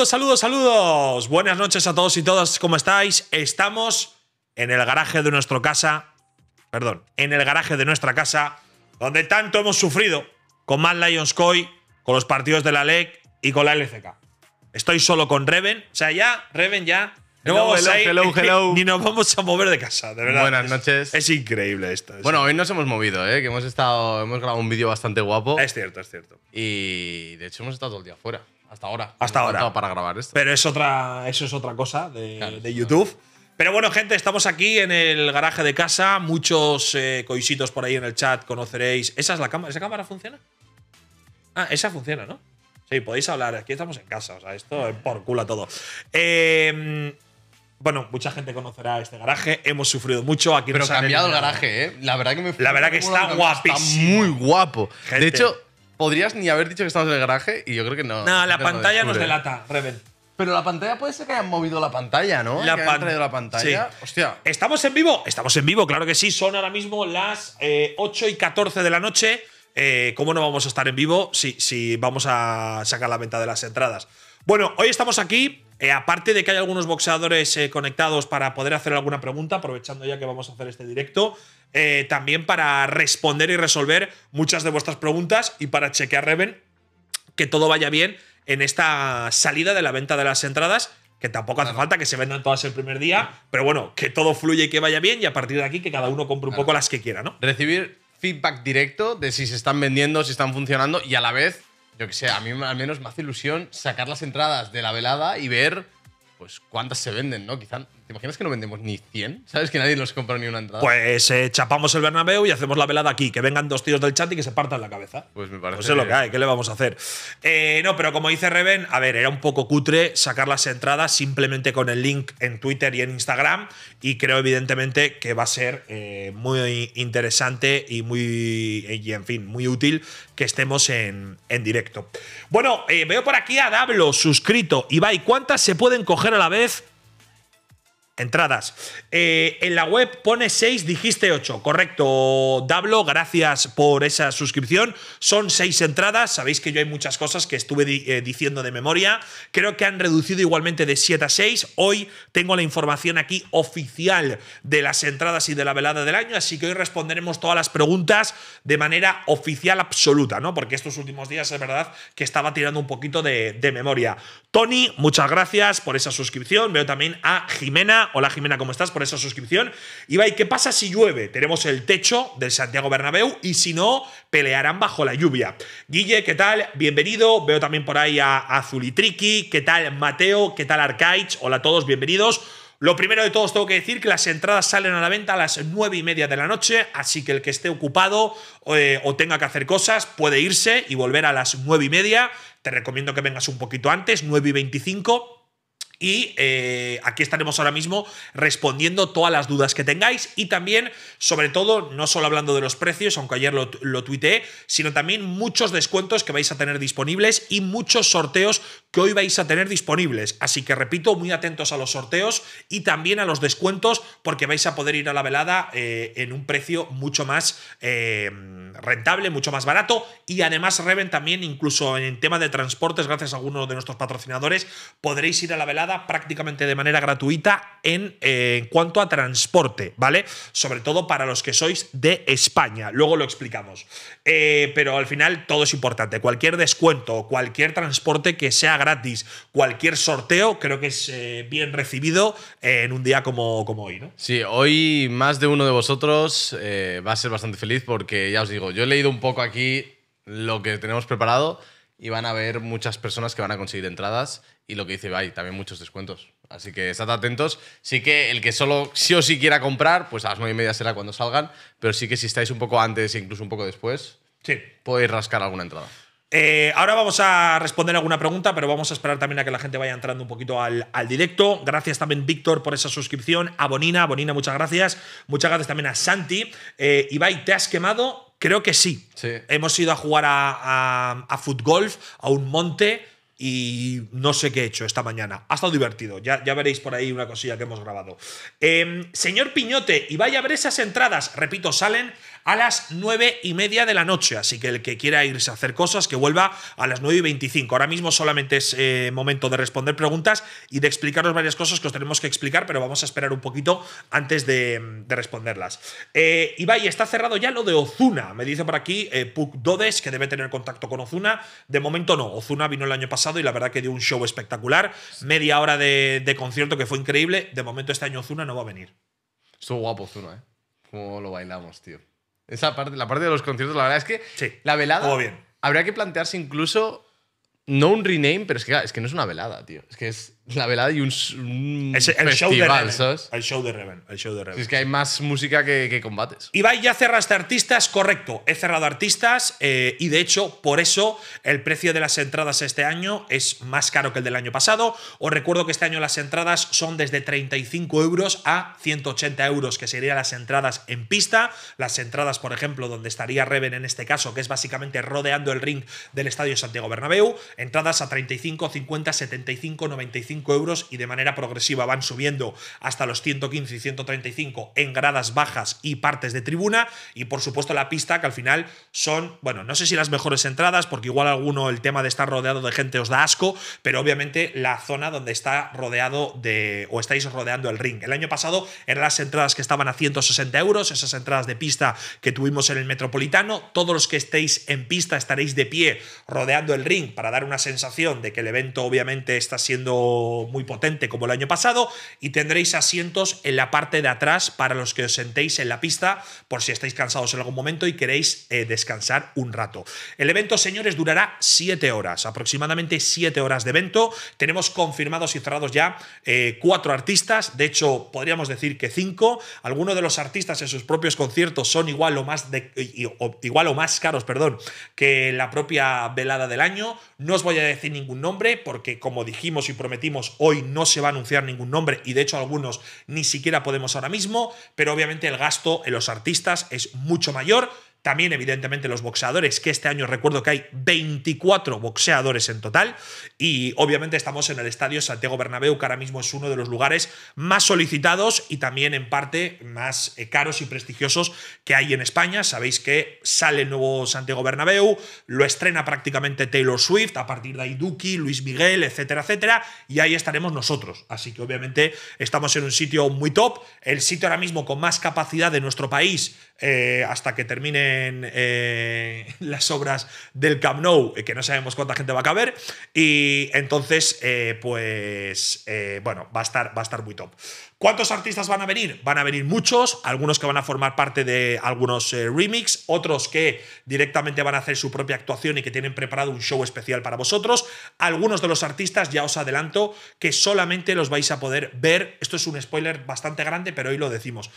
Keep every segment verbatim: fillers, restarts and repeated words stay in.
Saludos, saludos, saludos. Buenas noches a todos y todas. ¿Cómo estáis? Estamos en el garaje de nuestra casa. Perdón, en el garaje de nuestra casa, donde tanto hemos sufrido con Mad Lions Koi, con los partidos de la L E C y con la L C K. Estoy solo con Reven. O sea, ya, Reven ya. No hello, vamos hello, a ir, hello, hello. Ni nos vamos a mover de casa, de verdad. Buenas noches. Es, es increíble esto. Es bueno, increíble. Hoy nos hemos movido, ¿eh? Que hemos estado, hemos grabado un vídeo bastante guapo. Es cierto, es cierto. Y de hecho hemos estado todo el día fuera, hasta ahora. Hasta ahora. Para grabar esto. Pero es otra, eso es otra cosa de, claro, de YouTube. Claro. Pero bueno, gente, estamos aquí en el garaje de casa. Muchos eh, coisitos por ahí en el chat conoceréis. ¿Esa es la cámara? ¿Esa cámara funciona? Ah, esa funciona, ¿no? Sí, podéis hablar. Aquí estamos en casa. O sea, esto es por culo todo. Eh... Bueno, mucha gente conocerá este garaje. Hemos sufrido mucho. Aquí pero cambiado el garaje, ¿eh? La verdad que me La verdad que está guapísimo. Está muy guapo. Gente. De hecho, podrías ni haber dicho que estamos en el garaje y yo creo que no. No, la pantalla nos delata, Reven. Pero la pantalla puede ser que hayan movido la pantalla, ¿no? La, que pan... hayan traído la pantalla. Sí. Hostia. ¿Estamos en vivo? Estamos en vivo, claro que sí. Son ahora mismo las eh, ocho y catorce de la noche. Eh, ¿Cómo no vamos a estar en vivo si, si vamos a sacar la venta de las entradas? Bueno, hoy estamos aquí. Eh, aparte de que hay algunos boxeadores eh, conectados para poder hacer alguna pregunta, aprovechando ya que vamos a hacer este directo, eh, también para responder y resolver muchas de vuestras preguntas y para chequear, Reven, que todo vaya bien en esta salida de la venta de las entradas, que tampoco hace falta que se vendan todas el primer día, pero bueno, que todo fluya y que vaya bien y a partir de aquí que cada uno compre un poco las que quiera, ¿no? Recibir feedback directo de si se están vendiendo, si están funcionando y a la vez… Yo que sé, a mí al menos me hace ilusión sacar las entradas de la velada y ver pues cuántas se venden, ¿no? Quizá, ¿te imaginas que no vendemos ni cien? ¿Sabes? Que nadie nos compra ni una entrada. Pues eh, chapamos el Bernabéu y hacemos la velada aquí. Que vengan dos tíos del chat y que se partan la cabeza. Pues me parece… Pues es lo que hay, ¿qué le vamos a hacer? Eh, no, pero como dice Reven, a ver, era un poco cutre sacar las entradas simplemente con el link en Twitter y en Instagram y creo evidentemente que va a ser eh, muy interesante y muy… y en fin, muy útil que estemos en, en directo. Bueno, eh, veo por aquí a Dablo, suscrito. Ibai, ¿cuántas se pueden coger a la vez? Entradas. Eh, en la web pone seis, dijiste ocho. Correcto, Dablo, gracias por esa suscripción. Son seis entradas. Sabéis que yo hay muchas cosas que estuve di eh, diciendo de memoria. Creo que han reducido igualmente de siete a seis. Hoy tengo la información aquí oficial de las entradas y de la velada del año, así que hoy responderemos todas las preguntas de manera oficial absoluta, ¿no? Porque estos últimos días es verdad que estaba tirando un poquito de, de memoria. Tony, muchas gracias por esa suscripción. Veo también a Jimena. Hola Jimena, ¿cómo estás? Por esa suscripción. Ibai, ¿qué pasa si llueve? Tenemos el techo del Santiago Bernabéu y si no, pelearán bajo la lluvia. Guille, ¿qué tal? Bienvenido. Veo también por ahí a, a Zulitriqui. ¿Qué tal Mateo? ¿Qué tal Arcaich? Hola a todos, bienvenidos. Lo primero de todos tengo que decir que las entradas salen a la venta a las nueve y media de la noche, así que el que esté ocupado eh, o tenga que hacer cosas puede irse y volver a las nueve y media. Te recomiendo que vengas un poquito antes, nueve y veinticinco. Y eh, aquí estaremos ahora mismo respondiendo todas las dudas que tengáis y también, sobre todo, no solo hablando de los precios, aunque ayer lo, lo tuiteé, sino también muchos descuentos que vais a tener disponibles y muchos sorteos que hoy vais a tener disponibles. Así que, repito, muy atentos a los sorteos y también a los descuentos porque vais a poder ir a la velada eh, en un precio mucho más eh, rentable, mucho más barato y además Reven también, incluso en tema de transportes, gracias a algunos de nuestros patrocinadores, podréis ir a la velada prácticamente de manera gratuita en, eh, en cuanto a transporte, ¿vale? Sobre todo para los que sois de España, luego lo explicamos. Eh, pero al final todo es importante, cualquier descuento, cualquier transporte que sea gratis, cualquier sorteo creo que es eh, bien recibido eh, en un día como, como hoy, ¿no? Sí, hoy más de uno de vosotros eh, va a ser bastante feliz porque ya os digo, yo he leído un poco aquí lo que tenemos preparado y van a haber muchas personas que van a conseguir entradas. Y lo que dice Ibai, también muchos descuentos. Así que estad atentos. Sí que el que solo sí o sí quiera comprar, pues a las nueve y media será cuando salgan. Pero sí que si estáis un poco antes e incluso un poco después, sí, podéis rascar alguna entrada. Eh, ahora vamos a responder alguna pregunta, pero vamos a esperar también a que la gente vaya entrando un poquito al, al directo. Gracias también, Víctor, por esa suscripción. A Bonina, Bonina, muchas gracias. Muchas gracias también a Santi. Eh, Ibai, ¿te has quemado? Creo que sí. sí. Hemos ido a jugar a, a, a footgolf, a un monte… Y no sé qué he hecho esta mañana. Ha estado divertido. Ya, ya veréis por ahí una cosilla que hemos grabado. Eh, señor Piñote, y vaya a ver esas entradas. Repito, salen a las nueve y media de la noche. Así que el que quiera irse a hacer cosas, que vuelva a las nueve y veinticinco. Ahora mismo solamente es eh, momento de responder preguntas y de explicaros varias cosas que os tenemos que explicar, pero vamos a esperar un poquito antes de, de responderlas. Eh, Ibai, está cerrado ya lo de Ozuna. Me dice por aquí eh, Puc Dodes, que debe tener contacto con Ozuna. De momento no. Ozuna vino el año pasado y la verdad que dio un show espectacular. Media hora de, de concierto que fue increíble. De momento este año Ozuna no va a venir. Estuvo guapo Ozuna, ¿eh? Cómo lo bailamos, tío. Esa parte, la parte de los conciertos, la verdad es que sí, la velada bien. Habría que plantearse incluso no un rename, pero es que, es que no es una velada, tío. Es que es la velada y un, un es el, festival, show de el show de Reven. El show de Reven. Si es que hay más música que, que combates. Ibai, ya cerraste artistas, correcto. He cerrado artistas eh, y de hecho, por eso el precio de las entradas este año es más caro que el del año pasado. Os recuerdo que este año las entradas son desde treinta y cinco euros a ciento ochenta euros, que serían las entradas en pista. Las entradas, por ejemplo, donde estaría Reven en este caso, que es básicamente rodeando el ring del estadio Santiago Bernabéu. Entradas a treinta y cinco, cincuenta, setenta y cinco, noventa y cinco euros y de manera progresiva van subiendo hasta los ciento quince y ciento treinta y cinco en gradas bajas y partes de tribuna. Y por supuesto la pista, que al final son, bueno, no sé si las mejores entradas, porque igual alguno el tema de estar rodeado de gente os da asco, pero obviamente la zona donde está rodeado de, o estáis rodeando el ring. El año pasado eran las entradas que estaban a ciento sesenta euros, esas entradas de pista que tuvimos en el Metropolitano. Todos los que estéis en pista estaréis de pie rodeando el ring para dar una sensación de que el evento obviamente está siendo muy potente como el año pasado, y tendréis asientos en la parte de atrás para los que os sentéis en la pista por si estáis cansados en algún momento y queréis eh, descansar un rato. El evento, señores, durará siete horas, aproximadamente siete horas de evento. Tenemos confirmados y cerrados ya eh, cuatro artistas, de hecho podríamos decir que cinco. Algunos de los artistas en sus propios conciertos son igual o más, de, igual o más caros perdón, que la propia velada del año. No os voy a decir ningún nombre porque, como dijimos y prometimos, hoy no se va a anunciar ningún nombre y de hecho algunos ni siquiera podemos ahora mismo, pero obviamente el gasto en los artistas es mucho mayor. También, evidentemente, los boxeadores, que este año recuerdo que hay veinticuatro boxeadores en total. Y, obviamente, estamos en el estadio Santiago Bernabéu, que ahora mismo es uno de los lugares más solicitados y también, en parte, más caros y prestigiosos que hay en España. Sabéis que sale el nuevo Santiago Bernabéu, lo estrena prácticamente Taylor Swift, a partir de ahí Duki, Luis Miguel, etcétera, etcétera. Y ahí estaremos nosotros. Así que, obviamente, estamos en un sitio muy top. El sitio ahora mismo con más capacidad de nuestro país eh, hasta que termine En, eh, las obras del Camp Nou, que no sabemos cuánta gente va a caber, y entonces eh, pues eh, bueno, va a estar va a estar muy top. ¿Cuántos artistas van a venir? Van a venir muchos, algunos que van a formar parte de algunos eh, remix, otros que directamente van a hacer su propia actuación y que tienen preparado un show especial para vosotros. Algunos de los artistas, ya os adelanto, que solamente los vais a poder ver, esto es un spoiler bastante grande, pero hoy lo decimos.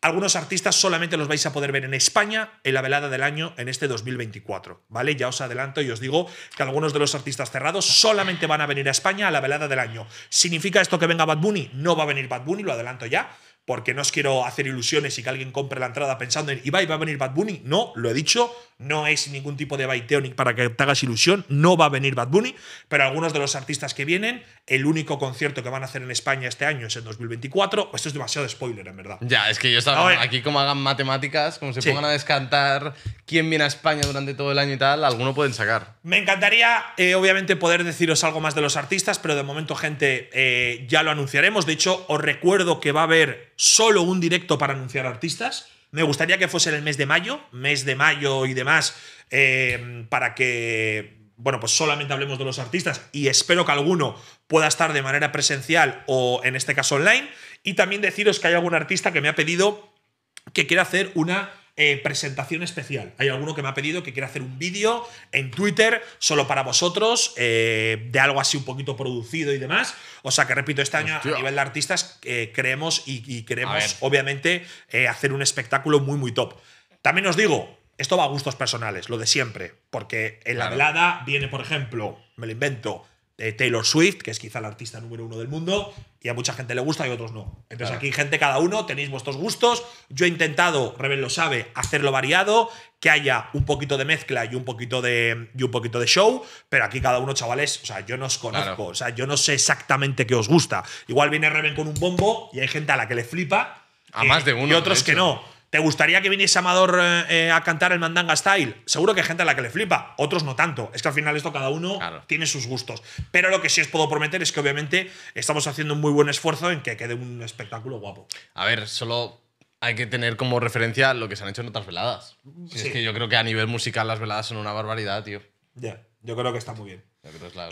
Algunos artistas solamente los vais a poder ver en España en la velada del año en este dos mil veinticuatro, ¿vale? Ya os adelanto y os digo que algunos de los artistas cerrados solamente van a venir a España a la velada del año. ¿Significa esto que venga Bad Bunny? No va a venir Bad Bunny, lo adelanto ya, porque no os quiero hacer ilusiones y que alguien compre la entrada pensando en Ibai, ¿va a venir Bad Bunny? No, lo he dicho, no es ningún tipo de baiteo ni para que te hagas ilusión, no va a venir Bad Bunny, pero algunos de los artistas que vienen, el único concierto que van a hacer en España este año es en dos mil veinticuatro. Esto es demasiado spoiler, en verdad. Ya, es que yo estaba no, aquí como hagan matemáticas, como se sí. pongan a descartar quién viene a España durante todo el año y tal, alguno pueden sacar. Me encantaría, eh, obviamente, poder deciros algo más de los artistas, pero de momento, gente, eh, ya lo anunciaremos. De hecho, os recuerdo que va a haber solo un directo para anunciar artistas. Me gustaría que fuese en el mes de mayo, mes de mayo y demás, eh, para que, bueno, pues solamente hablemos de los artistas y espero que alguno pueda estar de manera presencial o, en este caso, online. Y también deciros que hay algún artista que me ha pedido que quiera hacer una Eh, presentación especial. Hay alguno que me ha pedido que quiera hacer un vídeo en Twitter solo para vosotros, eh, de algo así un poquito producido y demás. O sea que, repito, este año Hostia. a nivel de artistas eh, creemos y, y queremos obviamente eh, hacer un espectáculo muy muy top. También os digo, esto va a gustos personales, lo de siempre, porque en la velada viene, por ejemplo, me lo invento, eh, Taylor Swift, que es quizá el artista número uno del mundo, y a mucha gente le gusta y a otros no. Entonces, claro, aquí gente, cada uno, tenéis vuestros gustos. Yo he intentado, Reven lo sabe, hacerlo variado, que haya un poquito de mezcla y un poquito de, y un poquito de show, pero aquí cada uno, chavales, o sea, yo no os conozco, claro, o sea, yo no sé exactamente qué os gusta. Igual viene Reven con un bombo y hay gente a la que le flipa. A eh, más de uno. Y otros que no. ¿Te gustaría que viniese Amador eh, a cantar el Mandanga Style? Seguro que hay gente a la que le flipa, otros no tanto. Es que al final esto cada uno claro. tiene sus gustos. Pero lo que sí os puedo prometer es que obviamente estamos haciendo un muy buen esfuerzo en que quede un espectáculo guapo. A ver, solo hay que tener como referencia lo que se han hecho en otras veladas. Sí. Es que yo creo que a nivel musical las veladas son una barbaridad, tío. Ya, yeah, yo creo que está muy bien.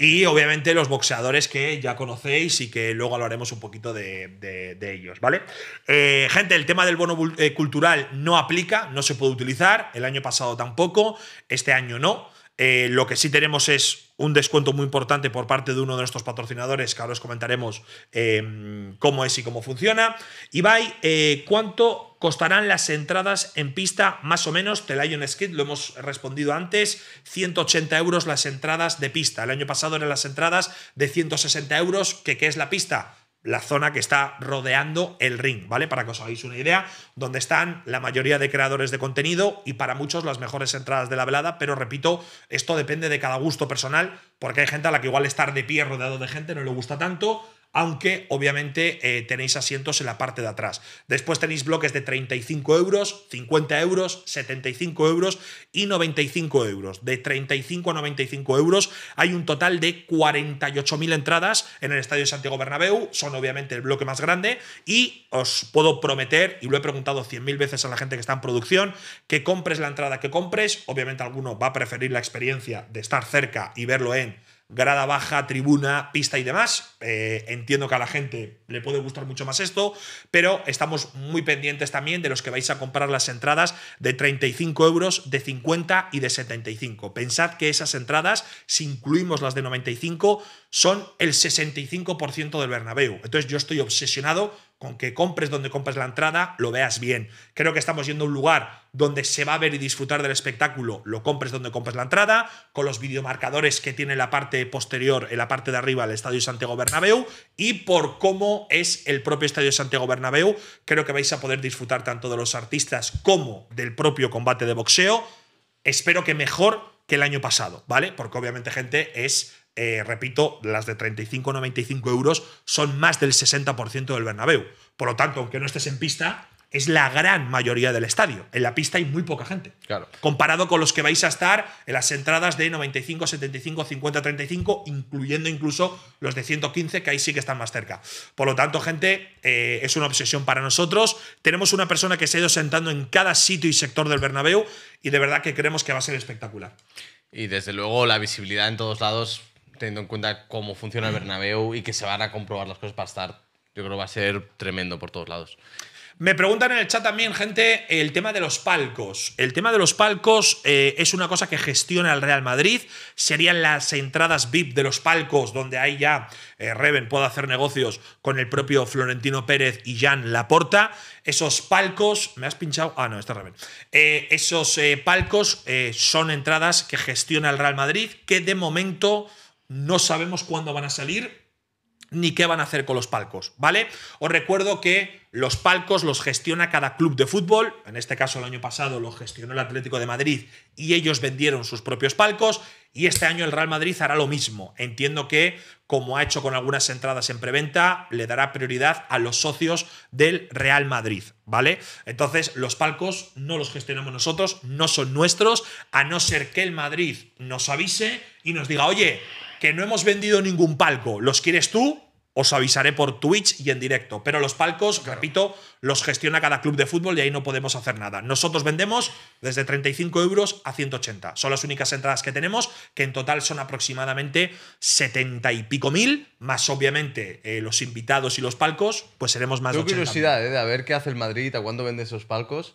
Y obviamente los boxeadores que ya conocéis y que luego hablaremos un poquito de, de, de ellos, ¿vale? Eh, gente, el tema del bono eh, cultural no aplica, no se puede utilizar, el año pasado tampoco, este año no. Eh, lo que sí tenemos es un descuento muy importante por parte de uno de nuestros patrocinadores, que ahora os comentaremos eh, cómo es y cómo funciona. Ibai, eh, ¿cuánto costarán las entradas en pista más o menos? The Lions Kid, lo hemos respondido antes, ciento ochenta euros las entradas de pista. El año pasado eran las entradas de ciento sesenta euros, que ¿qué es la pista? La zona que está rodeando el ring, ¿vale? Para que os hagáis una idea, donde están la mayoría de creadores de contenido y para muchos las mejores entradas de la velada, pero repito, esto depende de cada gusto personal, porque hay gente a la que igual estar de pie rodeado de gente no le gusta tanto, aunque obviamente eh, tenéis asientos en la parte de atrás. Después tenéis bloques de treinta y cinco euros, cincuenta euros, setenta y cinco euros y noventa y cinco euros. De treinta y cinco a noventa y cinco euros hay un total de cuarenta y ocho mil entradas en el Estadio Santiago Bernabéu. Son obviamente el bloque más grande y os puedo prometer, y lo he preguntado cien mil veces a la gente que está en producción, que compres la entrada que compres. Obviamente alguno va a preferir la experiencia de estar cerca y verlo en grada baja, tribuna, pista y demás. Eh, entiendo que a la gente le puede gustar mucho más esto, pero estamos muy pendientes también de los que vais a comprar las entradas de treinta y cinco euros, de cincuenta y de setenta y cinco. Pensad que esas entradas, si incluimos las de noventa y cinco, son el sesenta y cinco por ciento del Bernabéu. Entonces yo estoy obsesionado con que compres donde compres la entrada, lo veas bien. Creo que estamos yendo a un lugar donde se va a ver y disfrutar del espectáculo, lo compres donde compres la entrada, con los videomarcadores que tiene la parte posterior, en la parte de arriba, el Estadio Santiago Bernabéu, y por cómo es el propio Estadio Santiago Bernabéu, creo que vais a poder disfrutar tanto de los artistas como del propio combate de boxeo. Espero que mejor que el año pasado, ¿vale? Porque obviamente, gente, es... Eh, repito, las de treinta y cinco a noventa y cinco euros son más del sesenta por ciento del Bernabéu. Por lo tanto, aunque no estés en pista, es la gran mayoría del estadio. En la pista hay muy poca gente. Claro. Comparado con los que vais a estar en las entradas de noventa y cinco, setenta y cinco, cincuenta, treinta y cinco, incluyendo incluso los de ciento quince, que ahí sí que están más cerca. Por lo tanto, gente, eh, es una obsesión para nosotros. Tenemos una persona que se ha ido sentando en cada sitio y sector del Bernabéu y de verdad que creemos que va a ser espectacular. Y desde luego la visibilidad en todos lados, teniendo en cuenta cómo funciona el Bernabéu y que se van a comprobar las cosas para estar, yo creo que va a ser tremendo por todos lados. Me preguntan en el chat también, gente, el tema de los palcos. El tema de los palcos eh, es una cosa que gestiona el Real Madrid. Serían las entradas V I P de los palcos, donde ahí ya eh, Reven puede hacer negocios con el propio Florentino Pérez y Jan Laporta. Esos palcos... ¿Me has pinchado? Ah, no, está Reven. Eh, esos eh, palcos eh, son entradas que gestiona el Real Madrid, que de momento... no sabemos cuándo van a salir ni qué van a hacer con los palcos, ¿vale? Os recuerdo que los palcos los gestiona cada club de fútbol. En este caso, el año pasado lo gestionó el Atlético de Madrid y ellos vendieron sus propios palcos. Y este año el Real Madrid hará lo mismo. Entiendo que, como ha hecho con algunas entradas en preventa, le dará prioridad a los socios del Real Madrid, ¿vale? Entonces, los palcos no los gestionamos nosotros, no son nuestros, a no ser que el Madrid nos avise y nos diga, oye, que no hemos vendido ningún palco, ¿los quieres tú? Os avisaré por Twitch y en directo. Pero los palcos, claro, repito, los gestiona cada club de fútbol y ahí no podemos hacer nada. Nosotros vendemos desde treinta y cinco euros a ciento ochenta. Son las únicas entradas que tenemos, que en total son aproximadamente setenta y pico mil, más obviamente eh, los invitados y los palcos, pues seremos más de ochenta mil. Tengo curiosidad eh, de a ver qué hace el Madrid, a cuándo vende esos palcos.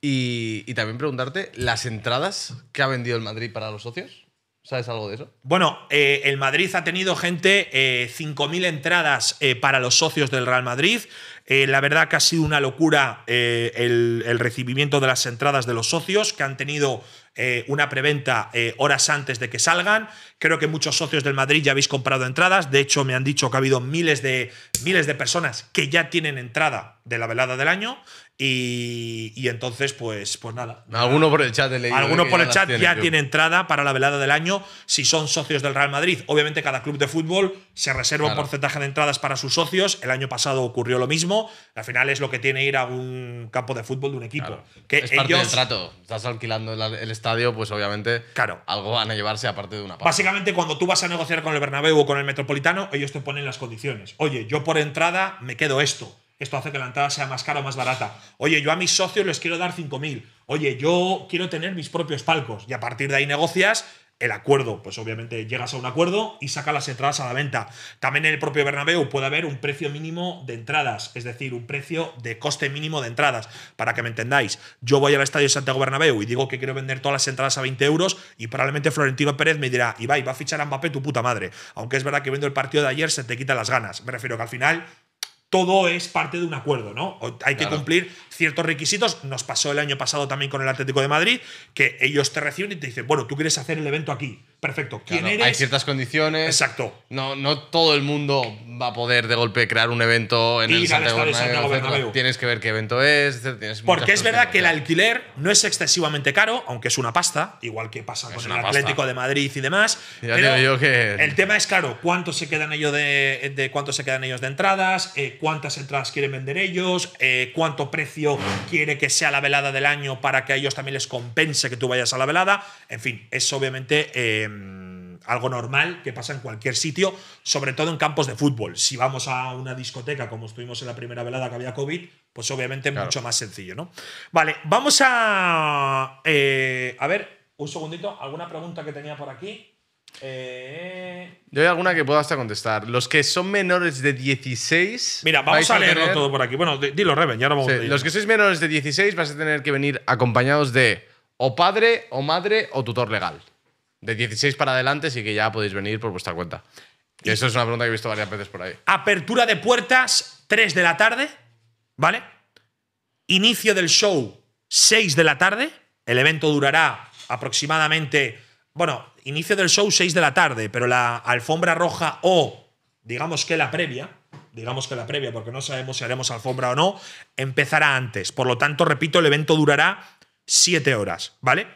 Y, y también preguntarte, ¿las entradas que ha vendido el Madrid para los socios? ¿Sabes algo de eso? Bueno, eh, el Madrid ha tenido, gente, eh, cinco mil entradas eh, para los socios del Real Madrid. Eh, la verdad que ha sido una locura eh, el, el recibimiento de las entradas de los socios, que han tenido eh, una preventa eh, horas antes de que salgan, Creo que muchos socios del Madrid ya habéis comprado entradas. De hecho, me han dicho que ha habido miles de, miles de personas que ya tienen entrada de la velada del año. Y, y entonces, pues, pues nada. Alguno por el chat, alguno por el chat tiene, ya creo. tiene entrada para la velada del año si son socios del Real Madrid. Obviamente, cada club de fútbol se reserva claro. un porcentaje de entradas para sus socios. El año pasado ocurrió lo mismo. Al final es lo que tiene ir a un campo de fútbol de un equipo. Claro. Que es ellos, parte del trato. Estás alquilando el estadio, pues obviamente claro. algo van a llevarse aparte de una parte. Básicamente, cuando tú vas a negociar con el Bernabéu o con el Metropolitano, ellos te ponen las condiciones. Oye, yo por entrada me quedo esto. Esto hace que la entrada sea más cara o más barata. Oye, yo a mis socios les quiero dar cinco mil. Oye, yo quiero tener mis propios palcos. Y a partir de ahí negocias el acuerdo. Pues obviamente llegas a un acuerdo y sacas las entradas a la venta. También en el propio Bernabéu puede haber un precio mínimo de entradas. Es decir, un precio de coste mínimo de entradas. Para que me entendáis, yo voy al estadio Santiago Bernabéu y digo que quiero vender todas las entradas a veinte euros y probablemente Florentino Pérez me dirá, Ibai, va a fichar a Mbappé tu puta madre. Aunque es verdad que viendo el partido de ayer se te quitan las ganas. Me refiero que al final todo es parte de un acuerdo, ¿no? Hay que claro. cumplir ciertos requisitos. Nos pasó el año pasado también con el Atlético de Madrid, que ellos te reciben y te dicen, bueno, tú quieres hacer el evento aquí. Perfecto. ¿Quién claro, eres? Hay ciertas condiciones. Exacto. No, no todo el mundo va a poder de golpe crear un evento en y el Santiago Bernabéu, Bernabéu. Tienes que ver qué evento es. Tienes Porque es verdad que el alquiler no es excesivamente caro, aunque es una pasta, igual que pasa es con el pasta. Atlético de Madrid y demás. Ya pero digo yo que el tema es, claro, cuánto se quedan ellos de, de, cuánto se quedan ellos de entradas, eh, cuántas entradas quieren vender ellos, eh, cuánto precio quiere que sea la velada del año para que a ellos también les compense que tú vayas a la velada. En fin, es obviamente Eh, algo normal que pasa en cualquier sitio, sobre todo en campos de fútbol. Si vamos a una discoteca, como estuvimos en la primera velada que había COVID, pues obviamente claro. mucho más sencillo, ¿no? Vale, vamos a… Eh, a ver, un segundito. ¿Alguna pregunta que tenía por aquí? Eh... Yo hay alguna que puedo hasta contestar. Los que son menores de dieciséis… Mira, vamos a leerlo a tener... todo por aquí. Bueno, dilo, Reven, ya lo vamos sí, a leer. Los que sois menores de dieciséis vas a tener que venir acompañados de o padre, o madre, o tutor legal. De dieciséis para adelante sí que ya podéis venir por vuestra cuenta. Y eso es una pregunta que he visto varias veces por ahí. Apertura de puertas, tres de la tarde, ¿vale? Inicio del show, seis de la tarde. El evento durará aproximadamente… Bueno, inicio del show, seis de la tarde, pero la alfombra roja o, digamos que la previa… digamos que la previa, porque no sabemos si haremos alfombra o no, empezará antes. Por lo tanto, repito, el evento durará siete horas, ¿vale?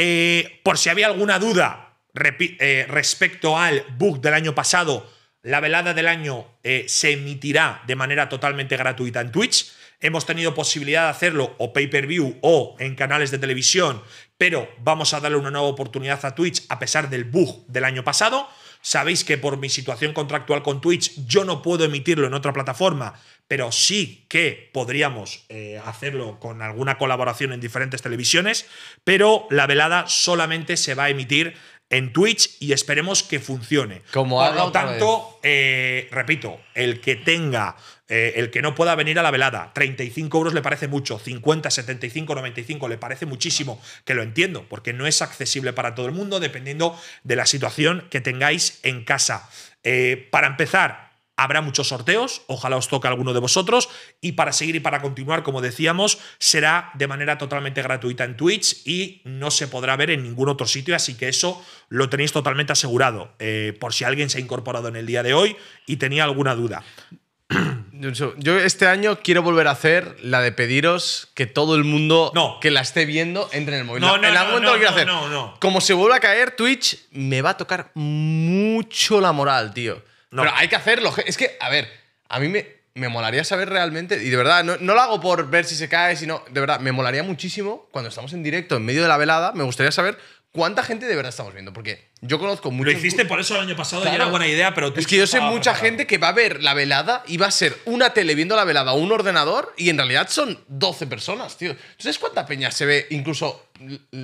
Eh, por si había alguna duda eh, respecto al book del año pasado, la velada del año eh, se emitirá de manera totalmente gratuita en Twitch. Hemos tenido posibilidad de hacerlo o pay-per-view o en canales de televisión, pero vamos a darle una nueva oportunidad a Twitch a pesar del bug del año pasado. Sabéis que por mi situación contractual con Twitch yo no puedo emitirlo en otra plataforma, pero sí que podríamos eh, hacerlo con alguna colaboración en diferentes televisiones, pero la velada solamente se va a emitir en Twitch y esperemos que funcione. Como por lo tanto, eh, repito, el que tenga, eh, el que no pueda venir a la velada, treinta y cinco euros le parece mucho, cincuenta, setenta y cinco, noventa y cinco le parece muchísimo, que lo entiendo, porque no es accesible para todo el mundo dependiendo de la situación que tengáis en casa. Eh, para empezar, habrá muchos sorteos, ojalá os toque alguno de vosotros, y para seguir y para continuar, como decíamos, será de manera totalmente gratuita en Twitch y no se podrá ver en ningún otro sitio, así que eso lo tenéis totalmente asegurado, eh, por si alguien se ha incorporado en el día de hoy y tenía alguna duda. Yo este año quiero volver a hacer la de pediros que todo el mundo no. que la esté viendo entre en el móvil. No, no, en algún momento no, lo quiero no, hacer. No, no. Como se vuelva a caer Twitch, me va a tocar mucho la moral, tío. No. Pero hay que hacerlo. Es que, a ver, a mí me, me molaría saber realmente, y de verdad, no, no lo hago por ver si se cae, sino, de verdad, me molaría muchísimo cuando estamos en directo, en medio de la velada, me gustaría saber cuánta gente de verdad estamos viendo, porque yo conozco muchos… Lo hiciste por eso el año pasado, claro, y era buena idea, pero… Tú es que yo sé mucha preparado. gente que va a ver la velada y va a ser una tele viendo la velada o un ordenador, y en realidad son doce personas, tío. ¿Tú sabes cuánta peña se ve incluso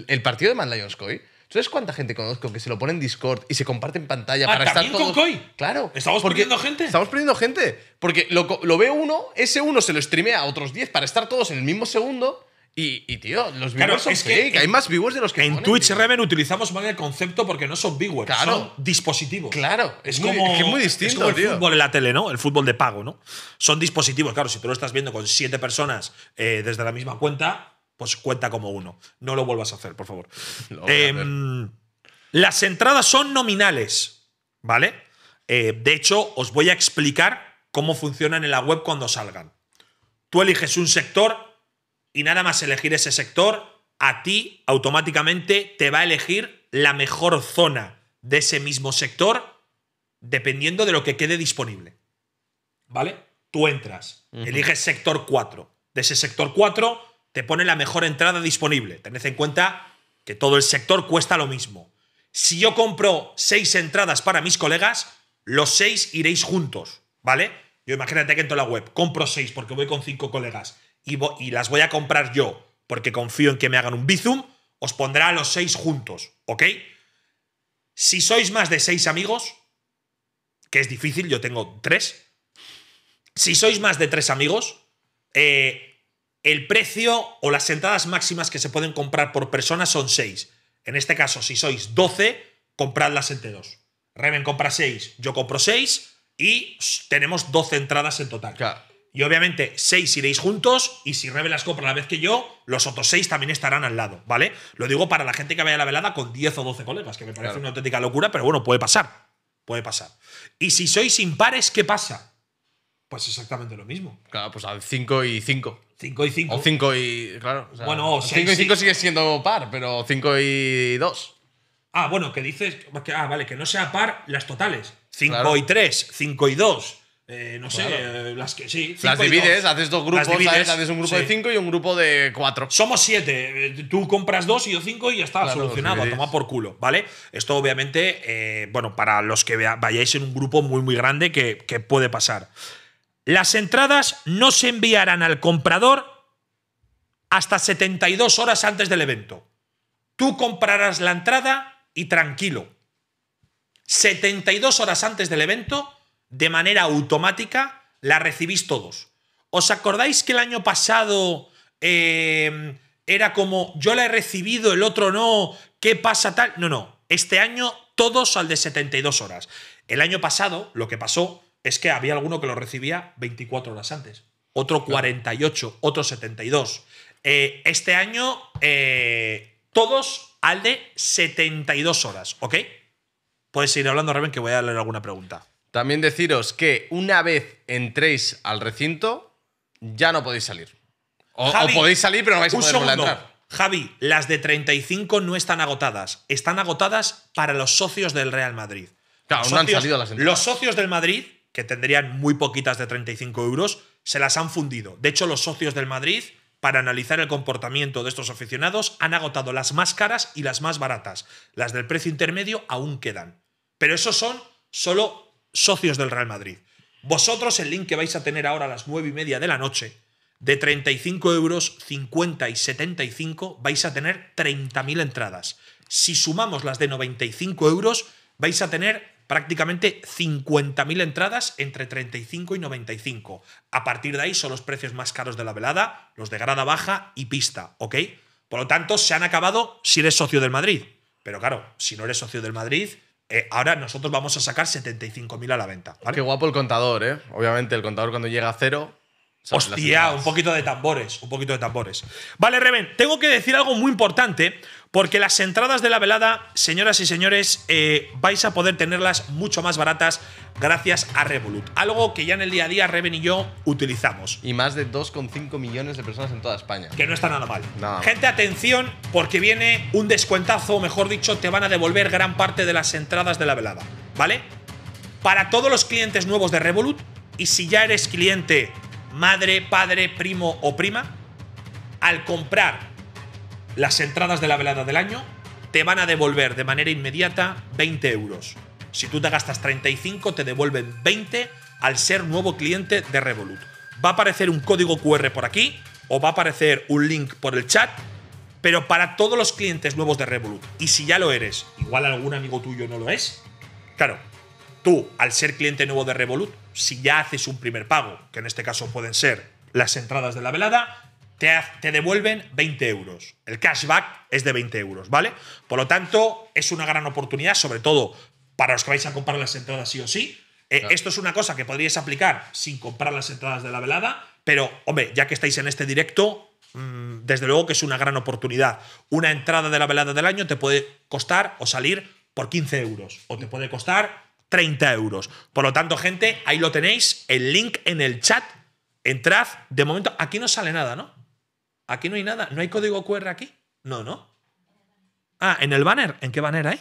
el partido de Mad Lions Koi? ¿Sabes cuánta gente conozco que se lo pone en Discord y se comparte en pantalla ah, para estar todos… ¿También con Koi? Claro. ¿Estamos perdiendo gente? Estamos perdiendo gente. Porque lo, lo ve uno, ese uno se lo streamea a otros diez para estar todos en el mismo segundo… Y, y, tío, los viewers claro, son es fake. Que hay en, más viewers de los que En ponen, Twitch, tío. Reven, utilizamos mal el concepto porque no son viewers, claro. son dispositivos. Claro, es, es, muy, como, es muy distinto, es como el tío. fútbol en la tele, ¿no? El fútbol de pago, ¿no? Son dispositivos. Claro, si tú lo estás viendo con siete personas eh, desde la misma cuenta… pues cuenta como uno. No lo vuelvas a hacer, por favor. Eh, Las entradas son nominales, ¿vale? Eh, de hecho, os voy a explicar cómo funcionan en la web cuando salgan. Tú eliges un sector y nada más elegir ese sector, a ti automáticamente te va a elegir la mejor zona de ese mismo sector dependiendo de lo que quede disponible, ¿vale? Tú entras, uh-huh. eliges sector cuatro. De ese sector cuatro te pone la mejor entrada disponible. Tened en cuenta que todo el sector cuesta lo mismo. Si yo compro seis entradas para mis colegas, los seis iréis juntos, ¿vale? Yo imagínate que entro a la web, compro seis porque voy con cinco colegas y, y las voy a comprar yo porque confío en que me hagan un bizum, os pondrá a los seis juntos, ¿ok? Si sois más de seis amigos, que es difícil, yo tengo tres. Si sois más de tres amigos, eh, el precio o las entradas máximas que se pueden comprar por persona son seis. En este caso, si sois doce, compradlas entre dos. Reven compra seis, yo compro seis y tenemos doce entradas en total. Claro. Y obviamente seis iréis juntos y si Reven las compra a la vez que yo, los otros seis también estarán al lado, ¿vale? Lo digo para la gente que vaya a la velada con diez o doce colegas, que me parece claro. una auténtica locura, pero bueno, puede pasar. Puede pasar. Y si sois impares, ¿qué pasa? Pues exactamente lo mismo. Claro, pues al cinco y cinco. cinco y cinco. O cinco y… Claro. O sea, bueno, cinco y cinco sigue siendo par, pero cinco y dos. Ah, bueno, que dices… Que, ah, vale, que no sea par las totales. cinco y tres, cinco y dos… Eh, no claro. sé, eh, las que sí. Las divides, dos. haces dos grupos, divides, ¿sabes? Haces un grupo sí. de cinco y un grupo de cuatro. Somos siete. Tú compras dos y yo cinco y ya está, claro, solucionado. A tomar por culo, ¿vale? Esto obviamente, eh, bueno, para los que vayáis en un grupo muy, muy grande, que, que puede pasar. Las entradas no se enviarán al comprador hasta setenta y dos horas antes del evento. Tú comprarás la entrada y tranquilo. setenta y dos horas antes del evento, de manera automática, la recibís todos. ¿Os acordáis que el año pasado eh, era como yo la he recibido, el otro no, qué pasa tal? No, no. Este año todos al de setenta y dos horas. El año pasado lo que pasó es que había alguno que lo recibía veinticuatro horas antes, otro cuarenta y ocho, otro setenta y dos. Eh, este año eh, todos al de setenta y dos horas, ¿ok? Puedes seguir hablando, Reven, que voy a leer alguna pregunta. También deciros que una vez entréis al recinto, ya no podéis salir. O, Javi, o podéis salir, pero no vais a poder volver a entrar. Javi, las de treinta y cinco no están agotadas. Están agotadas para los socios del Real Madrid. Claro, no han salido las entradas. Los socios del Madrid, que tendrían muy poquitas de treinta y cinco euros, se las han fundido. De hecho, los socios del Madrid, para analizar el comportamiento de estos aficionados, han agotado las más caras y las más baratas. Las del precio intermedio aún quedan. Pero esos son solo socios del Real Madrid. Vosotros, el link que vais a tener ahora a las nueve y media de la noche, de treinta y cinco euros, cincuenta y setenta y cinco, vais a tener treinta mil entradas. Si sumamos las de noventa y cinco euros, vais a tener prácticamente cincuenta mil entradas entre treinta y cinco y noventa y cinco. A partir de ahí son los precios más caros de la velada, los de grada baja y pista, ¿ok? Por lo tanto, se han acabado si eres socio del Madrid. Pero claro, si no eres socio del Madrid, eh, ahora nosotros vamos a sacar setenta y cinco mil a la venta, ¿vale? Qué guapo el contador, ¿eh? Obviamente, el contador cuando llega a cero… Hostia, un poquito de tambores, un poquito de tambores. Vale, Reven, tengo que decir algo muy importante, porque las entradas de la velada, señoras y señores, eh, vais a poder tenerlas mucho más baratas gracias a Revolut. Algo que ya en el día a día Reven y yo utilizamos. Y más de dos coma cinco millones de personas en toda España. Que no está nada mal. Nada mal. Gente, atención, porque viene un descuentazo, o mejor dicho, te van a devolver gran parte de las entradas de la velada, ¿vale? Para todos los clientes nuevos de Revolut, y si ya eres cliente, madre, padre, primo o prima, al comprar las entradas de la velada del año, te van a devolver de manera inmediata veinte euros. Si tú te gastas treinta y cinco, te devuelven veinte al ser nuevo cliente de Revolut. Va a aparecer un código cu erre por aquí o va a aparecer un link por el chat, pero para todos los clientes nuevos de Revolut. Y si ya lo eres, igual algún amigo tuyo no lo es, claro, tú, al ser cliente nuevo de Revolut, si ya haces un primer pago, que en este caso pueden ser las entradas de la velada, te devuelven veinte euros. El cashback es de veinte euros, ¿vale? Por lo tanto, es una gran oportunidad, sobre todo para los que vais a comprar las entradas sí o sí. Eh, claro. Esto es una cosa que podríais aplicar sin comprar las entradas de la velada, pero, hombre, ya que estáis en este directo, mmm, desde luego que es una gran oportunidad. Una entrada de la velada del año te puede costar o salir por quince euros o te puede costar treinta euros. Por lo tanto, gente, ahí lo tenéis, el link en el chat. Entrad. De momento, aquí no sale nada, ¿no? Aquí no hay nada. ¿No hay código cu erre aquí? No, ¿no? Ah, ¿en el banner? ¿En qué banner hay?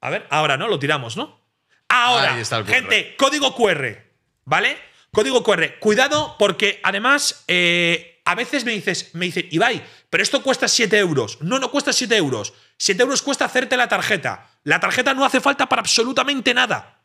A ver, ahora, ¿no? Lo tiramos, ¿no? Ahora, gente, código cu erre, ¿vale? Código cu erre. Cuidado porque, además, eh, a veces me dices, me dicen, Ibai, pero esto cuesta siete euros. No, no cuesta siete euros. siete euros cuesta hacerte la tarjeta. La tarjeta no hace falta para absolutamente nada.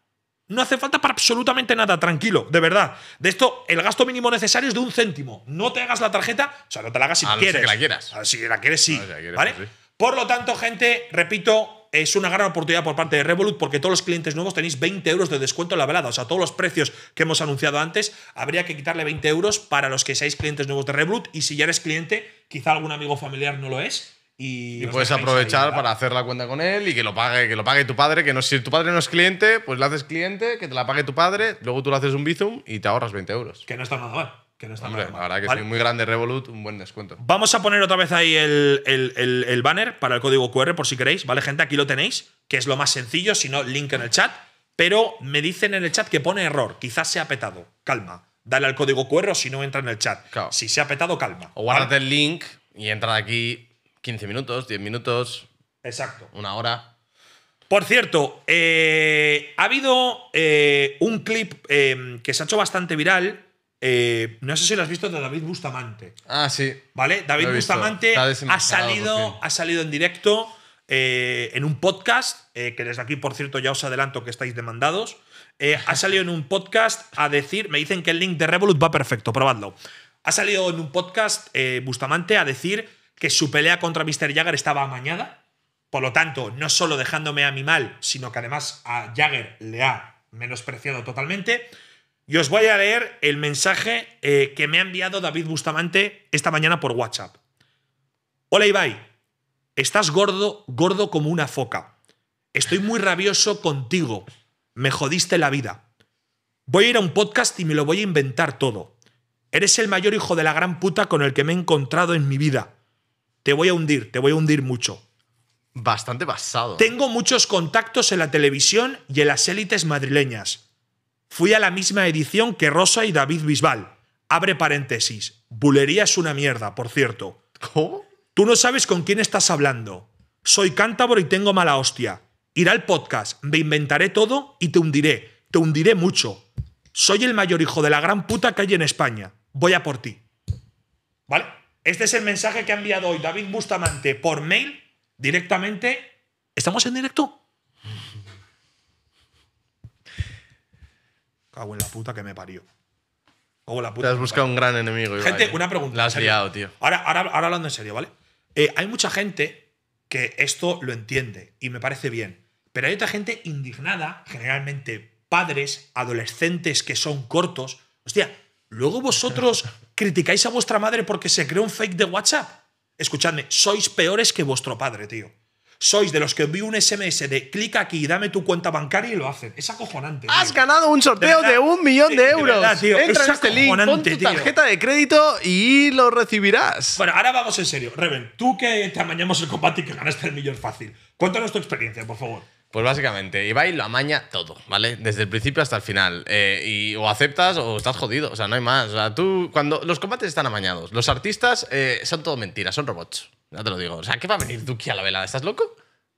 No hace falta para absolutamente nada, tranquilo, de verdad. De esto, el gasto mínimo necesario es de un céntimo. No te hagas la tarjeta, o sea, no te la hagas si quieres. A no ser que la quieras. A ver, si la quieres, sí. No, si la quieres, ¿vale? Pues sí. Por lo tanto, gente, repito, es una gran oportunidad por parte de Revolut porque todos los clientes nuevos tenéis veinte euros de descuento en la velada. O sea, todos los precios que hemos anunciado antes, habría que quitarle veinte euros para los que seáis clientes nuevos de Revolut. Y si ya eres cliente, quizá algún amigo familiar no lo es. Y, y puedes aprovechar ahí, para hacer la cuenta con él y que lo pague, que lo pague tu padre, que no, si tu padre no es cliente, pues le haces cliente, que te la pague tu padre, luego tú le haces un Bizum y te ahorras veinte euros. Que no está nada mal. Que no está Hombre, nada mal. La verdad que ¿Vale? soy muy grande Revolut, un buen descuento. Vamos a poner otra vez ahí el, el, el, el banner para el código cu erre por si queréis, ¿vale, gente? Aquí lo tenéis, que es lo más sencillo, si no, link en el chat. Pero me dicen en el chat que pone error, quizás se ha petado. Calma, dale al código cu erre si no entra en el chat. Claro. Si se ha petado, calma. O guárdate ¿vale? el link y entra aquí. quince minutos, diez minutos. Exacto. Una hora. Por cierto, eh, ha habido eh, un clip eh, que se ha hecho bastante viral. Eh, no sé si lo has visto, de David Bustamante. Ah, sí. ¿Vale? David Bustamante ha salido, ha salido en directo eh, en un podcast, eh, que desde aquí, por cierto, ya os adelanto que estáis demandados. Eh, ha salido en un podcast a decir… Me dicen que el link de Revolut va perfecto, probadlo. Ha salido en un podcast eh, Bustamante a decir… que su pelea contra mister Jagger estaba amañada. Por lo tanto, no solo dejándome a mí mal, sino que además a Jagger le ha menospreciado totalmente. Y os voy a leer el mensaje eh, que me ha enviado David Bustamante esta mañana por WhatsApp. Hola, Ibai. Estás gordo, gordo como una foca. Estoy muy rabioso contigo. Me jodiste la vida. Voy a ir a un podcast y me lo voy a inventar todo. Eres el mayor hijo de la gran puta con el que me he encontrado en mi vida. Te voy a hundir, te voy a hundir mucho. Bastante basado. Tengo muchos contactos en la televisión y en las élites madrileñas. Fui a la misma edición que Rosa y David Bisbal. Abre paréntesis. Bulería es una mierda, por cierto. ¿Cómo? Tú no sabes con quién estás hablando. Soy cántabro y tengo mala hostia. Iré al podcast, me inventaré todo y te hundiré. Te hundiré mucho. Soy el mayor hijo de la gran puta que hay en España. Voy a por ti. ¿Vale? Este es el mensaje que ha enviado hoy David Bustamante por mail, directamente. ¿Estamos en directo? Cago en la puta que me parió. Cago en la puta. Te has buscado un gran enemigo, Ibai. Gente, una pregunta. La has liado, tío. Ahora, ahora, ahora hablando en serio, ¿vale? Eh, hay mucha gente que esto lo entiende y me parece bien. Pero hay otra gente indignada, generalmente padres, adolescentes que son cortos. Hostia, luego vosotros... ¿Criticáis a vuestra madre porque se creó un fake de WhatsApp? Escuchadme, sois peores que vuestro padre, tío. Sois de los que envío un S M S de clica aquí y dame tu cuenta bancaria y lo hacen. Es acojonante. Has tío. ganado un sorteo de, verdad, de un millón de, de euros. De verdad, tío, entra en este link, pon tu tarjeta tío. de crédito y lo recibirás. Bueno, ahora vamos en serio. Reven, tú que te amañamos el combate y que ganaste el millón fácil. Cuéntanos tu experiencia, por favor. Pues básicamente, Ibai lo amaña todo, ¿vale? Desde el principio hasta el final. Eh, y o aceptas o estás jodido, o sea, no hay más. O sea, tú, cuando los combates están amañados, los artistas eh, son todo mentiras, son robots. Ya te lo digo. O sea, ¿qué va a venir Duki a la velada? ¿Estás loco?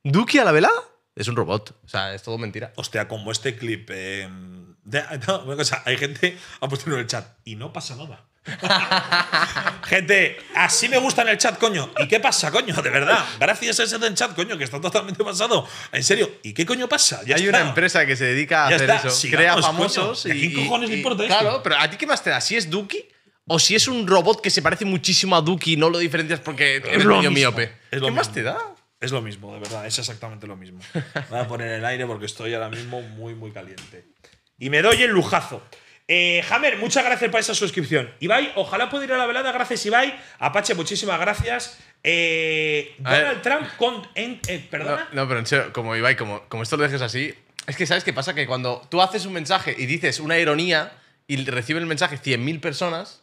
¿Duki a la velada? Es un robot. O sea, es todo mentira. Hostia, como este clip. Eh, de, no, una cosa, hay gente ha puesto en el chat y no pasa nada. Gente, así me gusta en el chat, coño. ¿Y qué pasa, coño? De verdad, gracias a ese en chat, coño, que está totalmente pasado. En serio, ¿y qué coño pasa? Ya Hay está. una empresa que se dedica a ya hacer está. eso. Sigamos, Crea famosos. Coño, y, ¿a quién cojones y, le importa y, esto? Claro, pero ¿a ti qué más te da? ¿Si es Duki o si es un robot que se parece muchísimo a Duki y no lo diferencias porque eres medio miope? ¿Qué mismo. más te da? Es lo mismo, de verdad, es exactamente lo mismo. Voy a poner el aire porque estoy ahora mismo muy, muy caliente. Y me doy el lujazo. Eh, Hammer, muchas gracias por esa suscripción. Ibai, ojalá pueda ir a la velada. Gracias, Ibai. Apache, muchísimas gracias. Eh, Donald Trump con… En, eh, ¿Perdona? No, no, pero en serio, como Ibai, como, como esto lo dejes así… Es que ¿sabes qué pasa? Que cuando tú haces un mensaje y dices una ironía y recibe el mensaje cien mil personas,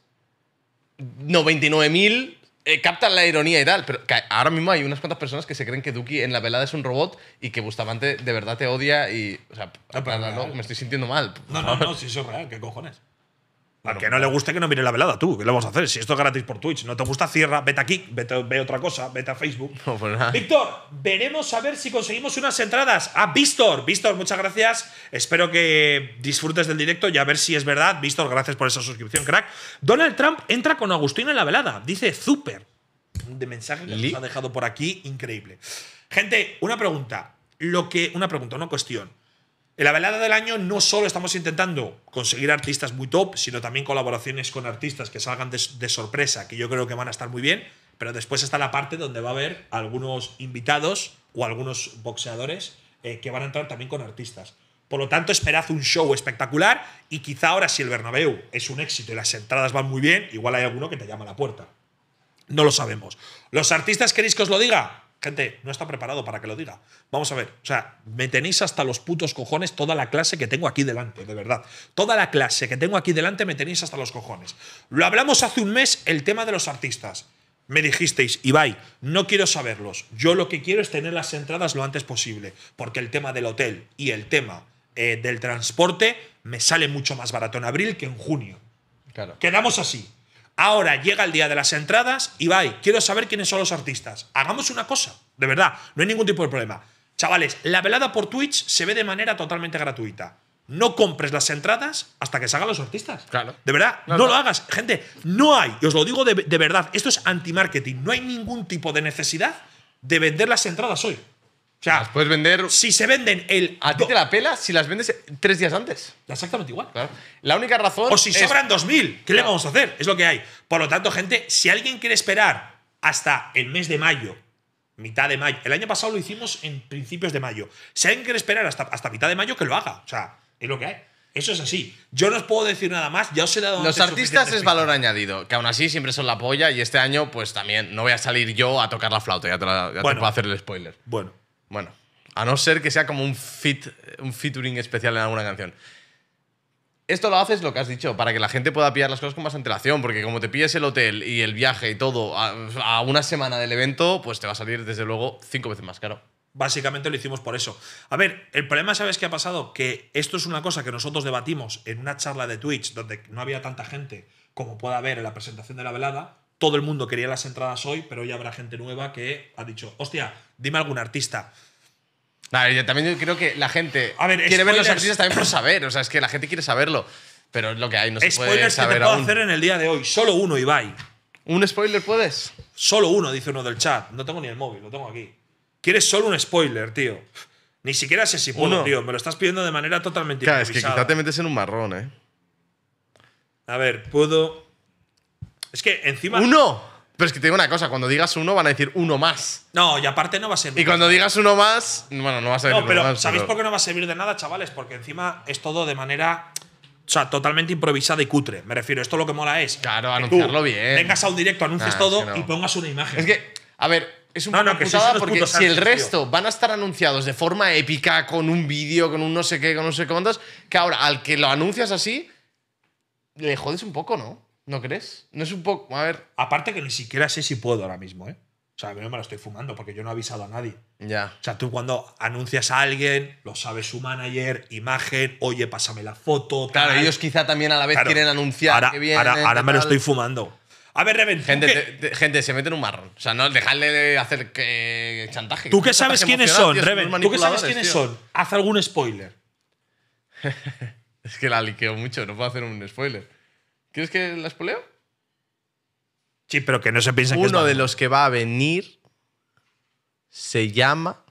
noventa y nueve mil… eh, captan la ironía y tal, pero que ahora mismo hay unas cuantas personas que se creen que Duki en la velada es un robot y que Bustamante de verdad te odia y… O sea, no, nada, no, me estoy sintiendo mal. No, no, no, si eso es real, ¿qué cojones? Al que no le guste que no mire la velada, tú. ¿Qué le vamos a hacer? Si esto es gratis por Twitch. No te gusta, cierra, vete aquí, vete, ve otra cosa, vete a Facebook. No, pues nada. Víctor, veremos a ver si conseguimos unas entradas. Ah, Víctor, Víctor, muchas gracias. Espero que disfrutes del directo y a ver si es verdad. Víctor, gracias por esa suscripción, crack. Donald Trump entra con Agustín en la velada. Dice súper. De mensaje que nos ha dejado por aquí, increíble. Gente, una pregunta. Lo que, una pregunta, una cuestión. En la velada del año no solo estamos intentando conseguir artistas muy top, sino también colaboraciones con artistas que salgan de, de sorpresa, que yo creo que van a estar muy bien, pero después está la parte donde va a haber algunos invitados o algunos boxeadores eh, que van a entrar también con artistas. Por lo tanto, esperad un show espectacular y quizá ahora si el Bernabéu es un éxito y las entradas van muy bien, igual hay alguno que te llama a la puerta. No lo sabemos. ¿Los artistas queréis que os lo diga? Gente, no está preparado para que lo diga. Vamos a ver, o sea, me tenéis hasta los putos cojones toda la clase que tengo aquí delante, de verdad. Toda la clase que tengo aquí delante me tenéis hasta los cojones. Lo hablamos hace un mes, el tema de los artistas. Me dijisteis, Ibai, no quiero saberlos. Yo lo que quiero es tener las entradas lo antes posible, porque el tema del hotel y el tema eh, del transporte me sale mucho más barato en abril que en junio. Claro. Quedamos así. Ahora llega el día de las entradas y Ibai, quiero saber quiénes son los artistas. Hagamos una cosa, de verdad, no hay ningún tipo de problema. Chavales, la velada por Twitch se ve de manera totalmente gratuita. No compres las entradas hasta que salgan los artistas. Claro. De verdad, no, no, no lo hagas. Gente, no hay, y os lo digo de, de verdad, esto es anti-marketing. No hay ningún tipo de necesidad de vender las entradas hoy. O sea, las puedes vender. Si se venden el. A ti te la pela si las vendes tres días antes. Exactamente igual. Claro. La única razón. O si sobran dos mil. ¿Qué claro. le vamos a hacer? Es lo que hay. Por lo tanto, gente, si alguien quiere esperar hasta el mes de mayo, mitad de mayo. El año pasado lo hicimos en principios de mayo. Si alguien quiere esperar hasta, hasta mitad de mayo, que lo haga. O sea, es lo que hay. Eso es así. Yo no os puedo decir nada más. Ya os he dado. Los artistas es valor añadido, que aún así siempre son la polla. Y este año, pues también no voy a salir yo a tocar la flauta. Ya te, la, ya bueno, te puedo hacer el spoiler. Bueno. Bueno, a no ser que sea como un, fit, un featuring especial en alguna canción. Esto lo haces, lo que has dicho, para que la gente pueda pillar las cosas con más antelación, porque como te pilles el hotel y el viaje y todo a, a una semana del evento, pues te va a salir, desde luego, cinco veces más caro. Básicamente lo hicimos por eso. A ver, el problema, ¿sabes qué ha pasado? Que esto es una cosa que nosotros debatimos en una charla de Twitch donde no había tanta gente como pueda haber en la presentación de la velada. Todo el mundo quería las entradas hoy, pero ya habrá gente nueva que ha dicho, hostia, dime algún artista. Nah, yo también creo que la gente a ver, quiere spoilers. ver los artistas también por saber. O sea, es que la gente quiere saberlo, pero es lo que hay, no se spoilers puede saber que te puedo aún. hacer en el día de hoy. Solo uno, Ibai. ¿Un spoiler puedes? Solo uno, dice uno del chat. No tengo ni el móvil, lo tengo aquí. ¿Quieres solo un spoiler, tío? Ni siquiera sé si puedo, uno. tío. Me lo estás pidiendo de manera totalmente claro, improvisada. Es que quizá te metes en un marrón, ¿eh? A ver, puedo… Es que encima… ¡Uno! Pero es que te digo una cosa, cuando digas uno van a decir uno más. No, y aparte no va a servir. Y cuando digas uno más… Bueno, no va a servir de nada. No, pero más, ¿sabéis pero... por qué no va a servir de nada, chavales? Porque encima es todo de manera… O sea, totalmente improvisada y cutre. Me refiero, esto lo que mola es… Claro, anunciarlo bien. Vengas a un directo, anuncies nah, todo es que no. y pongas una imagen. Es que, a ver… Es un no, poco no, que porque si el resto tío. van a estar anunciados de forma épica, con un vídeo, con un no sé qué, con no sé cuántos… Que ahora, al que lo anuncias así, le jodes un poco, ¿no? ¿No crees? No es un poco… A ver… Aparte que ni siquiera sé si puedo ahora mismo, ¿eh? O sea, yo no me lo estoy fumando porque yo no he avisado a nadie. Ya. O sea, tú cuando anuncias a alguien, lo sabe su manager, imagen, oye, pásame la foto… Claro, tal. ellos quizá también a la vez claro. quieren anunciar ahora, que vienen… Ahora, ahora me lo estoy fumando. A ver, Reven… Gente, te, te, gente, se mete en un marrón. O sea, no, dejadle de hacer que, chantaje. ¿Tú qué sabes quiénes son, tío, Reven? ¿Tú qué sabes quiénes tío? son? Haz algún spoiler. Es que la liqueo mucho, no puedo hacer un spoiler. ¿Quieres que la espoleo? Sí, pero que no se piensa que es uno de los que va a venir se llama…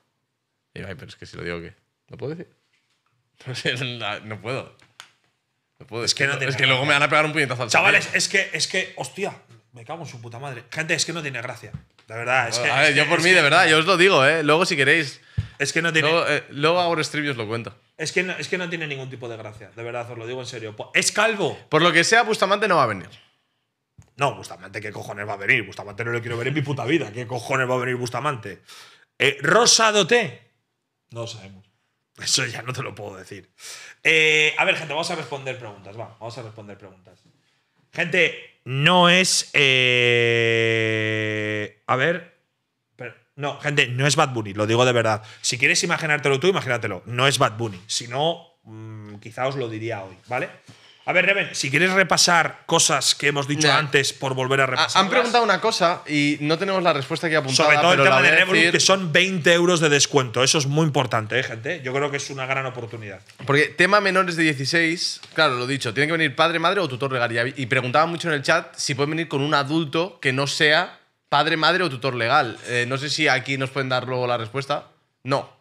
Ay, pero es que si lo digo, ¿qué? ¿Lo puedo decir? No sé, no, no puedo. No puedo. Es que, no tiene es que luego me van a pegar un puñetazo al Chavales, chaval. es que, es que… Hostia, me cago en su puta madre. Gente, es que no tiene gracia. La verdad, es bueno, que… A ver, yo por mí, de verdad, yo os lo digo, ¿eh? Luego, si queréis… Es que no tiene… Luego, eh, luego ahora stream os lo cuento. Es que, no, es que no tiene ningún tipo de gracia, de verdad, os lo digo en serio. ¡Es calvo! Por lo que sea, Bustamante no va a venir. No, Bustamante, ¿qué cojones va a venir? Bustamante no lo quiero ver en mi puta vida. ¿Qué cojones va a venir Bustamante? Eh, ¿Rosa Doté? No lo sabemos. Eso ya no te lo puedo decir. Eh, a ver, gente, vamos a responder preguntas, va. Vamos a responder preguntas. Gente, no es... Eh... A ver... No, gente, no es Bad Bunny, lo digo de verdad. Si quieres imaginártelo tú, imagínatelo. No es Bad Bunny. Si no, mmm, quizá os lo diría hoy, ¿vale? A ver, Reven, si quieres repasar cosas que hemos dicho nah. antes por volver a repasar. Han preguntado una cosa y no tenemos la respuesta que apuntada. Sobre todo pero el tema de Revolut, decir... que son veinte euros de descuento. Eso es muy importante, ¿eh, gente? Yo creo que es una gran oportunidad. Porque tema menores de dieciséis, claro, lo dicho, tiene que venir padre, madre o tutor legal. Y preguntaba mucho en el chat si pueden venir con un adulto que no sea padre, madre o tutor legal. Eh, no sé si aquí nos pueden dar luego la respuesta. No.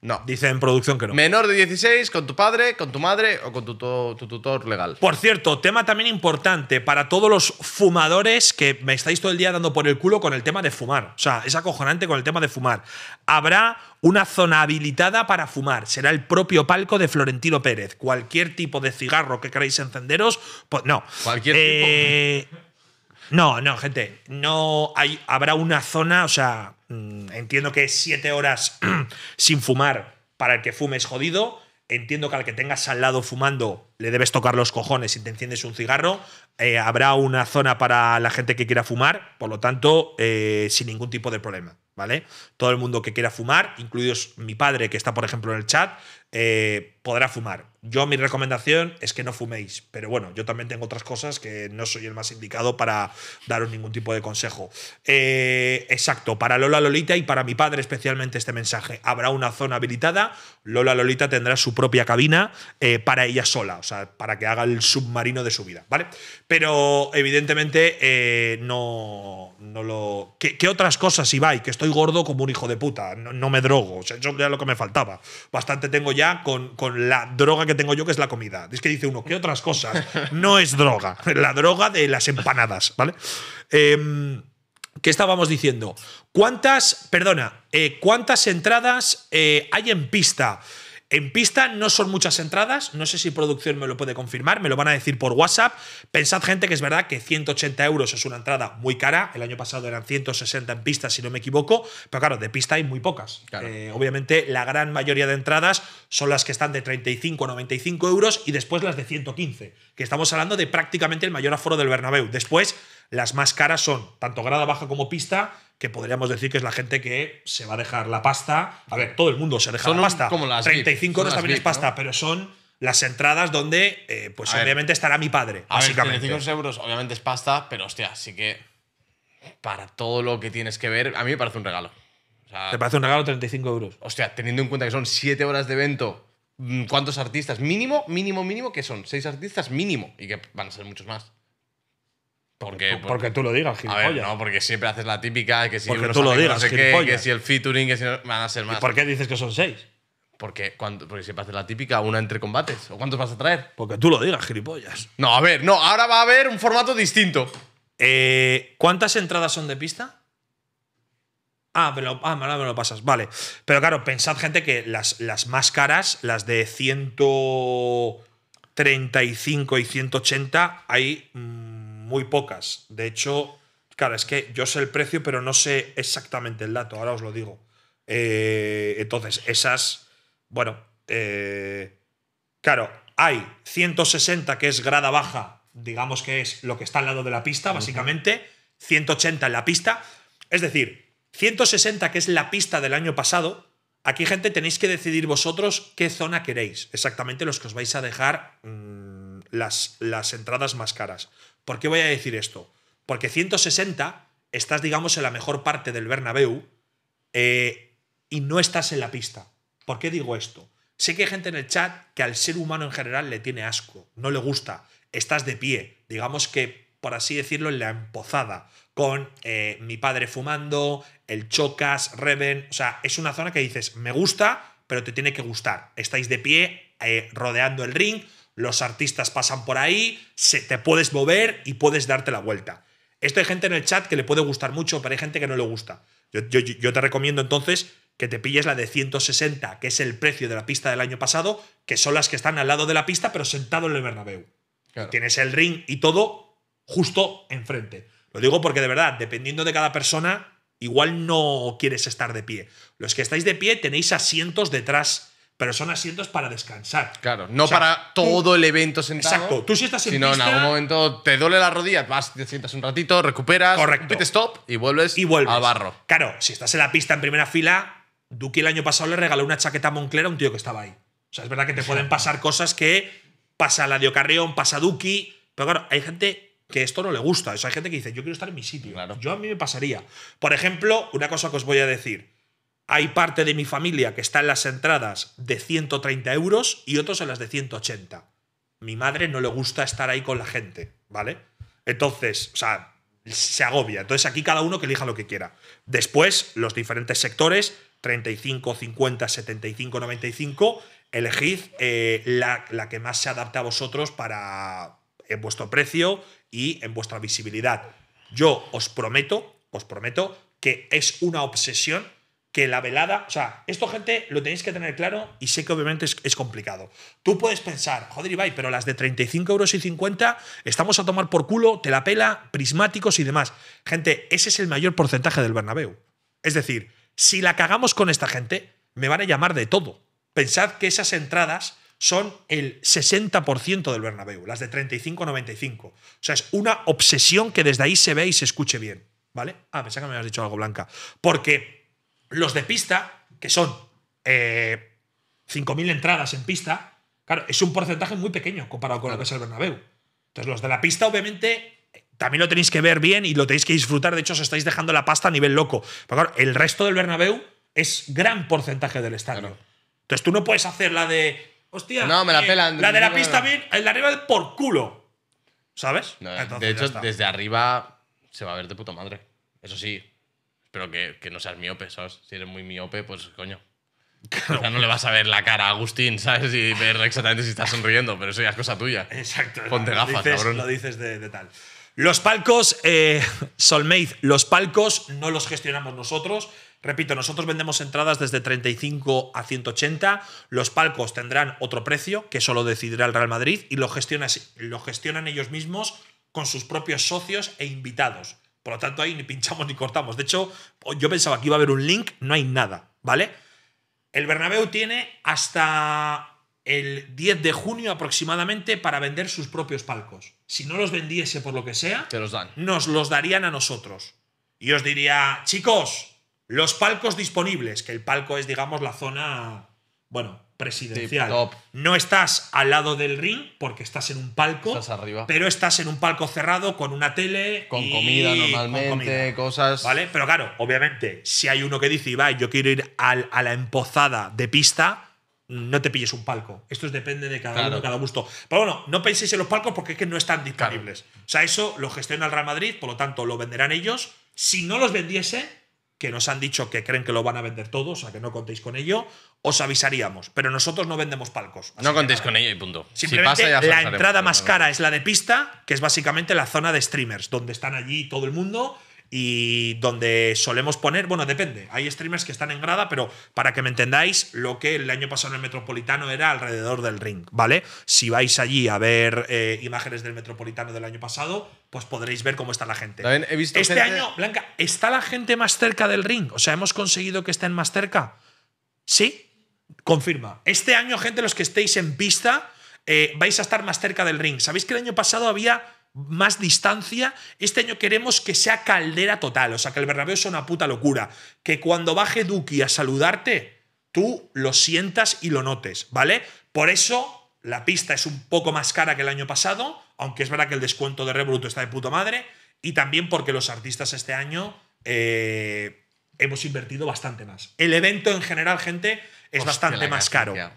No. Dice en producción que no. Menor de dieciséis, con tu padre, con tu madre o con tu, tu, tu tutor legal. Por cierto, tema también importante para todos los fumadores que me estáis todo el día dando por el culo con el tema de fumar. O sea, es acojonante con el tema de fumar. Habrá una zona habilitada para fumar. Será el propio palco de Florentino Pérez. Cualquier tipo de cigarro que queráis encenderos… Pues no. Cualquier eh, tipo… No, no, gente. No hay, habrá una zona, o sea… Entiendo que siete horas sin fumar para el que fume es jodido. Entiendo que al que tengas al lado fumando le debes tocar los cojones si te enciendes un cigarro. Eh, habrá una zona para la gente que quiera fumar, por lo tanto, eh, sin ningún tipo de problema, ¿vale? Todo el mundo que quiera fumar, incluidos mi padre, que está, por ejemplo, en el chat, eh, podrá fumar. Yo, mi recomendación es que no fuméis, pero bueno, yo también tengo otras cosas que no soy el más indicado para daros ningún tipo de consejo. Eh, exacto, para Lola Lolita y para mi padre especialmente este mensaje. Habrá una zona habilitada, Lola Lolita tendrá su propia cabina eh, para ella sola, o sea, para que haga el submarino de su vida, ¿vale? Pero evidentemente eh, no, no lo... ¿Qué, qué otras cosas, Ibai? Que estoy gordo como un hijo de puta, no, no me drogo, o sea, eso era lo que me faltaba. Bastante tengo ya con, con la droga que tengo yo, que es la comida. Es que dice uno, ¿qué otras cosas? No es droga, la droga de las empanadas, ¿vale? Eh, ¿Qué estábamos diciendo? ¿Cuántas, perdona, eh, cuántas entradas eh, hay en pista? En pista no son muchas entradas, no sé si producción me lo puede confirmar, me lo van a decir por WhatsApp. Pensad, gente, que es verdad que ciento ochenta euros es una entrada muy cara, el año pasado eran ciento sesenta en pista, si no me equivoco, pero claro, de pista hay muy pocas. Claro. Eh, obviamente, la gran mayoría de entradas son las que están de treinta y cinco a noventa y cinco euros y después las de ciento quince, que estamos hablando de prácticamente el mayor aforo del Bernabéu. Después, las más caras son tanto grada baja como pista, que podríamos decir que es la gente que se va a dejar la pasta. A ver, todo el mundo se deja son la pasta. Como las treinta y cinco euros también es pasta, ¿no? Pero son las entradas donde, eh, pues a obviamente ver, estará mi padre, a básicamente. Ver, treinta y cinco euros obviamente es pasta, pero hostia, así que para todo lo que tienes que ver, a mí me parece un regalo. O sea, ¿te parece un regalo treinta y cinco euros? Hostia, teniendo en cuenta que son siete horas de evento, ¿cuántos artistas? Mínimo, mínimo, mínimo, que son seis artistas mínimo, y que van a ser muchos más. Porque, porque, porque tú lo digas, gilipollas. A ver, no, porque siempre haces la típica, que si porque unos tú lo digas, no sé qué, que si el featuring, que si no, van a ser más. ¿Y por qué dices que son seis? Porque, porque siempre haces la típica, una entre combates. ¿O cuántos vas a traer? Porque tú lo digas, gilipollas. No, a ver, no, ahora va a haber un formato distinto. Eh, ¿Cuántas entradas son de pista? Ah, me lo, ah, me lo pasas, vale. Pero claro, pensad, gente, que las, las más caras, las de ciento treinta y cinco y ciento ochenta, hay... Mmm, muy pocas. De hecho, claro, es que yo sé el precio, pero no sé exactamente el dato. Ahora os lo digo. Eh, entonces, esas... Bueno, eh, claro, hay ciento sesenta, que es grada baja, digamos que es lo que está al lado de la pista, básicamente. ciento ochenta en la pista. Es decir, ciento sesenta, que es la pista del año pasado. Aquí, gente, tenéis que decidir vosotros qué zona queréis. Exactamente los que os vais a dejar mmm, las, las entradas más caras. ¿Por qué voy a decir esto? Porque ciento sesenta estás, digamos, en la mejor parte del Bernabéu eh, y no estás en la pista. ¿Por qué digo esto? Sé que hay gente en el chat que al ser humano en general le tiene asco, no le gusta. Estás de pie, digamos que, por así decirlo, en la empozada, con eh, mi padre fumando, el Chocas, Reven… O sea, es una zona que dices, me gusta, pero te tiene que gustar. Estáis de pie, eh, rodeando el ring… Los artistas pasan por ahí, se, te puedes mover y puedes darte la vuelta. Esto hay gente en el chat que le puede gustar mucho, pero hay gente que no le gusta. Yo, yo, yo te recomiendo entonces que te pilles la de ciento sesenta, que es el precio de la pista del año pasado, que son las que están al lado de la pista, pero sentado en el Bernabéu. Claro. Tienes el ring y todo justo enfrente. Lo digo porque, de verdad, dependiendo de cada persona, igual no quieres estar de pie. Los que estáis de pie tenéis asientos detrás pero son asientos para descansar. Claro, no, o sea, para todo tú, el evento sentado. Exacto, tú si estás en pista… Si no, en algún momento te duele la rodilla, vas, te sientas un ratito, recuperas… Correcto. Un pit stop y vuelves, y vuelves al barro. Claro, si estás en la pista en primera fila, Duki el año pasado le regaló una chaqueta Moncler a un tío que estaba ahí. O sea, es verdad que te pueden pasar cosas que… Pasa la de Ocarrión, pasa Duki… Pero claro, hay gente que esto no le gusta. O sea, hay gente que dice, yo quiero estar en mi sitio. Claro. Yo a mí me pasaría. Por ejemplo, una cosa que os voy a decir… Hay parte de mi familia que está en las entradas de ciento treinta euros y otros en las de ciento ochenta. Mi madre no le gusta estar ahí con la gente, ¿vale? Entonces, o sea, se agobia. Entonces aquí cada uno que elija lo que quiera. Después, los diferentes sectores, treinta y cinco, cincuenta, setenta y cinco, noventa y cinco, elegid eh, la, la que más se adapta a vosotros para en vuestro precio y en vuestra visibilidad. Yo os prometo, os prometo que es una obsesión que la velada… O sea, esto, gente, lo tenéis que tener claro y sé que obviamente es, es complicado. Tú puedes pensar, joder, Ibai, pero las de treinta y cinco euros y cincuenta estamos a tomar por culo, te la pela, prismáticos y demás. Gente, ese es el mayor porcentaje del Bernabéu. Es decir, si la cagamos con esta gente, me van a llamar de todo. Pensad que esas entradas son el sesenta por ciento del Bernabéu, las de treinta y cinco a noventa y cinco. O sea, es una obsesión que desde ahí se ve y se escuche bien, ¿vale? Ah, pensaba que me habías dicho algo, Blanca. Porque… Los de pista, que son eh, cinco mil entradas en pista, claro, es un porcentaje muy pequeño comparado con, claro, lo que es el Bernabéu. Entonces, los de la pista, obviamente, también lo tenéis que ver bien y lo tenéis que disfrutar. De hecho, os estáis dejando la pasta a nivel loco. Pero claro, el resto del Bernabéu es gran porcentaje del estadio. Claro. Entonces, tú no puedes hacer la de… Hostia, no, me la, pelan, eh, la de la pista bien, el de arriba por culo. ¿Sabes? No, entonces, de hecho, desde arriba se va a ver de puta madre. Eso sí. Pero que, que no seas miope, ¿sabes? Si eres muy miope, pues coño. Claro. O sea, no le vas a ver la cara a Agustín, ¿sabes? Y ver exactamente si está sonriendo, pero eso ya es cosa tuya. Exacto. Ponte no, gafas, dices, cabrón. Lo dices de, de tal. Los palcos, eh, Solmeid, los palcos no los gestionamos nosotros. Repito, nosotros vendemos entradas desde treinta y cinco a ciento ochenta. Los palcos tendrán otro precio, que eso lo decidirá el Real Madrid, y lo, gestiona, lo gestionan ellos mismos con sus propios socios e invitados. Por lo tanto, ahí ni pinchamos ni cortamos. De hecho, yo pensaba que iba a haber un link, no hay nada, ¿vale? El Bernabéu tiene hasta el diez de junio aproximadamente para vender sus propios palcos. Si no los vendiese por lo que sea, te los dan. Nos los darían a nosotros. Y os diría, chicos, los palcos disponibles, que el palco es, digamos, la zona, bueno, presidencial. No estás al lado del ring porque estás en un palco, estás arriba, pero estás en un palco cerrado con una tele, con y comida normalmente, con comida, cosas, ¿vale? Pero claro, obviamente, si hay uno que dice, Ibai, yo quiero ir al, a la empozada de pista, no te pilles un palco. Esto depende de cada claro. uno, cada gusto. Pero bueno, no penséis en los palcos porque es que no están disponibles. Claro. O sea, eso lo gestiona el Real Madrid, por lo tanto lo venderán ellos. Si no los vendiese, que nos han dicho que creen que lo van a vender todos, o sea, que no contéis con ello, os avisaríamos. Pero nosotros no vendemos palcos. No contéis con ello y punto. Simplemente si pasa, la entrada más cara es la de pista, que es básicamente la zona de streamers, donde están allí todo el mundo y donde solemos poner… Bueno, depende. Hay streamers que están en grada, pero para que me entendáis, lo que el año pasado en el Metropolitano era alrededor del ring, ¿vale? Si vais allí a ver eh, imágenes del Metropolitano del año pasado… pues podréis ver cómo está la gente. He visto este gente... año, Blanca, ¿está la gente más cerca del ring? O sea, ¿hemos conseguido que estén más cerca? ¿Sí? Confirma. Este año, gente, los que estéis en pista, eh, vais a estar más cerca del ring. ¿Sabéis que el año pasado había más distancia? Este año queremos que sea caldera total. O sea, que el Bernabéu sea una puta locura. Que cuando baje Duki a saludarte, tú lo sientas y lo notes, ¿vale? Por eso… La pista es un poco más cara que el año pasado, aunque es verdad que el descuento de Revolut está de puta madre, y también porque los artistas este año eh, hemos invertido bastante más. El evento en general, gente, es Hostia, bastante más caro. Ya.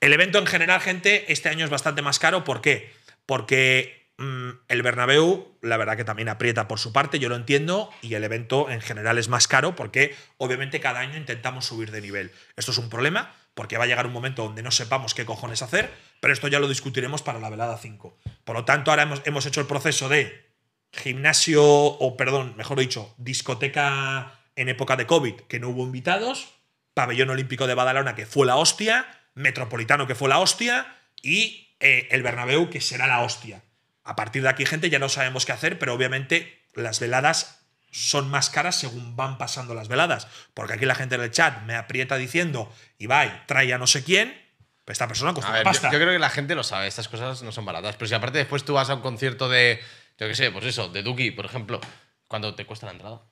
El evento en general, gente, este año es bastante más caro. ¿Por qué? Porque mmm, el Bernabéu, la verdad que también aprieta por su parte, yo lo entiendo, y el evento en general es más caro porque obviamente cada año intentamos subir de nivel. Esto es un problema, porque va a llegar un momento donde no sepamos qué cojones hacer, pero esto ya lo discutiremos para la velada cinco. Por lo tanto, ahora hemos, hemos hecho el proceso de gimnasio, o perdón, mejor dicho, discoteca en época de COVID, que no hubo invitados, pabellón olímpico de Badalona, que fue la hostia, Metropolitano, que fue la hostia, y eh, el Bernabéu, que será la hostia. A partir de aquí, gente, ya no sabemos qué hacer, pero obviamente las veladas son más caras según van pasando las veladas. Porque aquí la gente en el chat me aprieta diciendo Ibai, trae a no sé quién. Esta persona costó una pasta. Yo, yo creo que la gente lo sabe. Estas cosas no son baratas. Pero si aparte después tú vas a un concierto de, yo qué sé, pues eso, de Duki, por ejemplo, ¿cuánto te cuesta la entrada?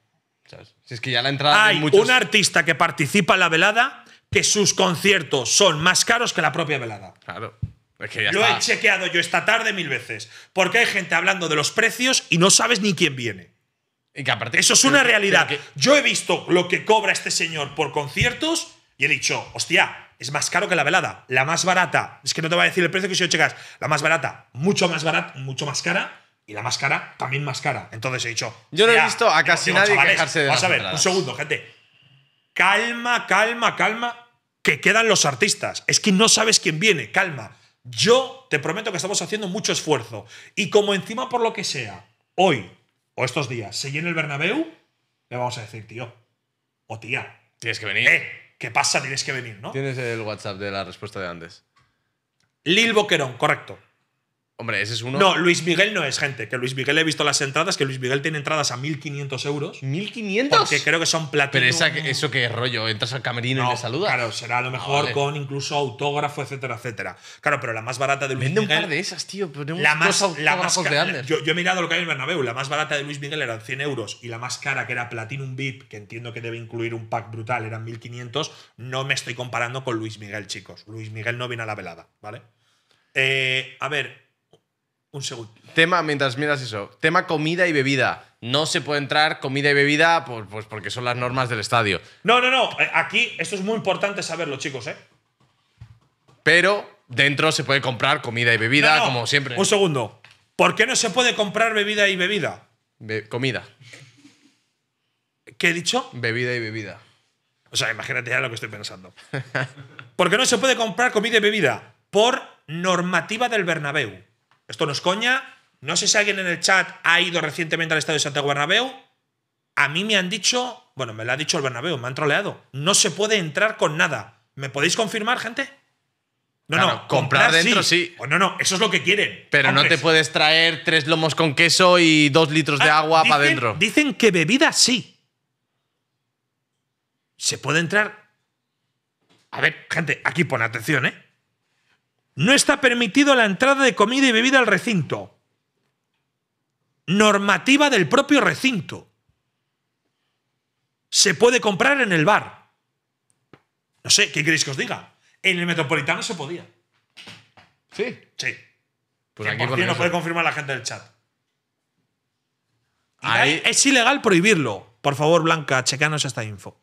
¿Sabes? Si es que ya la entrada… Hay muchos... un artista que participa en la velada que sus conciertos son más caros que la propia velada. Claro. Es que ya lo está. He chequeado yo esta tarde mil veces. Porque hay gente hablando de los precios y no sabes ni quién viene. Y que aparte, eso es una que, realidad. Que... Yo he visto lo que cobra este señor por conciertos y he dicho, hostia… Es más caro que la velada. La más barata, es que no te voy a decir el precio que si lo checas, la más barata, mucho más barata, mucho más cara, y la más cara, también más cara. Entonces he dicho… Yo no he visto a casi digo, nadie quejarse de… Vamos a ver, entradas. Un segundo, gente. Calma, calma, calma, que quedan los artistas. Es que no sabes quién viene, calma. Yo te prometo que estamos haciendo mucho esfuerzo. Y como encima, por lo que sea, hoy o estos días, se llena el Bernabéu, le vamos a decir, tío, o tía, tienes que venir. Eh, ¿Qué pasa? Tienes que venir, ¿no? Tienes el WhatsApp de la respuesta de antes. Lil Boquerón, correcto. Hombre, ese es uno… No, Luis Miguel no es, gente. Que Luis Miguel, he visto las entradas, que Luis Miguel tiene entradas a mil quinientos euros. ¿mil quinientos? Porque creo que son platino. Pero esa, eso qué rollo, entras al camerino no, y le saludas. Claro, será a lo mejor ah, vale. con incluso autógrafo, etcétera, etcétera. Claro, pero la más barata de Luis Vende Miguel… Vende un par de esas, tío. La más, la más de yo, yo he mirado lo que hay en Bernabéu. La más barata de Luis Miguel eran cien euros y la más cara, que era Platinum V I P, que entiendo que debe incluir un pack brutal, eran mil quinientos. No me estoy comparando con Luis Miguel, chicos. Luis Miguel no viene a la velada, ¿vale? Eh, a ver… Un segundo. Tema, mientras miras eso, tema comida y bebida. No se puede entrar comida y bebida por, pues porque son las normas del estadio. No, no, no. Aquí esto es muy importante saberlo, chicos, ¿eh? Pero dentro se puede comprar comida y bebida, no, no. como siempre. Un segundo. ¿Por qué no se puede comprar bebida y bebida? Be- comida. ¿Qué he dicho? Bebida y bebida. O sea, imagínate ya lo que estoy pensando. ¿Por qué no se puede comprar comida y bebida? Por normativa del Bernabéu. Esto no es coña. No sé si alguien en el chat ha ido recientemente al estadio de Santiago Bernabéu. A mí me han dicho… Bueno, me lo ha dicho el Bernabéu, me han troleado. No se puede entrar con nada. ¿Me podéis confirmar, gente? No, claro, no. Comprar, comprar dentro, sí. sí. Pues no, no. Eso es lo que quieren. Pero hombres. No te puedes traer tres lomos con queso y dos litros ah, de agua dicen, para dentro. Dicen que bebida sí. Se puede entrar… A ver, gente, aquí pon atención, ¿eh? No está permitido la entrada de comida y bebida al recinto. Normativa del propio recinto. Se puede comprar en el bar. No sé, ¿qué queréis que os diga? En el Metropolitano se podía. Sí. Sí. Pues aquí por qué no puede confirmar la gente del chat. Ahí... Es ilegal prohibirlo. Por favor, Blanca, checanos esta info.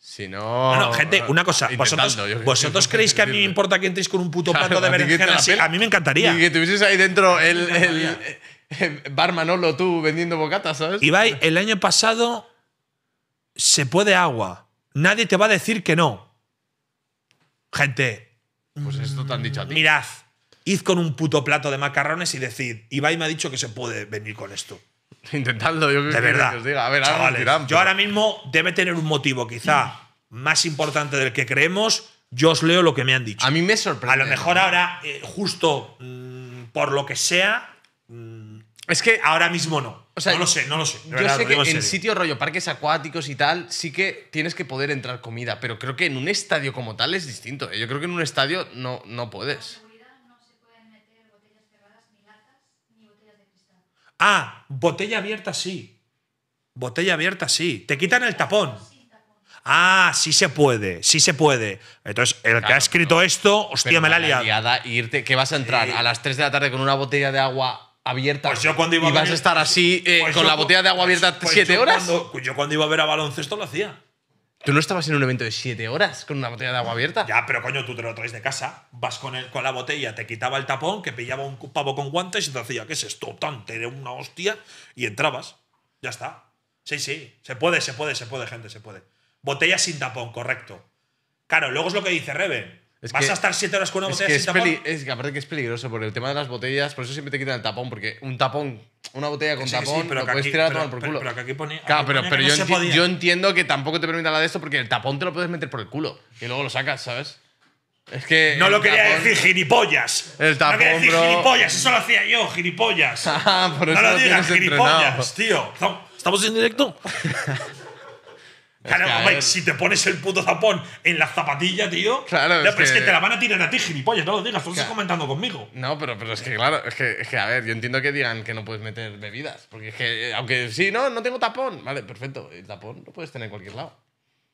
Si no, no, no, gente, una cosa. ¿Vosotros, ¿vosotros creéis que a mí me importa que entréis con un puto plato claro, de berenjena así? A mí me encantaría. Y que tuvieses ahí dentro el, el, el bar Manolo, tú vendiendo bocatas, ¿sabes? Ibai, el año pasado se puede agua. Nadie te va a decir que no. Gente. Pues esto te han dicho a ti. Mirad, id con un puto plato de macarrones y decid, Ibai me ha dicho que se puede venir con esto. Intentando, yo creo de que verdad. Que os diga. A ver, chavales, ahora dirán, yo ahora mismo debe tener un motivo quizá más importante del que creemos. Yo os leo lo que me han dicho. A mí me sorprende. A lo mejor ¿no? ahora, eh, justo mmm, por lo que sea, mmm, es que ahora mismo no. O sea, no lo sé, no lo sé. De yo verdad, sé que en serio. Sitios rollo parques acuáticos y tal sí que tienes que poder entrar comida, pero creo que en un estadio como tal es distinto. Yo creo que en un estadio no, no puedes. Ah, botella abierta sí. Botella abierta sí. Te quitan el tapón. Ah, sí se puede, sí se puede. Entonces, el claro, que ha escrito no. esto, hostia, me la ha liado. Irte, que vas a entrar eh. a las tres de la tarde con una botella de agua abierta pues yo cuando iba y a vas venir, a estar así eh, pues con yo, la botella de agua abierta pues, pues siete horas. Cuando, yo cuando iba a ver a baloncesto lo hacía. ¿Tú no estabas en un evento de siete horas con una botella de agua abierta? Ya, pero coño, tú te lo traes de casa. Vas con, el, con la botella, te quitaba el tapón, que pillaba un pavo con guantes y te hacía, ¿qué es esto? Tan, te de una hostia y entrabas. Ya está. Sí, sí. Se puede, se puede, se puede, gente, se puede. Botella sin tapón, correcto. Claro, luego es lo que dice Reven. Es ¿Vas que, a estar siete horas con una botella sin tapón? Es que aparte que es peligroso por el tema de las botellas, por eso siempre te quitan el tapón, porque un tapón, una botella con sí, tapón, sí, pero lo puedes aquí, tirar pero, a tomar por pero, culo. Pero, pero que aquí pone, claro, pero, pero yo, no enti yo entiendo que tampoco te permita la de esto, porque el tapón te lo puedes meter por el culo y luego lo sacas, ¿sabes? Es que… No lo quería tapón, decir gilipollas. El tapón, No quería decir bro. gilipollas, eso lo hacía yo, gilipollas. Ah, por eso no lo digas, gilipollas, entrenado. tío. No. ¿Estamos en directo? Claro, hombre, si te pones el puto zapón en la zapatilla, tío. Claro, no, es, pero que... es que te la van a tirar a ti, gilipollas, no lo digas, tú estás claro. comentando conmigo. No, pero, pero es que, claro, es que, es que, a ver, yo entiendo que digan que no puedes meter bebidas. Porque es que, aunque sí, no, no tengo tapón. Vale, perfecto, el tapón lo puedes tener en cualquier lado.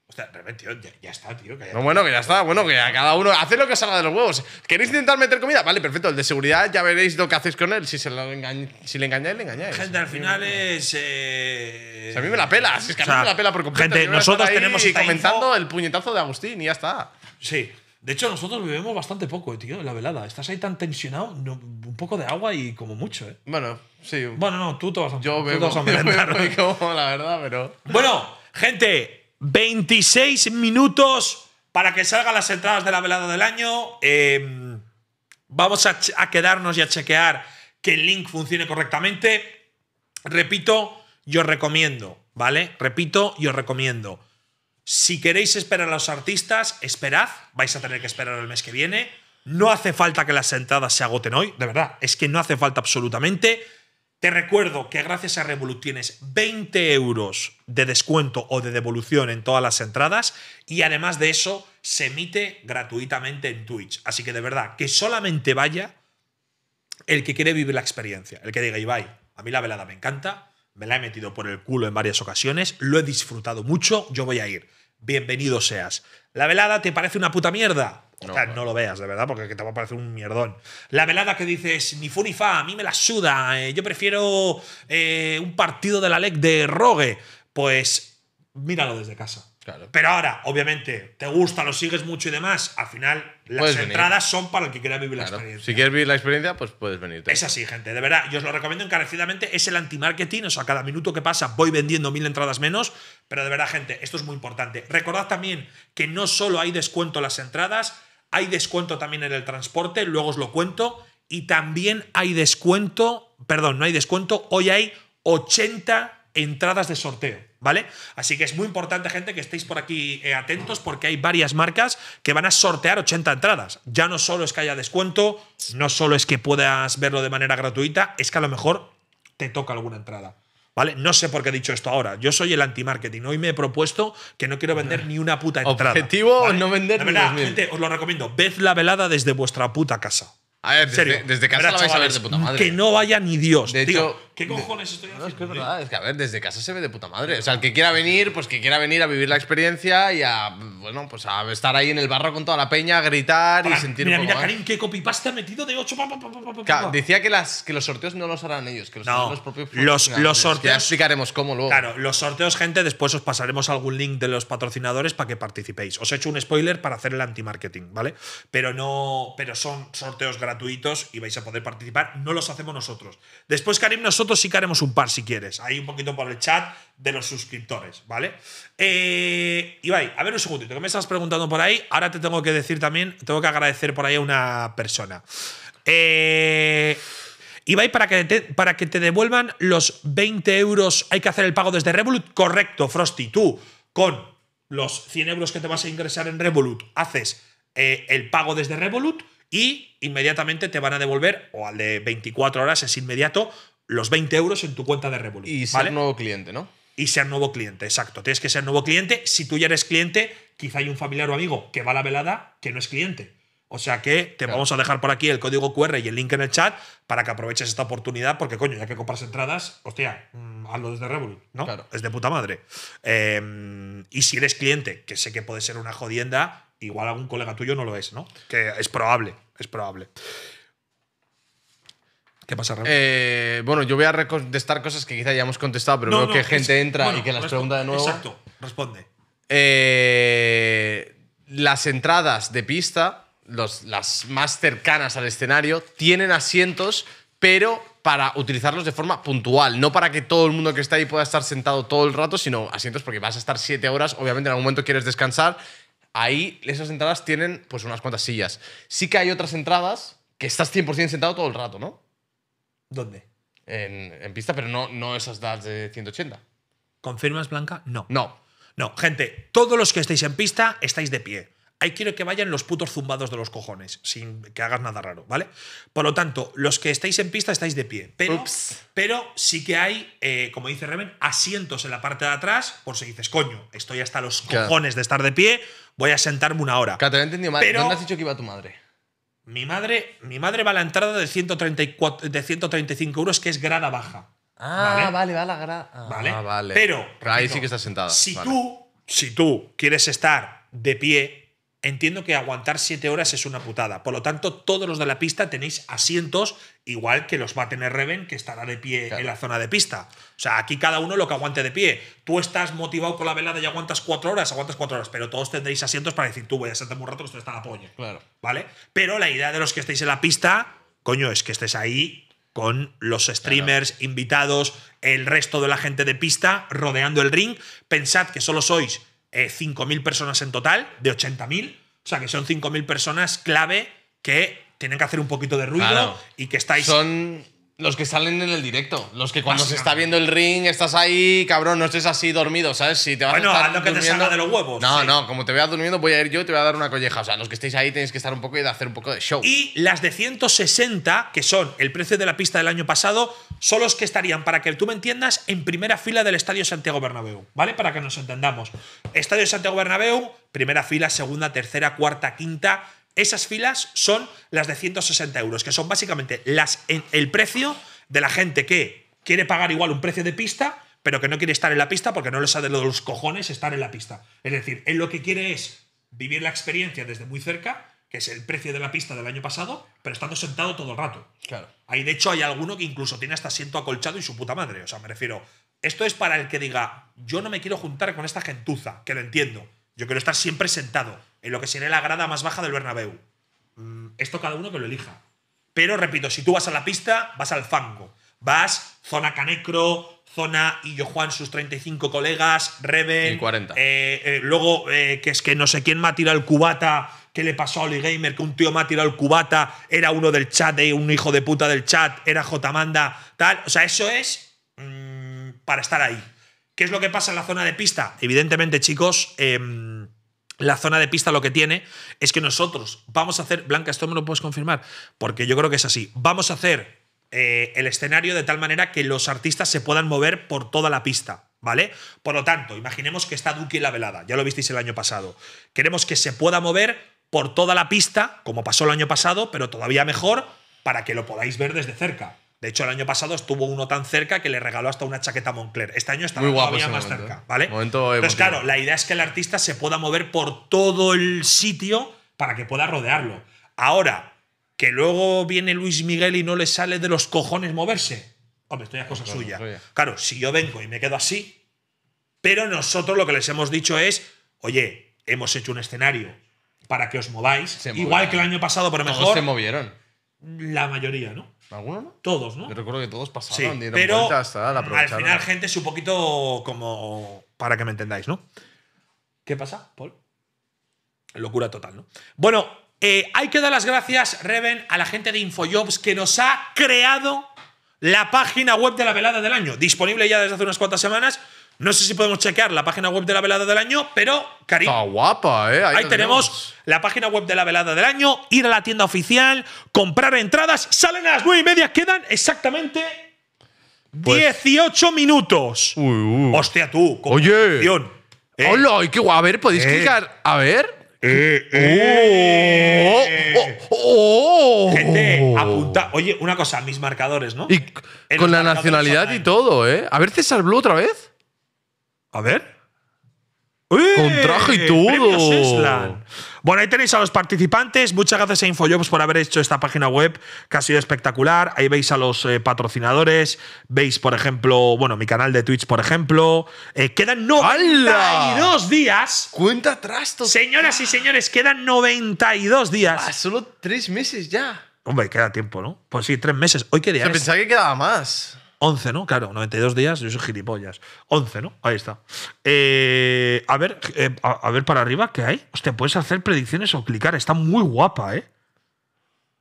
Hostia, Reven, tío, ya, ya está, tío. Que no, bueno, que ya está, bueno, que a cada uno hace lo que salga de los huevos. ¿Queréis intentar meter comida? Vale, perfecto, el de seguridad ya veréis lo que hacéis con él. Si, se lo engañ... si le engañáis, le engañáis. Gente, al final es… Eh... O sea, a mí me la pela, si es que o sea, a mí me la pela por completo. Gente, nosotros tenemos… Y comentando info... el puñetazo de Agustín y ya está. Sí. De hecho, nosotros bebemos bastante poco, tío, en la velada. Estás ahí tan tensionado, no, un poco de agua y como mucho, ¿eh? Bueno, sí. Bueno, no, tú te vas a… Yo bebo, yo bebo como la verdad, pero… Bueno, gente… veintiséis minutos para que salgan las entradas de la velada del año. Eh, vamos a, a quedarnos y a chequear que el link funcione correctamente. Repito, yo os recomiendo, ¿vale? Repito, yo os recomiendo. Si queréis esperar a los artistas, esperad. Vais a tener que esperar el mes que viene. No hace falta que las entradas se agoten hoy, de verdad. Es que no hace falta absolutamente. Te recuerdo que gracias a Revolut tienes veinte euros de descuento o de devolución en todas las entradas y además de eso se emite gratuitamente en Twitch. Así que de verdad, que solamente vaya el que quiere vivir la experiencia. El que diga, Ibai, a mí la velada me encanta, me la he metido por el culo en varias ocasiones, lo he disfrutado mucho, yo voy a ir. Bienvenido seas. ¿La velada te parece una puta mierda? No, o sea, no lo veas, de verdad, porque te va a parecer un mierdón. La velada que dices, ni fu ni fa, a mí me la suda, eh, yo prefiero eh, un partido de la L E C de Rogue. Pues míralo desde casa. Claro. Pero ahora, obviamente, te gusta, lo sigues mucho y demás, al final las puedes entradas venir. Son para el que quiera vivir claro. la experiencia. Si quieres vivir la experiencia, pues puedes venir. Es así, gente, de verdad, yo os lo recomiendo encarecidamente, es el anti-marketing, o sea, cada minuto que pasa voy vendiendo mil entradas menos, pero de verdad, gente, esto es muy importante. Recordad también que no solo hay descuento en las entradas, hay descuento también en el transporte, luego os lo cuento, y también hay descuento, perdón, no hay descuento, hoy hay ochenta entradas de sorteo. ¿Vale? Así que es muy importante, gente, que estéis por aquí eh, atentos porque hay varias marcas que van a sortear ochenta entradas. Ya no solo es que haya descuento, no solo es que puedas verlo de manera gratuita, es que a lo mejor te toca alguna entrada. ¿Vale? No sé por qué he dicho esto ahora. Yo soy el anti-marketing. Hoy me he propuesto que no quiero vender ni una puta entrada. Objetivo, ¿vale? No vender ni una. Gente, os lo recomiendo. Ved la velada desde vuestra puta casa. A ver, desde, desde casa la vais a ver de puta madre. Que no vaya ni Dios. De Digo, hecho, ¿qué cojones de, estoy haciendo? No, es que es verdad, es que a ver, desde casa se ve de puta madre. O sea, el que quiera venir, pues que quiera venir a vivir la experiencia y a, bueno, pues a estar ahí en el barro con toda la peña, a gritar para, y sentir mira, un poco Mira, mira, Karim, qué copypasta ha metido de ocho. Pa, pa, pa, pa, claro, pa. Decía que, las, que los sorteos no los harán ellos, que los no, harán los propios. Los, los sorteos. Ya explicaremos cómo luego. Claro, los sorteos, gente, después os pasaremos algún link de los patrocinadores para que participéis. Os he hecho un spoiler para hacer el anti-marketing, ¿vale? Pero no. Pero son sorteos gratuitos. gratuitos y vais a poder participar. No los hacemos nosotros. Después, Karim, nosotros sí que haremos un par, si quieres. Ahí un poquito por el chat de los suscriptores, ¿vale? Eh, Ibai, a ver un segundito, que me estás preguntando por ahí. Ahora te tengo que decir también, tengo que agradecer por ahí a una persona. Eh, Ibai, para que, te, para que te devuelvan los veinte euros, ¿hay que hacer el pago desde Revolut? Correcto, Frosty. Tú, con los cien euros que te vas a ingresar en Revolut, haces eh, el pago desde Revolut y inmediatamente te van a devolver, o al de veinticuatro horas es inmediato, los veinte euros en tu cuenta de Revolut. Y ser ¿vale? nuevo cliente, ¿no? Y ser nuevo cliente, exacto. Tienes que ser nuevo cliente. Si tú ya eres cliente, quizá hay un familiar o amigo que va a la velada que no es cliente. O sea que te claro. vamos a dejar por aquí el código cu erre y el link en el chat para que aproveches esta oportunidad porque, coño, ya que compras entradas, hostia, hazlo desde Revolut, ¿no? Claro. Es de puta madre. Eh, y si eres cliente, que sé que puede ser una jodienda… Igual algún colega tuyo no lo es, ¿no? Que es probable, es probable. ¿Qué pasa, Raúl? Eh, bueno, yo voy a contestar cosas que quizá ya hemos contestado, pero no, veo no, que es, gente entra bueno, y que las pregunta de nuevo. Exacto, responde. Eh, las entradas de pista, los, las más cercanas al escenario, tienen asientos, pero para utilizarlos de forma puntual, no para que todo el mundo que está ahí pueda estar sentado todo el rato, sino asientos porque vas a estar siete horas, obviamente en algún momento quieres descansar. Ahí esas entradas tienen pues unas cuantas sillas. Sí que hay otras entradas que estás cien por cien sentado todo el rato, ¿no? ¿Dónde? En, en pista, pero no, no esas das de ciento ochenta. ¿Confirmas, Blanca? No. No. No, gente, todos los que estáis en pista estáis de pie. Ahí quiero que vayan los putos zumbados de los cojones, sin que hagas nada raro, ¿vale? Por lo tanto, los que estáis en pista estáis de pie. Pero, pero sí que hay, eh, como dice Reven, asientos en la parte de atrás, por si dices, coño, estoy hasta los cojones claro. de estar de pie, voy a sentarme una hora. Claro, te lo he entendido mal. Pero, ¿dónde has dicho que iba tu madre? Mi madre, mi madre va a la entrada de, ciento treinta y cuatro, de ciento treinta y cinco euros, que es grada baja. Ah, vale, vale, va la grada. Ah, ¿vale? Vale. Pero, repito, ahí sí que estás sentada. Si, vale. tú, si tú quieres estar de pie, entiendo que aguantar siete horas es una putada. Por lo tanto, todos los de la pista tenéis asientos, igual que los va a tener Reven, que estará de pie claro. en la zona de pista. O sea, aquí cada uno lo que aguante de pie. Tú estás motivado con la velada y aguantas cuatro horas, aguantas cuatro horas, pero todos tendréis asientos para decir, tú voy a sentarme un rato que esto está la polla. Claro. ¿Vale? Pero la idea de los que estáis en la pista, coño, es que estés ahí con los streamers, claro. invitados, el resto de la gente de pista, rodeando el ring. Pensad que solo sois eh, cinco mil personas en total, de ochenta mil. O sea, que son cinco mil personas clave que tienen que hacer un poquito de ruido claro. y que estáis… Son los que salen en el directo. Los que cuando se está viendo el ring estás ahí, cabrón, no estés así dormido, ¿sabes? Si te vas bueno, a estar haz lo que durmiendo, te salga de los huevos. No, sí. no, como te veas durmiendo voy a ir yo y te voy a dar una colleja. O sea, los que estéis ahí tenéis que estar un poco y hacer un poco de show. Y las de ciento sesenta, que son el precio de la pista del año pasado, son los que estarían, para que tú me entiendas, en primera fila del Estadio Santiago Bernabéu, ¿vale? Para que nos entendamos. Estadio Santiago Bernabéu, primera fila, segunda, tercera, cuarta, quinta… Esas filas son las de ciento sesenta euros, que son básicamente las en el precio de la gente que quiere pagar igual un precio de pista, pero que no quiere estar en la pista porque no les sale de los cojones estar en la pista. Es decir, él lo que quiere es vivir la experiencia desde muy cerca, que es el precio de la pista del año pasado, pero estando sentado todo el rato. Claro. Ahí, de hecho, hay alguno que incluso tiene hasta asiento acolchado y su puta madre. O sea, me refiero, esto es para el que diga, yo no me quiero juntar con esta gentuza, que lo entiendo. Yo quiero estar siempre sentado, en lo que sería la grada más baja del Bernabéu. Esto cada uno que lo elija. Pero, repito, si tú vas a la pista, vas al fango. Vas, zona Canecro, zona Illo Juan, sus treinta y cinco colegas, Reven… cuarenta. Eh, eh, luego, eh, que es que no sé quién me ha tirado el cubata, que le pasó a Oli Gamer, que un tío me ha tirado el cubata, era uno del chat, eh, un hijo de puta del chat, era Jmanda, tal… O sea, eso es mmm, para estar ahí. ¿Qué es lo que pasa en la zona de pista? Evidentemente, chicos, eh, la zona de pista lo que tiene es que nosotros vamos a hacer… Blanca, esto me lo puedes confirmar, porque yo creo que es así. Vamos a hacer eh, el escenario de tal manera que los artistas se puedan mover por toda la pista, ¿vale? Por lo tanto, imaginemos que está Duki en la velada. Ya lo visteis el año pasado. Queremos que se pueda mover por toda la pista, como pasó el año pasado, pero todavía mejor para que lo podáis ver desde cerca. De hecho, el año pasado estuvo uno tan cerca que le regaló hasta una chaqueta Moncler. Este año está todavía más momento, cerca, ¿vale? Entonces, claro, la idea es que el artista se pueda mover por todo el sitio para que pueda rodearlo. Ahora, que luego viene Luis Miguel y no le sale de los cojones moverse. Hombre, esto ya es cosa claro, suya. suya. Claro, si yo vengo y me quedo así, pero nosotros lo que les hemos dicho es, oye, hemos hecho un escenario para que os mováis. Igual que el año pasado, pero mejor. Todos se movieron. La mayoría, ¿no? ¿Algunos no? Todos, ¿no? Yo recuerdo que todos pasaron, sí, dieron pero vuelta hasta la al final, gente, es un poquito como… Para que me entendáis, ¿no? ¿Qué pasa, Paul? Locura total, ¿no? Bueno, eh, hay que dar las gracias, Reven, a la gente de Infojobs que nos ha creado la página web de la velada del año. Disponible ya desde hace unas cuantas semanas. No sé si podemos chequear la página web de la velada del año, pero, cariño… Está guapa, ¿eh? Ahí, ahí tenemos. tenemos la página web de la velada del año, ir a la tienda oficial, comprar entradas. Salen a las nueve y media, quedan exactamente pues, dieciocho minutos. Uy, uy. Hostia, tú. Oye. Eh. Hola, qué guapo. A ver, ¿podéis eh. clicar? A ver… Eh, eh, oh, oh, oh. Gente, apunta. Oye, una cosa, mis marcadores, ¿no? Y con la nacionalidad y todo, ¿eh? A ver, César Blue otra vez. A ver. ¡Eh! Con traje y todo. Bueno, ahí tenéis a los participantes. Muchas gracias a Infojobs por haber hecho esta página web, que ha sido espectacular. Ahí veis a los eh, patrocinadores. Veis, por ejemplo, bueno, mi canal de Twitch, por ejemplo. Eh, quedan noventa y dos ¡Hala! días. Cuenta atrás. Señoras y señores, quedan noventa y dos días. Ah, solo tres meses ya. Hombre, queda tiempo, ¿no? Pues sí, tres meses. ¿Hoy qué día es? Pensaba que quedaba más. once, ¿no? Claro, noventa y dos días, yo soy gilipollas. once, ¿no? Ahí está. Eh, a ver, eh, a, a ver para arriba, ¿qué hay? Hostia, puedes hacer predicciones o clicar. Está muy guapa, ¿eh?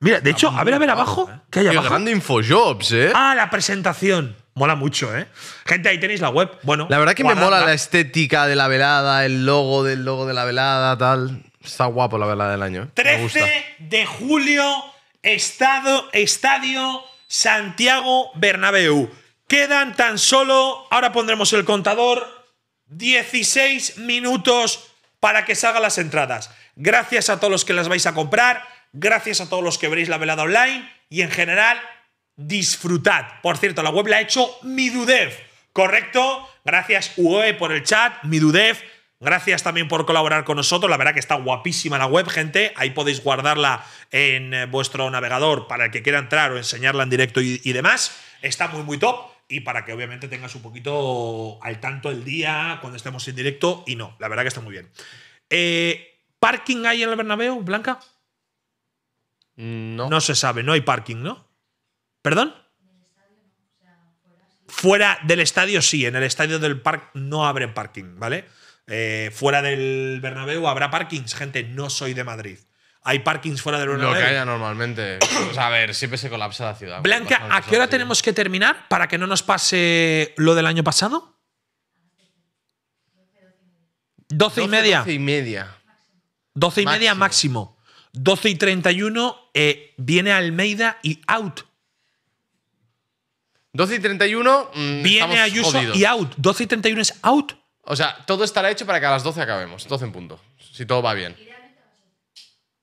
Mira, de hecho, a ver, a ver abajo. ¿Qué hay abajo? Grande Infojobs, ¿eh? Ah, la presentación. Mola mucho, ¿eh? Gente, ahí tenéis la web. Bueno, la verdad que me mola la estética de la velada, el logo del logo de la velada, tal. Está guapo la velada del año. ¿Eh? trece de julio, estado, estadio Santiago Bernabéu. Quedan tan solo, ahora pondremos el contador, dieciséis minutos para que salgan las entradas. Gracias a todos los que las vais a comprar, gracias a todos los que veréis la velada online y en general, disfrutad. Por cierto, la web la ha hecho Midudev, ¿correcto? Gracias U E por el chat, Midudev. Gracias también por colaborar con nosotros. La verdad que está guapísima la web, gente. Ahí podéis guardarla en vuestro navegador para el que quiera entrar o enseñarla en directo y, y demás. Está muy, muy top. Y para que obviamente tengas un poquito al tanto el día cuando estemos en directo y no. La verdad que está muy bien. Eh, ¿Parking hay en el Bernabéu, Blanca? No. No se sabe. No hay parking, ¿no? ¿Perdón? Fuera del estadio sí. En el estadio del parque no abre parking, ¿vale? Eh, fuera del Bernabéu habrá parkings, gente. No soy de Madrid. Hay parkings fuera del Bernabéu. Lo que haya normalmente. Pues a ver, siempre se colapsa la ciudad. Blanca, ¿a qué hora tenemos que terminar para que no nos pase lo del año pasado? doce y media. doce y media. doce y media máximo. doce y treinta y uno eh, viene Almeida y out. doce y treinta y uno mmm, viene Ayuso jodidos. Y out. doce y treinta y uno es out. O sea, todo estará hecho para que a las doce acabemos. doce en punto. Si todo va bien.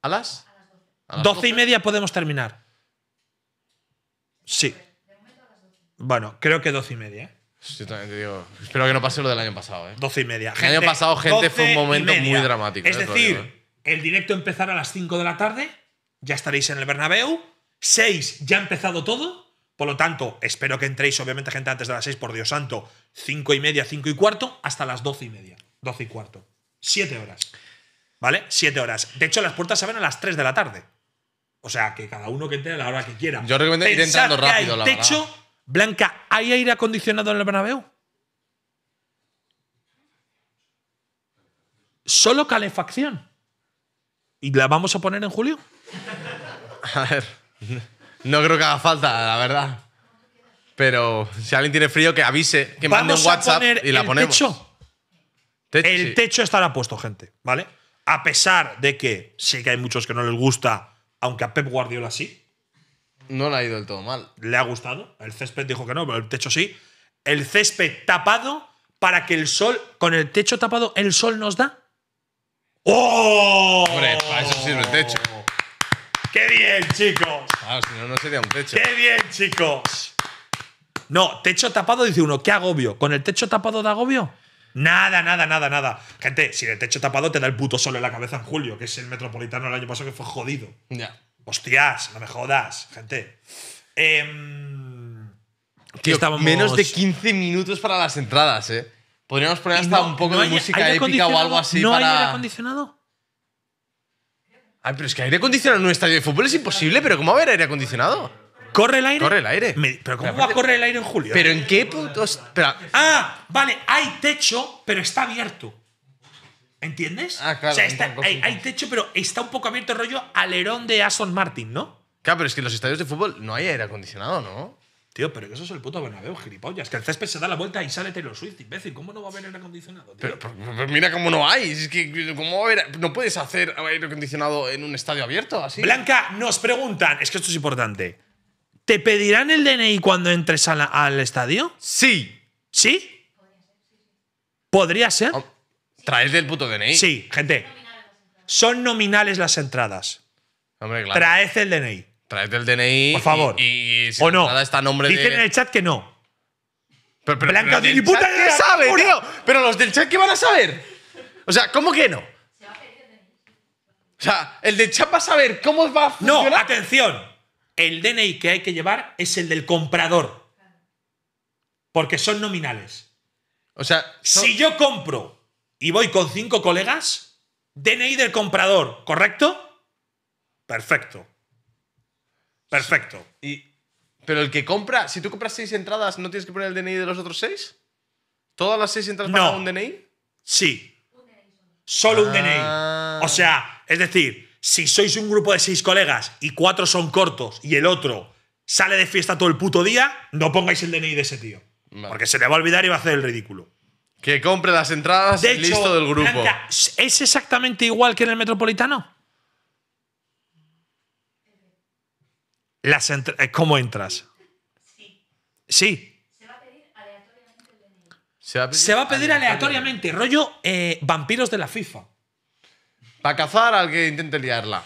¿A las? ¿A las doce y media podemos terminar? Sí. Bueno, creo que doce y media. ¿Eh? Sí, también te digo. Espero que no pase lo del año pasado. ¿Eh? doce y media. Gente, el año pasado, gente, fue un momento muy dramático. Es ¿eh? decir, todavía, ¿eh? el directo empezará a las cinco de la tarde. Ya estaréis en el Bernabéu. seis, ya ha empezado todo. Por lo tanto, espero que entréis, obviamente, gente, antes de las seis, por Dios santo. cinco y media, cinco y cuarto, hasta las doce y media. doce y cuarto. siete horas. ¿Vale? siete horas. De hecho, las puertas se abren a las tres de la tarde. O sea, que cada uno que entre a la hora que quiera. Yo recomiendo ir entrando rápido, la verdad. De hecho, Blanca, ¿hay aire acondicionado en el Bernabéu? Solo calefacción. ¿Y la vamos a poner en julio? A ver... No creo que haga falta, la verdad. Pero si alguien tiene frío, que avise, que mande un WhatsApp y la ponemos. Techo. Techo, el sí. techo estará puesto, gente, ¿vale? A pesar de que sé que hay muchos que no les gusta, aunque a Pep Guardiola sí. No le ha ido del todo mal. Le ha gustado. El césped dijo que no, pero el techo sí. El césped tapado para que el sol, con el techo tapado, el sol nos da. ¡Oh! Hombre, para eso sirve el techo. ¡Qué bien, chicos! Claro, si no, no sería un techo. ¡Qué bien, chicos! No, techo tapado dice uno, qué agobio. ¿Con el techo tapado da agobio? Nada, nada, nada, nada. Gente, si el techo tapado te da el puto sol en la cabeza en julio, que es el Metropolitano el año pasado que fue jodido. Ya. Yeah. Hostias, no me jodas, gente. Eh, Tío, estábamos... Menos de quince minutos para las entradas, ¿eh? Podríamos poner hasta no, un poco no de hay, música hay épica o algo así ¿no para… ¿No hay aire acondicionado? Ay, pero es que aire acondicionado en un estadio de fútbol es imposible, pero ¿cómo va a haber aire acondicionado? ¿Corre el aire? Corre el aire. Me, ¿Pero cómo pero va aparte, a correr el aire en julio? ¿Pero en qué puto? Espera. Ah, vale, hay techo, pero está abierto. ¿Entiendes? Ah, claro. O sea, está, hay, hay techo, pero está un poco abierto, rollo alerón de Aston Martin, ¿no? Claro, pero es que en los estadios de fútbol no hay aire acondicionado, ¿no? Tío, pero eso es el puto Bernabéu, gilipollas. Que el césped se da la vuelta y sale Taylor Swift, imbécil. ¿Cómo no va a haber aire acondicionado, tío? Pero, pero, pero mira cómo no hay. Es que ¿cómo va a haber? No puedes hacer aire acondicionado en un estadio abierto así. Blanca, nos preguntan. Es que esto es importante. ¿Te pedirán el D N I cuando entres la, al estadio? Sí. ¿Sí? ¿Podría ser? Oh, traed el puto D N I. Sí, gente. Son nominales las entradas. Hombre, claro. Traed el D N I. Traed el D N I. Por favor. Y, y si o no. Está a nombre Dicen de... en el chat que no. Pero, pero, Blanca, pero ni puta que la sabe, tío. tío. Pero los del chat, ¿qué van a saber? O sea, ¿cómo que no? O sea, el del chat va a saber cómo va a funcionar. No, atención. El D N I que hay que llevar es el del comprador. Porque son nominales. O sea, son... si yo compro y voy con cinco colegas, D N I del comprador, ¿correcto? Perfecto. Perfecto. Y, pero el que compra, si tú compras seis entradas, ¿no tienes que poner el D N I de los otros seis? ¿Todas las seis entradas no. para un D N I? Sí. Solo ah. un D N I. O sea, es decir, si sois un grupo de seis colegas y cuatro son cortos y el otro sale de fiesta todo el puto día, no pongáis el D N I de ese tío. Vale. Porque se te va a olvidar y va a hacer el ridículo. Que compre las entradas de hecho, listo del grupo. Blanca, ¿es exactamente igual que en el Metropolitano? Las ¿Cómo entras? Sí. Sí. Se va a pedir aleatoriamente. Se va a pedir, va a pedir aleatoriamente. aleatoriamente. Rollo eh, vampiros de la FIFA. Para cazar al que intente liarla.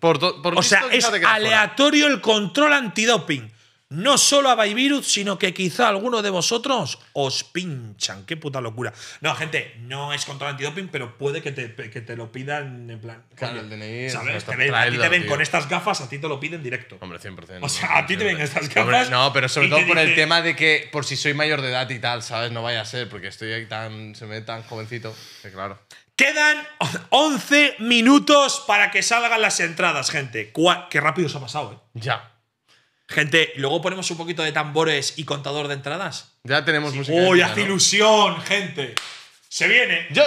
Por por o sea, es aleatorio fuera. El control antidoping. No solo a Baivirus, sino que quizá alguno de vosotros os pinchan. Qué puta locura. No, gente, no es control antidoping, pero puede que te, que te lo pidan en plan. Claro, el D N I. ¿Sabes? Te ven, a ti te ven tío. Con estas gafas, a ti te lo piden directo. Hombre, cien por cien. O sea, a ti te ven estas gafas. Hombre, no, pero sobre todo por el tema de que por si soy mayor de edad y tal, ¿sabes? No vaya a ser, porque estoy ahí tan. Se me ve tan jovencito. Que claro. Quedan once minutos para que salgan las entradas, gente. Qué rápido se ha pasado, ¿eh? Ya. Gente, luego ponemos un poquito de tambores y contador de entradas. Ya tenemos sí. música. ¡Uy, hace ¿no? ilusión, gente! ¡Se viene! Yo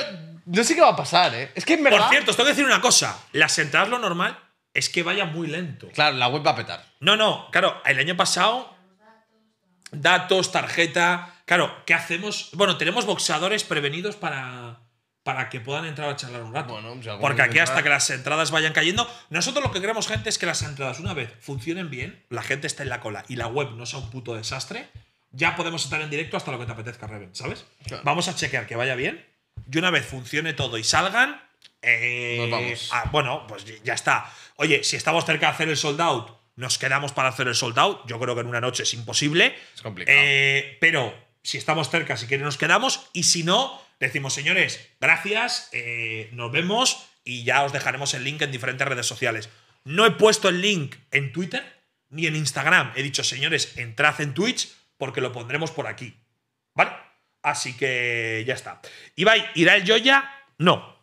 no sé qué va a pasar, ¿eh? Es que en verdad… Por cierto, os tengo que decir una cosa. Las entradas, lo normal es que vaya muy lento. Claro, la web va a petar. No, no. Claro, el año pasado… Datos, tarjeta… Claro, ¿qué hacemos? Bueno, tenemos boxeadores prevenidos para… Para que puedan entrar a charlar un rato. Bueno, porque aquí hasta que las entradas vayan cayendo… Nosotros lo que queremos, gente, es que las entradas, una vez funcionen bien, la gente esté en la cola y la web no sea un puto desastre, ya podemos estar en directo hasta lo que te apetezca, Reven, ¿sabes? Claro. Vamos a chequear que vaya bien y una vez funcione todo y salgan… Eh, Nos vamos. Ah, bueno, pues ya está. Oye, si estamos cerca de hacer el sold out, nos quedamos para hacer el sold out. Yo creo que en una noche es imposible. Es complicado. Eh, pero si estamos cerca, si quieren, nos quedamos y si no… Decimos, señores, gracias, eh, nos vemos y ya os dejaremos el link en diferentes redes sociales. No he puesto el link en Twitter ni en Instagram. He dicho, señores, entrad en Twitch porque lo pondremos por aquí. ¿Vale? Así que ya está. Ibai, ¿irá el Joya? No.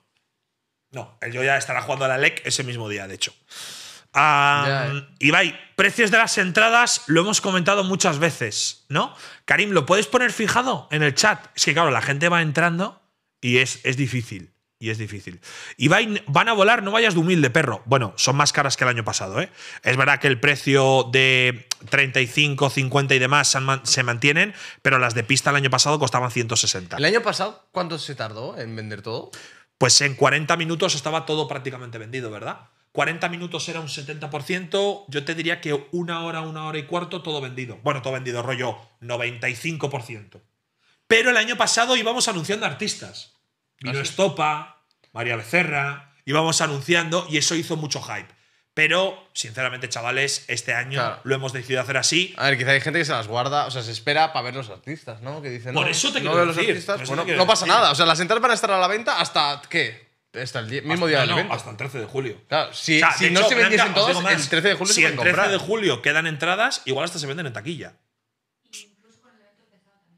No, el Joya estará jugando a la L E C ese mismo día, de hecho. Um, yeah, eh. Ibai, precios de las entradas lo hemos comentado muchas veces, ¿no? Karim, ¿lo puedes poner fijado en el chat? Es que claro, la gente va entrando y es, es difícil, y es difícil. Ibai, van a volar, no vayas de humilde, perro. Bueno, son más caras que el año pasado, ¿eh? Es verdad que el precio de treinta y cinco, cincuenta y demás se mantienen, pero las de pista el año pasado costaban ciento sesenta. ¿El año pasado cuánto se tardó en vender todo? Pues en cuarenta minutos estaba todo prácticamente vendido, ¿verdad? cuarenta minutos era un setenta por ciento, yo te diría que una hora, una hora y cuarto, todo vendido. Bueno, todo vendido, rollo noventa y cinco por ciento. Pero el año pasado íbamos anunciando artistas. Vino Estopa, María Becerra, íbamos anunciando y eso hizo mucho hype. Pero, sinceramente, chavales, este año claro. lo hemos decidido hacer así. A ver, quizá hay gente que se las guarda, o sea, se espera para ver los artistas, ¿no? Que dicen, por no, eso te no quiero decir. Los artistas, bueno, te no pasa decir. Nada, o sea, las entradas van a estar a la venta hasta, ¿qué? Hasta el mismo hasta, día del evento. Hasta el trece de julio. Claro, si, o sea, si no hecho, se vendiesen todos, el trece de julio si se pueden comprar. Si el trece de julio quedan entradas, igual hasta se venden en taquilla.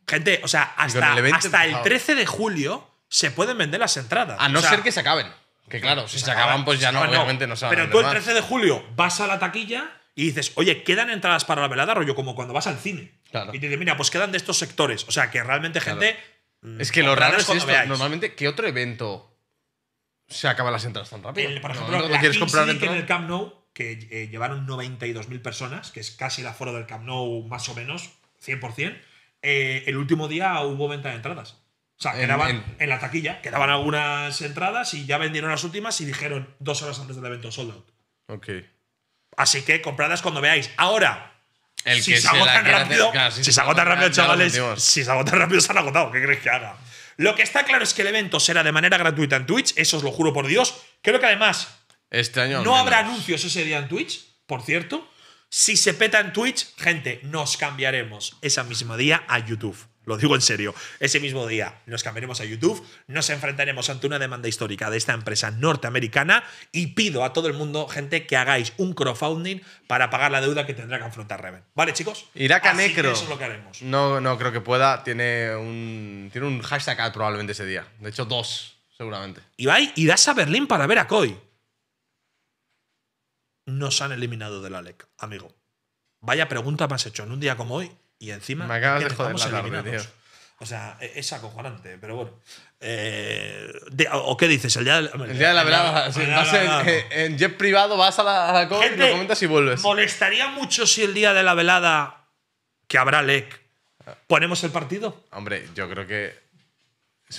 Gente, o sea, hasta el, hasta el trece de julio se pueden vender las entradas. A no o sea, ser que se acaben. Que claro, si se, se, acaban, se acaban, pues ya no, no obviamente no se van a vender. Pero tú el trece de julio vas a la taquilla y dices, oye, quedan entradas para la velada, rollo, como cuando vas al cine. Claro. Y te dices, mira, pues quedan de estos sectores. O sea, que realmente, gente… Claro. Es que lo raro es esto. Veáis. Normalmente, ¿qué otro evento… se acaban las entradas tan rápido? El, por ejemplo, no, no la quieres comprar en el Camp Nou, que eh, llevaron noventa y dos mil personas, que es casi el aforo del Camp Nou, más o menos, cien por cien, eh, el último día hubo venta de entradas. O sea, en, quedaban en, en la taquilla, quedaban algunas entradas y ya vendieron las últimas y dijeron dos horas antes del evento sold out. Ok. Así que compradas cuando veáis. Ahora, el que si se, se agotan rápido, hacer, claro, si, si se, se agotan rápido, chavales, si se agotan rápido, se han agotado. ¿Qué crees que haga? Lo que está claro es que el evento será de manera gratuita en Twitch, eso os lo juro por Dios. Creo que además este año no habrá anuncios ese día en Twitch, por cierto. Si se peta en Twitch, gente, nos cambiaremos ese mismo día a YouTube. Lo digo en serio. Ese mismo día nos cambiaremos a YouTube, nos enfrentaremos ante una demanda histórica de esta empresa norteamericana y pido a todo el mundo, gente, que hagáis un crowdfunding para pagar la deuda que tendrá que afrontar Reven. ¿Vale, chicos? Irá Canecro. Eso es lo que haremos. No, no creo que pueda. Tiene un, tiene un hashtag ad probablemente ese día. De hecho, dos, seguramente. Ibai, irás a Berlín para ver a Koi. Nos han eliminado de la L E C, amigo. Vaya pregunta me has hecho en un día como hoy. Y encima me acabas de joder la tarde, tío. O sea, es acojonante, pero bueno. Eh, de, ¿O qué dices? El día de la, el día de la velada. La, sí, la, vas la, la, en, la, en, en jet privado vas a la, la cola y lo comentas y vuelves. ¿Molestaría mucho si el día de la velada, que habrá L E C, ponemos el partido? Hombre, yo creo que…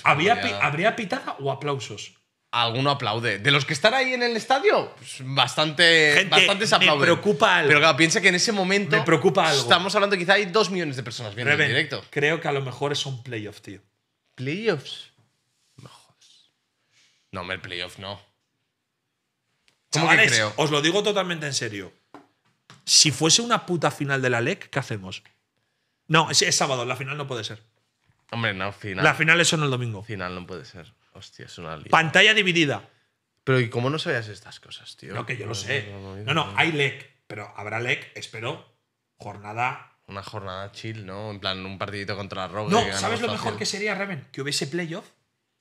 ¿Había pi ¿Habría pitada o aplausos? Alguno aplaude. De los que están ahí en el estadio, pues bastante, gente, bastantes aplauden. Me preocupa algo. Pero claro, piensa que en ese momento. Me preocupa algo. Estamos hablando, quizá hay dos millones de personas viendo Reven, en directo. Creo que a lo mejor son playoffs, tío. ¿Playoffs? No, no, hombre, el playoff no. ¿Cómo Chavales, que creo? Os lo digo totalmente en serio. Si fuese una puta final de la L E C, ¿qué hacemos? No, es, es sábado, la final no puede ser. Hombre, no, final. La final es solo el domingo. Final no puede ser. Hostia, es una liada. Pantalla dividida. Pero ¿y cómo no sabías estas cosas, tío? No, que yo no, lo sé. No, no, no, no, no, no, hay L E C, pero habrá L E C, espero. Jornada. Una jornada chill, ¿no? En plan, un partidito contra la Rogue. No, ¿sabes lo mejor que sería, Reven? Que hubiese playoff,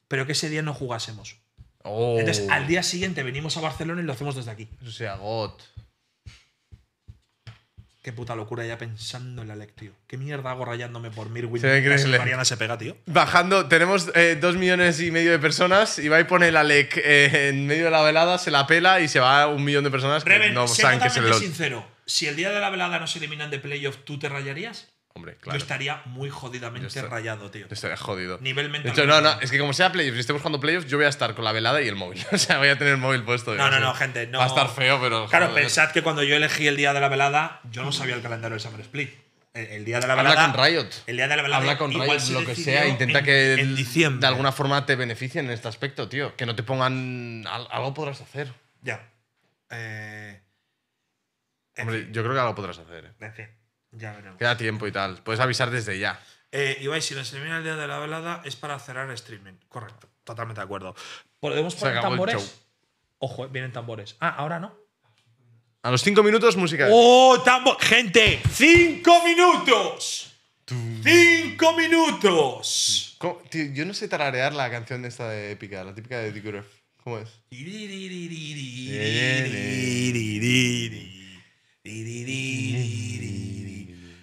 pero que ese día no jugásemos. Oh. Entonces, al día siguiente venimos a Barcelona y lo hacemos desde aquí. Eso sea got. Qué puta locura ya pensando en la L E C, tío. Qué mierda hago rayándome por Mirwin. Se ve Mariana se pega, tío. Bajando, tenemos eh, dos millones y medio de personas. Y va y pone la L E C eh, en medio de la velada, se la pela y se va a un millón de personas. Reven, que no saben que se lo... sincero. Si el día de la velada no se eliminan de playoff, ¿tú te rayarías? Hombre, claro. Yo estaría muy jodidamente estaría, rayado, tío. Yo estaría jodido. Nivel mental. De hecho, no, no, es que como sea playoffs, si estemos jugando playoffs, yo voy a estar con la velada y el móvil. O sea, voy a tener el móvil puesto. No, digamos. no, no, gente. No. Va a estar feo, pero. Claro, joder. Pensad que cuando yo elegí el día de la velada, yo no sabía el calendario del Summer Split. El, el día de la Habla velada. Habla con Riot. El día de la velada. Habla con Riot, lo que sea. Intenta en, que en diciembre. de alguna forma te beneficien en este aspecto, tío. Que no te pongan. Algo podrás hacer. Ya. Eh, Hombre, fin. yo creo que algo podrás hacer, ¿eh? En fin. Ya veremos. Queda tiempo y tal. Puedes avisar desde ya. Eh, Ibai, si nos elimina el día de la velada es para cerrar el streaming. Correcto. Totalmente de acuerdo. ¿Podemos poner tambores? Ojo, vienen tambores. Ah, ahora no. A los cinco minutos, música. ¡Oh, tambor! ¡Gente! ¡Cinco minutos! ¡Cinco minutos! Tío, yo no sé tararear la canción de esta de épica, la típica de Dikuref. ¿Cómo es?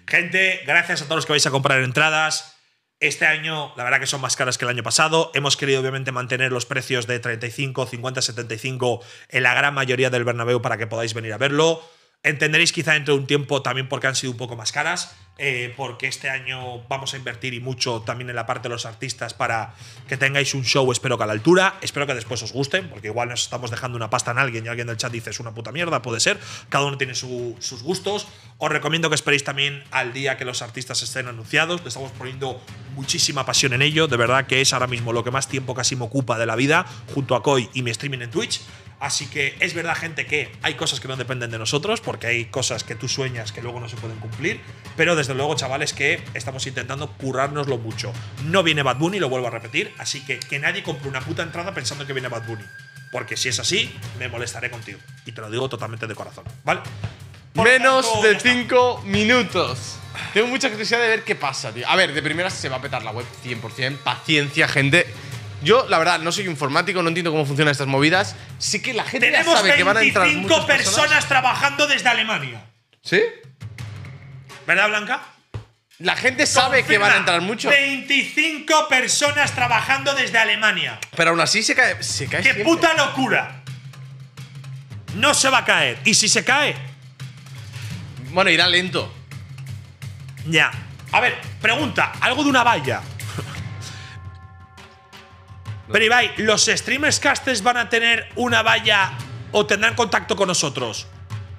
Gente, gracias a todos los que vais a comprar entradas. Este año, la verdad que son más caras que el año pasado. Hemos querido, obviamente, mantener los precios de treinta y cinco, cincuenta, setenta y cinco en la gran mayoría del Bernabéu para que podáis venir a verlo. Entenderéis quizá dentro de un tiempo también porque han sido un poco más caras, eh, porque este año vamos a invertir y mucho también en la parte de los artistas para que tengáis un show, espero que a la altura, espero que después os gusten, porque igual nos estamos dejando una pasta en alguien y alguien del chat dice es una puta mierda, puede ser, cada uno tiene su, sus gustos. Os recomiendo que esperéis también al día que los artistas estén anunciados, le estamos poniendo muchísima pasión en ello, de verdad que es ahora mismo lo que más tiempo casi me ocupa de la vida, junto a Koi y mi streaming en Twitch. Así que es verdad, gente, que hay cosas que no dependen de nosotros, porque hay cosas que tú sueñas que luego no se pueden cumplir, pero desde luego, chavales, que estamos intentando currárnoslo mucho. No viene Bad Bunny, lo vuelvo a repetir, así que que nadie compre una puta entrada pensando que viene Bad Bunny, porque si es así, me molestaré contigo. Y te lo digo totalmente de corazón, ¿vale? Por Menos tanto, de cinco minutos. Tengo mucha curiosidad de ver qué pasa, tío. A ver, de primera se va a petar la web cien por cien, paciencia, gente. Yo, la verdad, no soy informático, no entiendo cómo funcionan estas movidas. Sí que la gente ya sabe que van a entrar muchas personas. Tenemos veinticinco personas trabajando desde Alemania. ¿Sí? ¿Verdad, Blanca? La gente sabe que van a entrar muchos. veinticinco personas trabajando desde Alemania. Pero aún así se cae, se cae siempre. ¡Qué puta locura! No se va a caer. ¿Y si se cae? Bueno, irá lento. Ya. A ver, pregunta. Algo de una valla. Pero Ibai, ¿los streamers casters van a tener una valla o tendrán contacto con nosotros?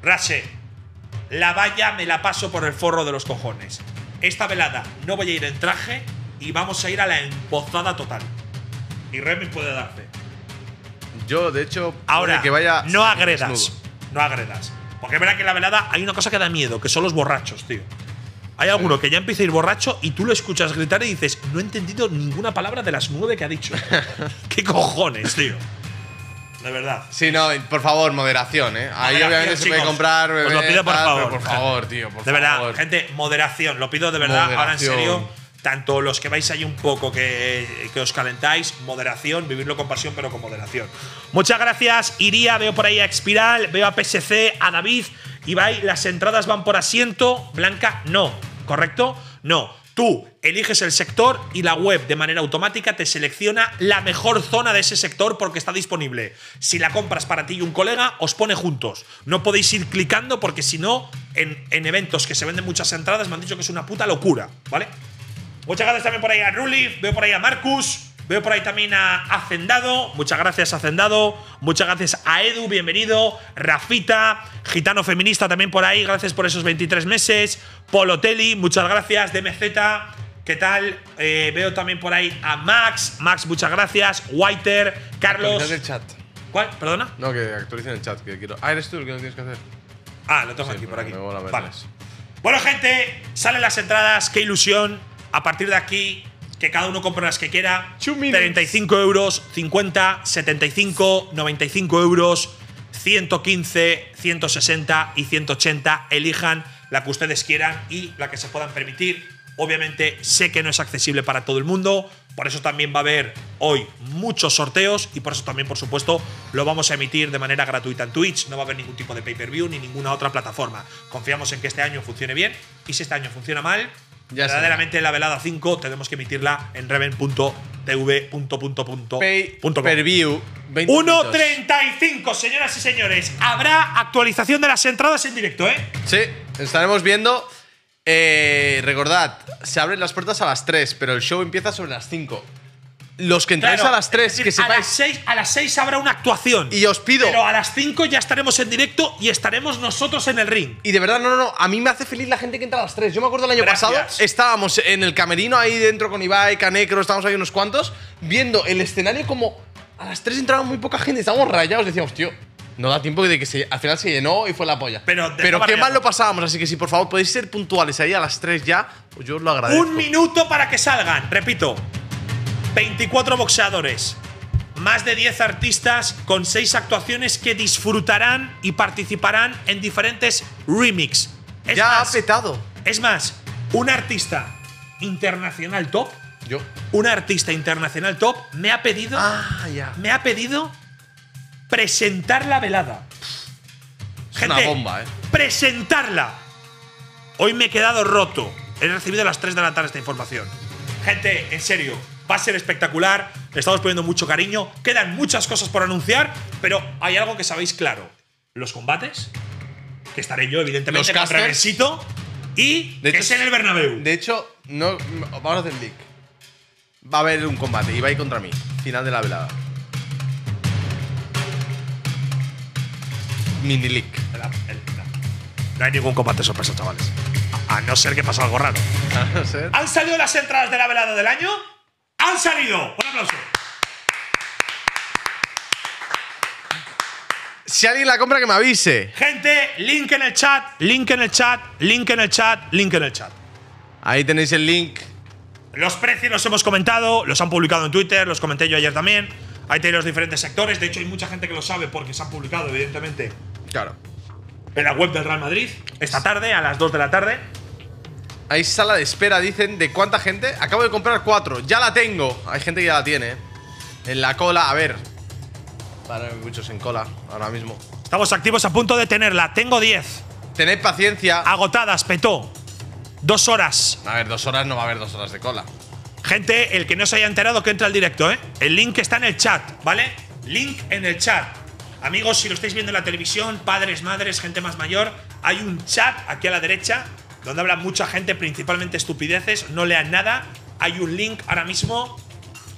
Rase, la valla me la paso por el forro de los cojones. Esta velada no voy a ir en traje y vamos a ir a la embozada total. Y Remy puede darte. Yo, de hecho, ahora que vaya. No agredas. Desnudo. No agredas. Porque es verdad que en la velada hay una cosa que da miedo, que son los borrachos, tío. Hay alguno que ya empieza a ir borracho y tú lo escuchas gritar y dices, no he entendido ninguna palabra de las nueve que ha dicho. ¿Qué cojones, tío? De verdad. Sí, no, por favor, moderación, ¿eh? Ahí moderación, obviamente chicos, se puede comprar… Bebé, os lo pido por tal, favor. Por favor, tío, por De verdad, favor. gente, moderación. Lo pido de verdad, moderación. ahora en serio. Tanto los que vais ahí un poco que, que os calentáis, moderación, vivirlo con pasión pero con moderación. Muchas gracias, Iría, veo por ahí a Expiral, veo a P S C, a David… Ibai, las entradas van por asiento, Blanca, no, ¿correcto? No, tú eliges el sector y la web de manera automática te selecciona la mejor zona de ese sector porque está disponible. Si la compras para ti y un colega, os pone juntos. No podéis ir clicando porque si no, en, en eventos que se venden muchas entradas me han dicho que es una puta locura, ¿vale? Muchas gracias también por ahí a Rulif, veo por ahí a Marcus… Veo por ahí también a Hacendado. Muchas gracias, Hacendado. Muchas gracias a Edu, bienvenido. Rafita, Gitano Feminista también por ahí. Gracias por esos veintitrés meses. Polotelli, muchas gracias. D M Z, ¿qué tal? Eh, veo también por ahí a Max. Max, muchas gracias. Whiter, Carlos… Actualiza el chat. ¿Cuál? ¿Perdona? No, que actualicen el chat, que quiero… Ah, eres tú el que lo tienes que hacer. Ah, lo tengo sí, aquí, por aquí. Vale. Bueno, gente, salen las entradas. Qué ilusión. A partir de aquí… Que cada uno compre las que quiera. treinta y cinco euros, cincuenta, setenta y cinco, noventa y cinco euros, ciento quince, ciento sesenta y ciento ochenta. Elijan la que ustedes quieran y la que se puedan permitir. Obviamente sé que no es accesible para todo el mundo. Por eso también va a haber hoy muchos sorteos y por eso también, por supuesto, lo vamos a emitir de manera gratuita en Twitch. No va a haber ningún tipo de pay-per-view ni ninguna otra plataforma. Confiamos en que este año funcione bien y si este año funciona mal… Ya verdaderamente será. La velada cinco tenemos que emitirla en reven punto t v. uno treinta y cinco, señoras y señores. Habrá actualización de las entradas en directo, ¿eh? Sí, estaremos viendo. Eh, recordad, se abren las puertas a las tres, pero el show empieza sobre las cinco. Los que entráis claro, a las tres, decir, que sepáis. A las seis, a las seis habrá una actuación. Y os pido. Pero a las cinco ya estaremos en directo y estaremos nosotros en el ring. Y de verdad, no, no, no. A mí me hace feliz la gente que entra a las tres. Yo me acuerdo el año Gracias. pasado, estábamos en el camerino ahí dentro con Ibai, Canecro, estábamos ahí unos cuantos, viendo el escenario como a las tres entraba muy poca gente. Estábamos rayados, decíamos, tío, no da tiempo de que se, al final se llenó y fue la polla. Pero, Pero qué mal lo pasábamos, así que si por favor podéis ser puntuales ahí a las tres ya, pues yo os lo agradezco. Un minuto para que salgan, repito. veinticuatro boxeadores, más de diez artistas con seis actuaciones que disfrutarán y participarán en diferentes remix. Es ya más, ha petado. Es más, un artista internacional top, yo, un artista internacional top me ha pedido, ah, ya. me ha pedido presentar la velada. Es Gente, una bomba, ¿eh? Presentarla. Hoy me he quedado roto. He recibido a las tres de la tarde esta información. Gente, en serio. Va a ser espectacular, le estamos poniendo mucho cariño. Quedan muchas cosas por anunciar, pero hay algo que sabéis claro. Los combates, que estaré yo, evidentemente, con Revencito, y de que hecho, es en el Bernabéu. De hecho, no, vamos a hacer leak. Va a haber un combate, Ibai contra mí. Final de la velada. Mini leak. No hay ningún combate sorpresa, chavales. A no ser que pase algo raro. A no ser. ¿Han salido las entradas de la velada del año? ¡Han salido! ¡Un aplauso! Si alguien la compra, que me avise. Gente, link en el chat, link en el chat, link en el chat, link en el chat. Ahí tenéis el link. Los precios los hemos comentado, los han publicado en Twitter, los comenté yo ayer también. Ahí tenéis los diferentes sectores. De hecho, hay mucha gente que lo sabe porque se han publicado, evidentemente. Claro. En la web del Real Madrid, esta tarde, a las dos de la tarde. Hay sala de espera, dicen, ¿de cuánta gente? Acabo de comprar cuatro, ya la tengo. Hay gente que ya la tiene. En la cola, a ver. Para muchos en cola, ahora mismo. Estamos activos a punto de tenerla, tengo diez. Tened paciencia. Agotadas, petó. Dos horas. A ver, dos horas no va a haber dos horas de cola. Gente, el que no se haya enterado que entra al directo, ¿eh? El link está en el chat, ¿vale? Link en el chat. Amigos, si lo estáis viendo en la televisión, padres, madres, gente más mayor, hay un chat aquí a la derecha donde habla mucha gente, principalmente estupideces, no lean nada. Hay un link ahora mismo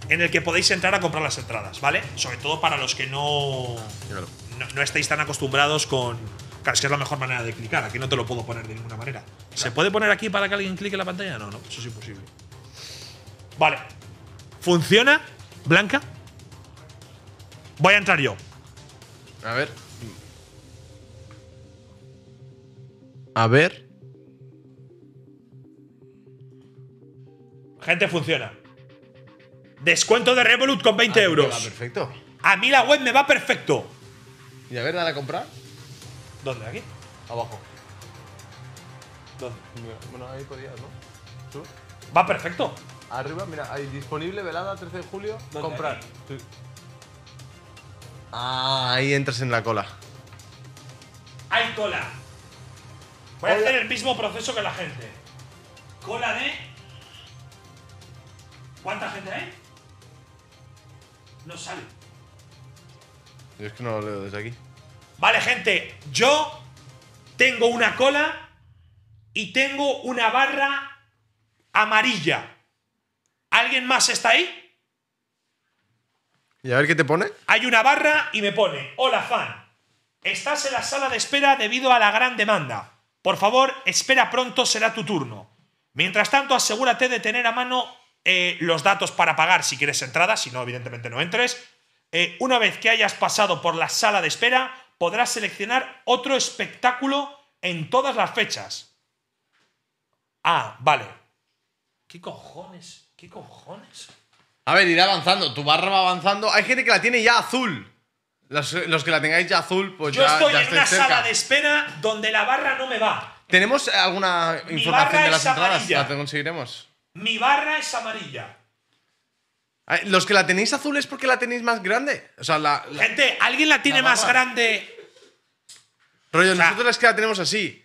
en el que podéis entrar a comprar las entradas, ¿vale? Sobre todo para los que no, claro. no, no estáis tan acostumbrados con… Claro, es que es la mejor manera de clicar, aquí no te lo puedo poner de ninguna manera. Claro. ¿Se puede poner aquí para que alguien clique en la pantalla? No, no, eso es imposible. Vale. ¿Funciona, Blanca? Voy a entrar yo. A ver. A ver. Gente, funciona. Descuento de Revolut con veinte euros. Me va perfecto. A mí la web me va perfecto. ¿Y a ver, dale a comprar? ¿Dónde? ¿Aquí? Abajo. ¿Dónde? Bueno, ahí podías, ¿no? ¿Tú? Va perfecto. Arriba, mira, ahí disponible velada trece de julio. Comprar. Sí. Ah, ahí entras en la cola. Hay cola. Voy Hola. a hacer el mismo proceso que la gente. Cola de… ¿Cuánta gente hay? No sale. Yo es que no lo leo desde aquí. Vale, gente. Yo tengo una cola y tengo una barra amarilla. ¿Alguien más está ahí? ¿Y a ver qué te pone? Hay una barra y me pone: hola, fan. Estás en la sala de espera debido a la gran demanda. Por favor, espera pronto, será tu turno. Mientras tanto, asegúrate de tener a mano eh, los datos para pagar si quieres entrada, si no, evidentemente no entres. Eh, una vez que hayas pasado por la sala de espera, podrás seleccionar otro espectáculo en todas las fechas. Ah, vale. ¿Qué cojones? ¿Qué cojones? A ver, irá avanzando. Tu barra va avanzando. Hay gente que la tiene ya azul. Los, los que la tengáis ya azul, pues yo ya estoy ya en una cerca. Sala de espera donde la barra no me va. ¿Tenemos alguna Mi información de las entradas? Amarilla. La conseguiremos. Mi barra es amarilla. Ver, los que la tenéis azul es porque la tenéis más grande. O sea, la, la gente, alguien la tiene la más grande. Rollo, o sea, nosotros es que la tenemos así.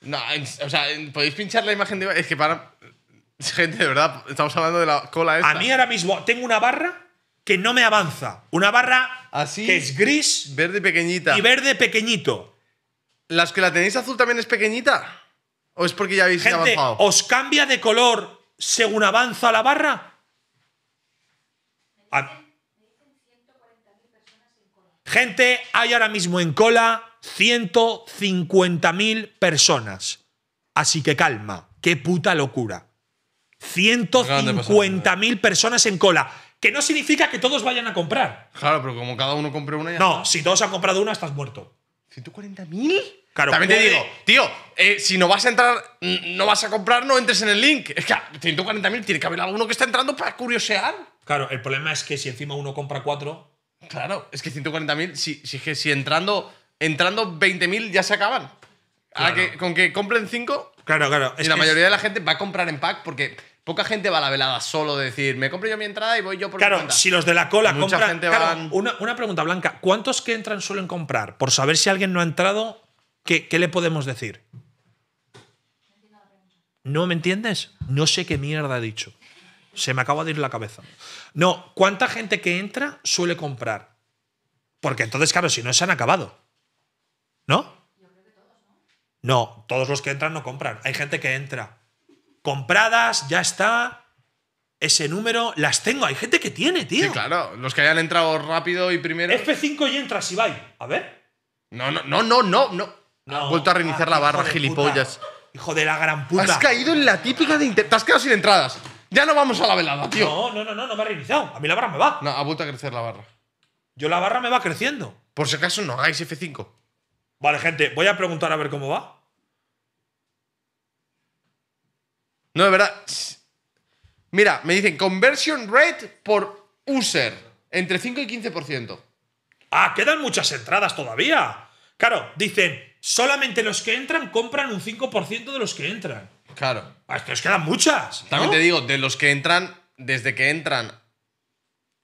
No, o sea, podéis pinchar la imagen de... Es que para... Gente, de verdad, estamos hablando de la cola esta. A mí ahora mismo tengo una barra que no me avanza. Una barra así, que es gris... Verde pequeñita. Y verde pequeñito. ¿Las que la tenéis azul también es pequeñita? ¿O es porque ya habéis Gente, avanzado? ¿Os cambia de color según avanza la barra? A... Gente, hay ahora mismo en cola... ciento cincuenta mil personas. Así que calma. ¡Qué puta locura! ciento cincuenta mil personas en cola. Que no significa que todos vayan a comprar. Claro, pero como cada uno compre una ya. No, si todos han comprado una, estás muerto. ¿ciento cuarenta mil? Claro, también puede... te digo, tío, eh, si no vas a entrar, no vas a comprar, no entres en el link. Es que ciento cuarenta mil tiene que haber alguno que está entrando para curiosear. Claro, el problema es que si encima uno compra cuatro. Claro, es que ciento cuarenta mil, si, si, si entrando. Entrando veinte mil ya se acaban. Claro. Que, con que compren cinco. Claro, claro. Y es la mayoría es... de la gente va a comprar en pack porque poca gente va a la velada solo de decir, me compro yo mi entrada y voy yo por claro, mi cuenta. Claro, si los de la cola mucha compran. Gente claro, van... una, una pregunta, Blanca. ¿Cuántos que entran suelen comprar? Por saber si alguien no ha entrado, ¿qué, qué le podemos decir? ¿No me entiendes? No sé qué mierda he dicho. Se me acaba de ir la cabeza. No, ¿cuánta gente que entra suele comprar? Porque entonces, claro, si no se han acabado. ¿No? Yo creo que todos, ¿no? No, todos los que entran no compran. Hay gente que entra. Compradas, ya está. Ese número, las tengo. Hay gente que tiene, tío. Sí, claro. Los que hayan entrado rápido y primero. efe cinco y entras, si vais. A ver. No, no, no, no, no. no. no. Vuelto a reiniciar ah, la barra, gilipollas. Puta. Hijo de la gran puta. Has caído en la típica de. Te has quedado sin entradas. Ya no vamos a la velada, tío. No, no, no, no, no me ha reiniciado. A mí la barra me va. No, ha vuelto a crecer la barra. Yo la barra me va creciendo. Por si acaso no hagáis efe cinco. Vale, gente, voy a preguntar a ver cómo va. No, de verdad. Mira, me dicen conversion rate por user. Entre cinco y quince por ciento. Ah, quedan muchas entradas todavía. Claro, dicen, solamente los que entran compran un cinco por ciento de los que entran. Claro. A estos quedan muchas, ¿no? También te digo, de los que entran, desde que entran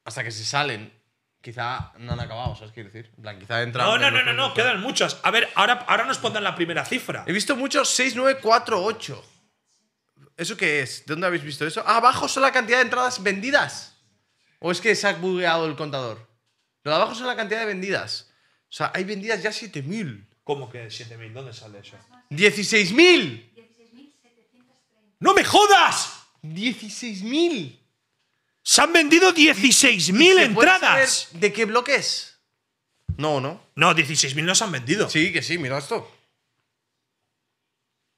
hasta que se salen. Quizá no han acabado, ¿sabes qué decir? En plan, quizá entran. No, no, no, no, no, quedan muchas. A ver, ahora, ahora nos pondrán la primera cifra. He visto muchos seis nueve cuatro ocho. ¿Eso qué es? ¿De dónde habéis visto eso? Ah, abajo son la cantidad de entradas vendidas. ¿O es que se ha bugueado el contador? Lo de abajo son la cantidad de vendidas. O sea, hay vendidas ya siete mil. ¿Cómo que siete mil? ¿Dónde sale eso? ¡dieciséis mil! ¡No me jodas! ¡dieciséis mil! ¡Se han vendido dieciséis mil entradas! ¿De qué bloques? No, no. No, dieciséis mil no se han vendido. Sí, que sí, mira esto.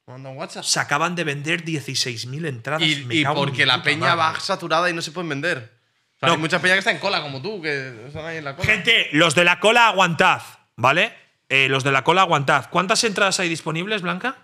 Manda un WhatsApp. Se acaban de vender dieciséis mil entradas. Y, me y porque la peña madre. Va saturada y no se pueden vender. O sea, no. Hay mucha peña que está en cola, como tú, que están ahí en la cola. Gente, los de la cola aguantad, ¿vale? Eh, los de la cola aguantad. ¿Cuántas entradas hay disponibles, Blanca?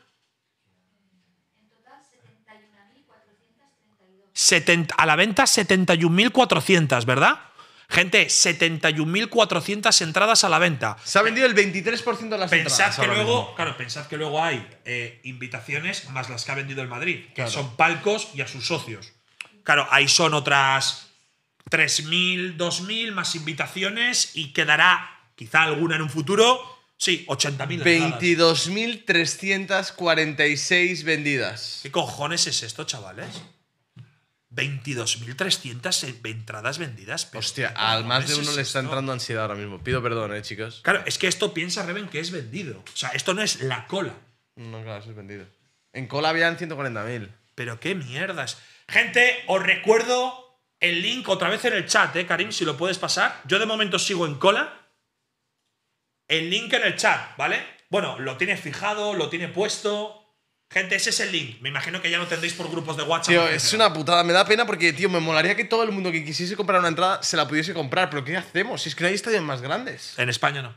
setenta, a la venta setenta y un mil cuatrocientas, ¿verdad? Gente, setenta y un mil cuatrocientas entradas a la venta. Se ha vendido el veintitrés por ciento de las pensad entradas. Que luego, claro, pensad que luego hay eh, invitaciones más las que ha vendido el Madrid, que claro. Son palcos y a sus socios. Claro, ahí son otras tres mil, dos mil más invitaciones y quedará quizá alguna en un futuro. Sí, ochenta mil. veintidós mil trescientas cuarenta y seis vendidas. ¿Qué cojones es esto, chavales? veintidós mil trescientas entradas vendidas. Hostia, al más de uno le está entrando ansiedad ahora mismo. Pido perdón, eh, chicos. Claro, es que esto piensa Reven que es vendido. O sea, esto no es la cola. No, claro, eso es vendido. En cola habían ciento cuarenta mil. Pero qué mierdas. Gente, os recuerdo el link otra vez en el chat, ¿eh, Karim? Si lo puedes pasar. Yo de momento sigo en cola. El link en el chat, ¿vale? Bueno, lo tiene fijado, lo tiene puesto. Gente, ese es el link. Me imagino que ya lo tendréis por grupos de WhatsApp. Tío, es una putada. Me da pena porque, tío, me molaría que todo el mundo que quisiese comprar una entrada se la pudiese comprar. Pero ¿qué hacemos? Si es que no hay estadios más grandes. En España no.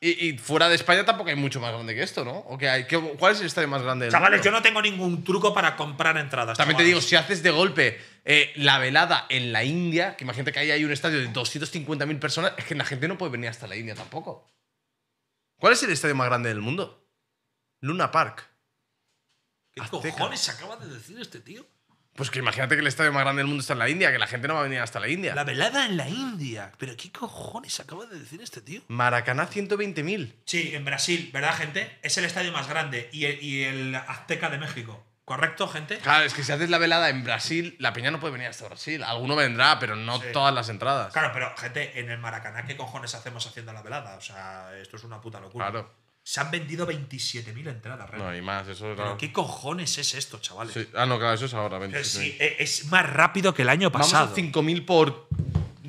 Y, y fuera de España tampoco hay mucho más grande que esto, ¿no? ¿O qué hay? ¿Qué, ¿Cuál es el estadio más grande del mundo? Chavales, yo no tengo ningún truco para comprar entradas. También chavales. te digo, si haces de golpe eh, la velada en la India, que imagínate que ahí hay un estadio de doscientas cincuenta mil personas, es que la gente no puede venir hasta la India tampoco. ¿Cuál es el estadio más grande del mundo? Luna Park. ¿Qué Azteca. cojones acaba de decir este tío? Pues que imagínate que el estadio más grande del mundo está en la India, que la gente no va a venir hasta la India. La velada en la India. ¿Pero qué cojones acaba de decir este tío? Maracaná, ciento veinte mil. Sí, en Brasil, ¿verdad, gente? Es el estadio más grande. Y el, y el Azteca de México. ¿Correcto, gente? Claro, es que si haces la velada en Brasil, la peña no puede venir hasta Brasil. Alguno vendrá, pero no sí. todas las entradas. Claro, pero, gente, en el Maracaná, ¿qué cojones hacemos haciendo la velada? O sea, esto es una puta locura. Claro. Se han vendido veintisiete mil entradas, realmente. No, y más, eso… Pero no. ¿qué cojones es esto, chavales? Sí. Ah, no, claro, eso es ahora. veintisiete mil. Sí, es más rápido que el año pasado. Vamos a cinco mil por…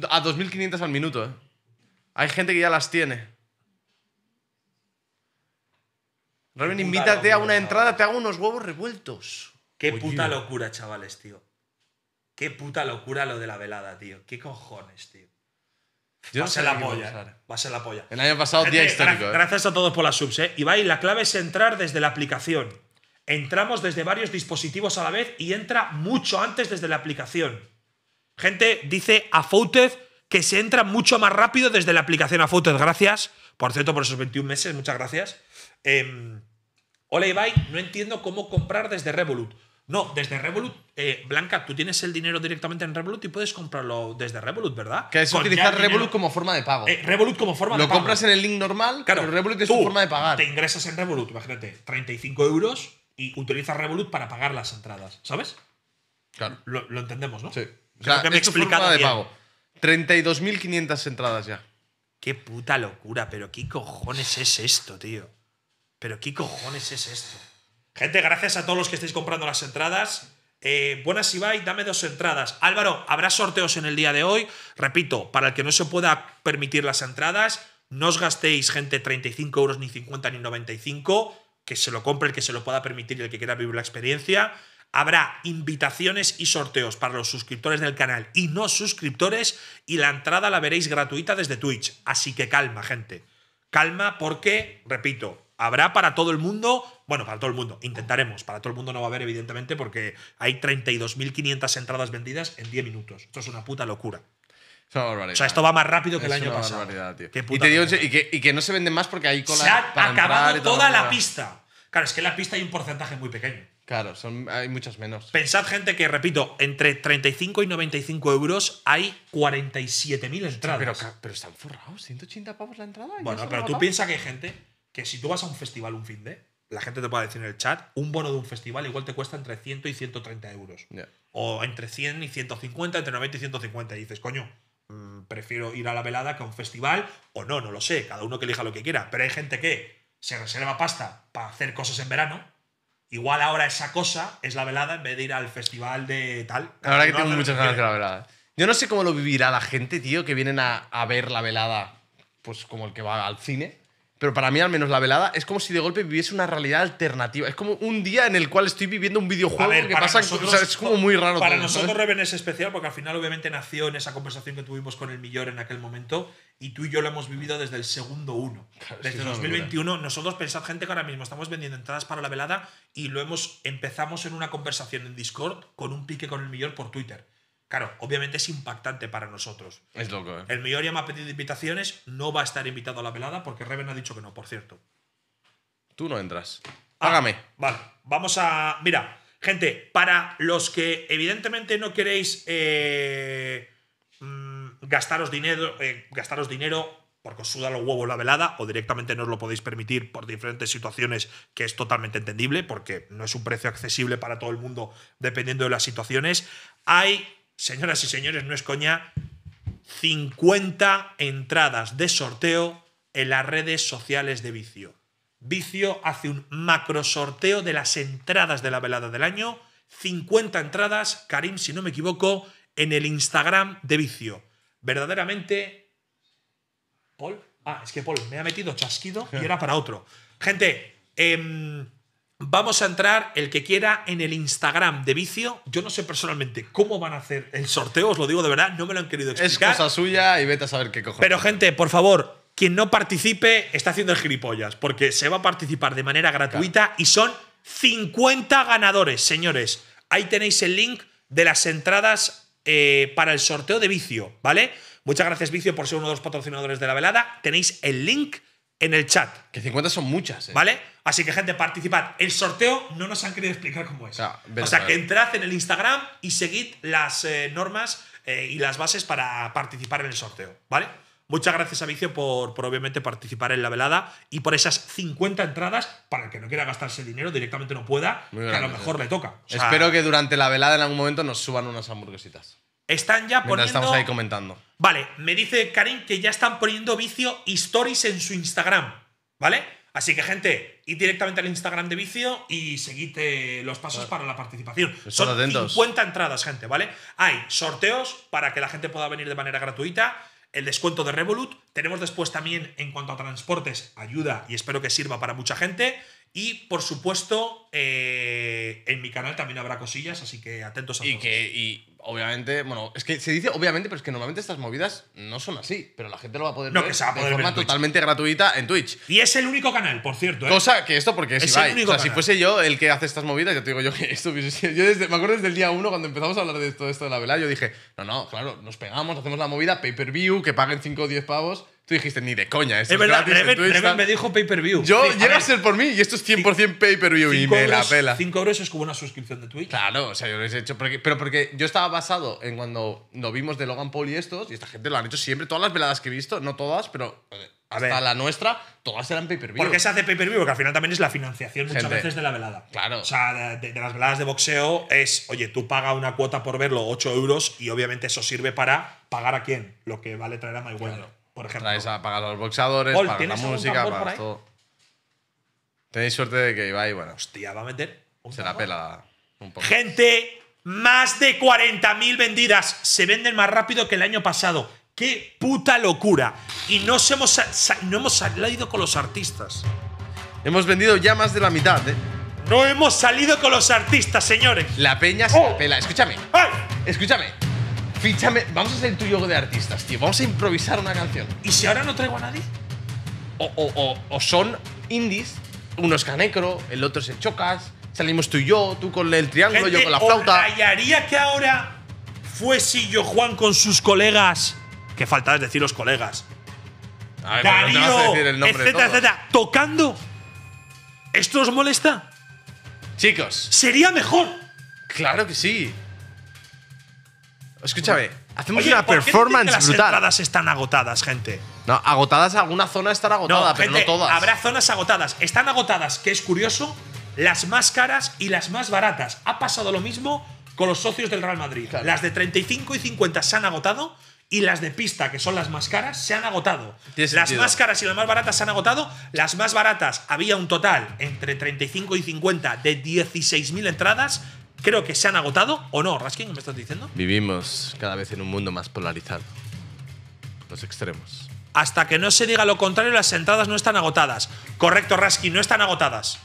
a dos mil quinientas al minuto, ¿eh? Hay gente que ya las tiene. Reven, invítate locura, a una entrada, chaval. Te hago unos huevos revueltos. Qué Oye. puta locura, chavales, tío. Qué puta locura lo de la velada, tío. Qué cojones, tío. Yo va a ser la polla, va, eh. va a ser la polla. El año pasado, gente, día histórico. Gra eh. Gracias a todos por las subs, eh. Ibai, la clave es entrar desde la aplicación. Entramos desde varios dispositivos a la vez y entra mucho antes desde la aplicación. Gente, dice a Foutez que se entra mucho más rápido desde la aplicación. A Foutez, gracias. Por cierto, por esos veintiún meses, muchas gracias. Eh, Hola, Ibai, no entiendo cómo comprar desde Revolut. No, desde Revolut, eh, Blanca, tú tienes el dinero directamente en Revolut y puedes comprarlo desde Revolut, ¿verdad? Que es utilizar Revolut dinero. como forma de pago. Eh, Revolut como forma Lo de pago. Lo compras en el link normal, claro, pero Revolut es tu forma de pagar. Te ingresas en Revolut, imagínate, treinta y cinco euros y utilizas Revolut para pagar las entradas, ¿sabes? Claro. Lo, lo entendemos, ¿no? Sí. O sea, o sea que me he explicado forma de pago. treinta y dos mil quinientas entradas ya. Qué puta locura, pero ¿qué cojones es esto, tío? Pero ¿qué cojones es esto? Gente, gracias a todos los que estáis comprando las entradas. Eh, buenas, Ibai, dame dos entradas. Álvaro, habrá sorteos en el día de hoy. Repito, para el que no se pueda permitir las entradas, no os gastéis, gente, treinta y cinco euros, ni cincuenta, ni noventa y cinco. Que se lo compre el que se lo pueda permitir y el que quiera vivir la experiencia. Habrá invitaciones y sorteos para los suscriptores del canal y no suscriptores. Y la entrada la veréis gratuita desde Twitch. Así que calma, gente. Calma porque, repito, habrá para todo el mundo, bueno, para todo el mundo, intentaremos, para todo el mundo no va a haber, evidentemente, porque hay treinta y dos mil quinientas entradas vendidas en diez minutos. Esto es una puta locura. Es una barbaridad. O sea, esto va más rápido que el año pasado. Es una barbaridad, tío. Qué puta locura. Y te digo, y que, y que no se vende más porque hay cola. Se ha para acabado toda la pista. Claro, es que en la pista hay un porcentaje muy pequeño. Claro, son, hay muchas menos. Pensad, gente, que, repito, entre treinta y cinco y noventa y cinco euros hay cuarenta y siete mil entradas. Pero, pero están forrados, ciento ochenta pavos la entrada. Bueno, pero tú piensas que hay gente que si tú vas a un festival un fin de, la gente te puede decir en el chat, un bono de un festival igual te cuesta entre cien y ciento treinta euros. Yeah. O entre cien y ciento cincuenta, entre noventa y ciento cincuenta. Y dices, coño, mmm, prefiero ir a la velada que a un festival. O no, no lo sé. Cada uno que elija lo que quiera. Pero hay gente que se reserva pasta para hacer cosas en verano. Igual ahora esa cosa es la velada en vez de ir al festival de tal. La verdad que tengo muchas ganas de la velada. Yo no sé cómo lo vivirá la gente, tío, que vienen a, a ver la velada pues como el que va al cine. Pero para mí, al menos, la velada es como si de golpe viviese una realidad alternativa. Es como un día en el cual estoy viviendo un videojuego ver, que pasa… Nosotros, o sea, es como muy raro. Para todo, nosotros, Reven es especial porque al final, obviamente, nació en esa conversación que tuvimos con el Millor en aquel momento y tú y yo lo hemos vivido desde el segundo uno. Claro, desde dos mil veintiuno, nosotros, pensad, gente, que ahora mismo estamos vendiendo entradas para la velada y lo hemos… Empezamos en una conversación en Discord con un pique con el Millor por Twitter. Claro, obviamente es impactante para nosotros. Es loco, ¿eh? El Millor ya me ha pedido invitaciones, no va a estar invitado a la velada porque Reven ha dicho que no, por cierto. Tú no entras. Ah, Hágame. Vale, vamos a… Mira, gente, para los que evidentemente no queréis eh, mmm, gastaros dinero, eh, gastaros dinero porque os suda los huevos la velada o directamente no os lo podéis permitir por diferentes situaciones, que es totalmente entendible porque no es un precio accesible para todo el mundo dependiendo de las situaciones, hay… Señoras y señores, no es coña, cincuenta entradas de sorteo en las redes sociales de Vicio. Vicio hace un macro sorteo de las entradas de la velada del año. cincuenta entradas, Karim, si no me equivoco, en el Instagram de Vicio. Verdaderamente... ¿Paul? Ah, es que Paul me ha metido chasquido y era para otro. Gente, eh, vamos a entrar, el que quiera, en el Instagram de Vicio. Yo no sé personalmente cómo van a hacer el sorteo, os lo digo de verdad, no me lo han querido explicar. Es cosa suya y vete a saber qué cojones. Pero, gente, por favor, quien no participe está haciendo el gilipollas, porque se va a participar de manera gratuita, claro. Y son cincuenta ganadores, señores. Ahí tenéis el link de las entradas eh, para el sorteo de Vicio, ¿vale? Muchas gracias, Vicio, por ser uno de los patrocinadores de la velada. Tenéis el link en el chat. Que cincuenta son muchas, ¿eh? ¿Vale? Así que, gente, participad. El sorteo no nos han querido explicar cómo es. Claro, o sea, que entrad en el Instagram y seguid las eh, normas eh, y las bases para participar en el sorteo, ¿vale? Muchas gracias a Vicio por, por obviamente participar en la velada y por esas cincuenta entradas. Para el que no quiera gastarse dinero, directamente no pueda, muy que grande, a lo mejor sí. Le toca. O sea, espero que durante la velada en algún momento nos suban unas hamburguesitas. Están ya poniendo… estamos ahí comentando. Vale, me dice Karim que ya están poniendo Vicio stories en su Instagram, ¿vale? Así que, gente, id directamente al Instagram de Vicio y seguid eh, los pasos, vale, para la participación. Estad son atentos. cincuenta entradas, gente, ¿vale? Hay sorteos para que la gente pueda venir de manera gratuita… el descuento de Revolut, tenemos después también en cuanto a transportes, ayuda y espero que sirva para mucha gente y por supuesto eh, en mi canal también habrá cosillas, así que atentos a todos. Y que, y obviamente, bueno, es que se dice obviamente, pero es que normalmente estas movidas no son así, pero la gente lo va a poder no, ver que se va a poder de forma ver totalmente gratuita en Twitch. Y es el único canal, por cierto, ¿eh? Cosa que esto porque es, es el único o sea, canal. Si fuese yo el que hace estas movidas, yo te digo yo que esto… Yo desde, me acuerdo desde el día uno cuando empezamos a hablar de todo esto de la velada, yo dije, no, no, claro, nos pegamos, hacemos la movida, pay-per-view, que paguen cinco o diez pavos… Tú dijiste, ni de coña, esto es, es verdad, gratis, Reven, Reven está... me dijo pay-per-view. Yo sí, llega a, a ser por mí y esto es cien por cien pay-per-view y me euros, la pela. cinco euros es como una suscripción de Twitch. Claro, o sea, yo lo he hecho, porque, pero porque yo estaba basado en cuando nos vimos de Logan Paul y estos, y esta gente lo han hecho siempre, todas las veladas que he visto, no todas, pero a hasta ver. La nuestra, todas eran pay-per-view. ¿Por qué se hace pay-per-view? Porque al final también es la financiación muchas gente. Veces de la velada. Claro. O sea, de, de las veladas de boxeo es, oye, tú paga una cuota por verlo, ocho euros, y obviamente eso sirve para pagar a quién, lo que vale traer a Mayweather. Claro. Por ejemplo. Traes a pagar a los boxeadores, Paul, pagar la música, pagar todo. Tenéis suerte de que Ibai, bueno… Hostia, va a meter… Se la pela un poco. Gente, más de cuarenta mil vendidas. Se venden más rápido que el año pasado. ¡Qué puta locura! Y no hemos, no hemos salido con los artistas. Hemos vendido ya más de la mitad, ¿eh? No hemos salido con los artistas, señores. La peña se oh. la pela. Escúchame. Ay. Escúchame. Fíchame, vamos a hacer tu juego de artistas, tío. Vamos a improvisar una canción. ¿Y si ahora no traigo a nadie? O, o, o, o son indies, uno es Canecro, el otro es el Chocas, salimos tú y yo, tú con el triángulo, gente, yo con la flauta. ¿Os rayaría que ahora fuese yo Juan con sus colegas? Qué falta es decir los colegas. A ver, Darío, no te vas a decir el nombre etcétera, de todos. Etcétera, tocando. ¿Esto os molesta? Chicos. Sería mejor. Claro que sí. Escúchame, hacemos Oye, una ¿por performance qué brutal. Las entradas están agotadas, gente. No, agotadas, alguna zona estará agotada, no, pero gente, no todas. Habrá zonas agotadas. Están agotadas, que es curioso, las más caras y las más baratas. Ha pasado lo mismo con los socios del Real Madrid. Claro. Las de treinta y cinco y cincuenta se han agotado y las de pista, que son las más caras, se han agotado. Las sentido. Más caras y las más baratas se han agotado. Las más baratas, había un total entre treinta y cinco y cincuenta de dieciséis mil entradas. Creo que se han agotado, ¿o no, Raskin? ¿Me estás diciendo? Vivimos cada vez en un mundo más polarizado. Los extremos. Hasta que no se diga lo contrario, las entradas no están agotadas. Correcto, Raskin, no están agotadas.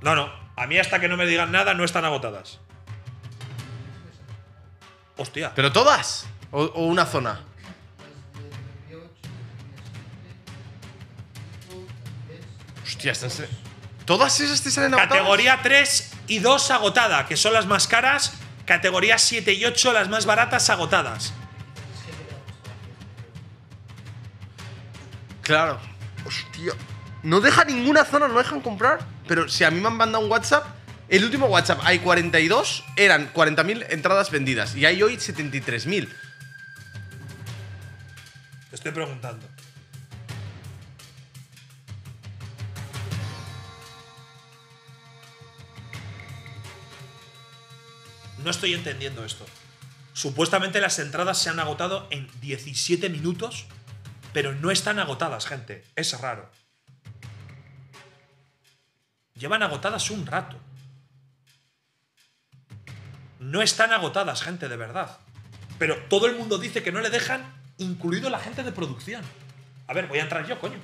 No, no. A mí hasta que no me digan nada, no están agotadas. Hostia. ¿Pero todas? ¿O, o una zona? Hostia, están… ¿Todas esas te salen agotadas? Categoría tres y dos agotada, que son las más caras. Categoría siete y ocho, las más baratas, agotadas. Claro. Hostia. No deja ninguna zona, no dejan comprar. Pero si a mí me han mandado un WhatsApp… El último WhatsApp, hay cuarenta y dos, eran cuarenta mil entradas vendidas. Y hay hoy setenta y tres mil. Te estoy preguntando. No estoy entendiendo esto. Supuestamente las entradas se han agotado en diecisiete minutos, pero no están agotadas, gente. Es raro. Llevan agotadas un rato. No están agotadas, gente, de verdad. Pero todo el mundo dice que no le dejan, incluido la gente de producción. A ver, voy a entrar yo, coño.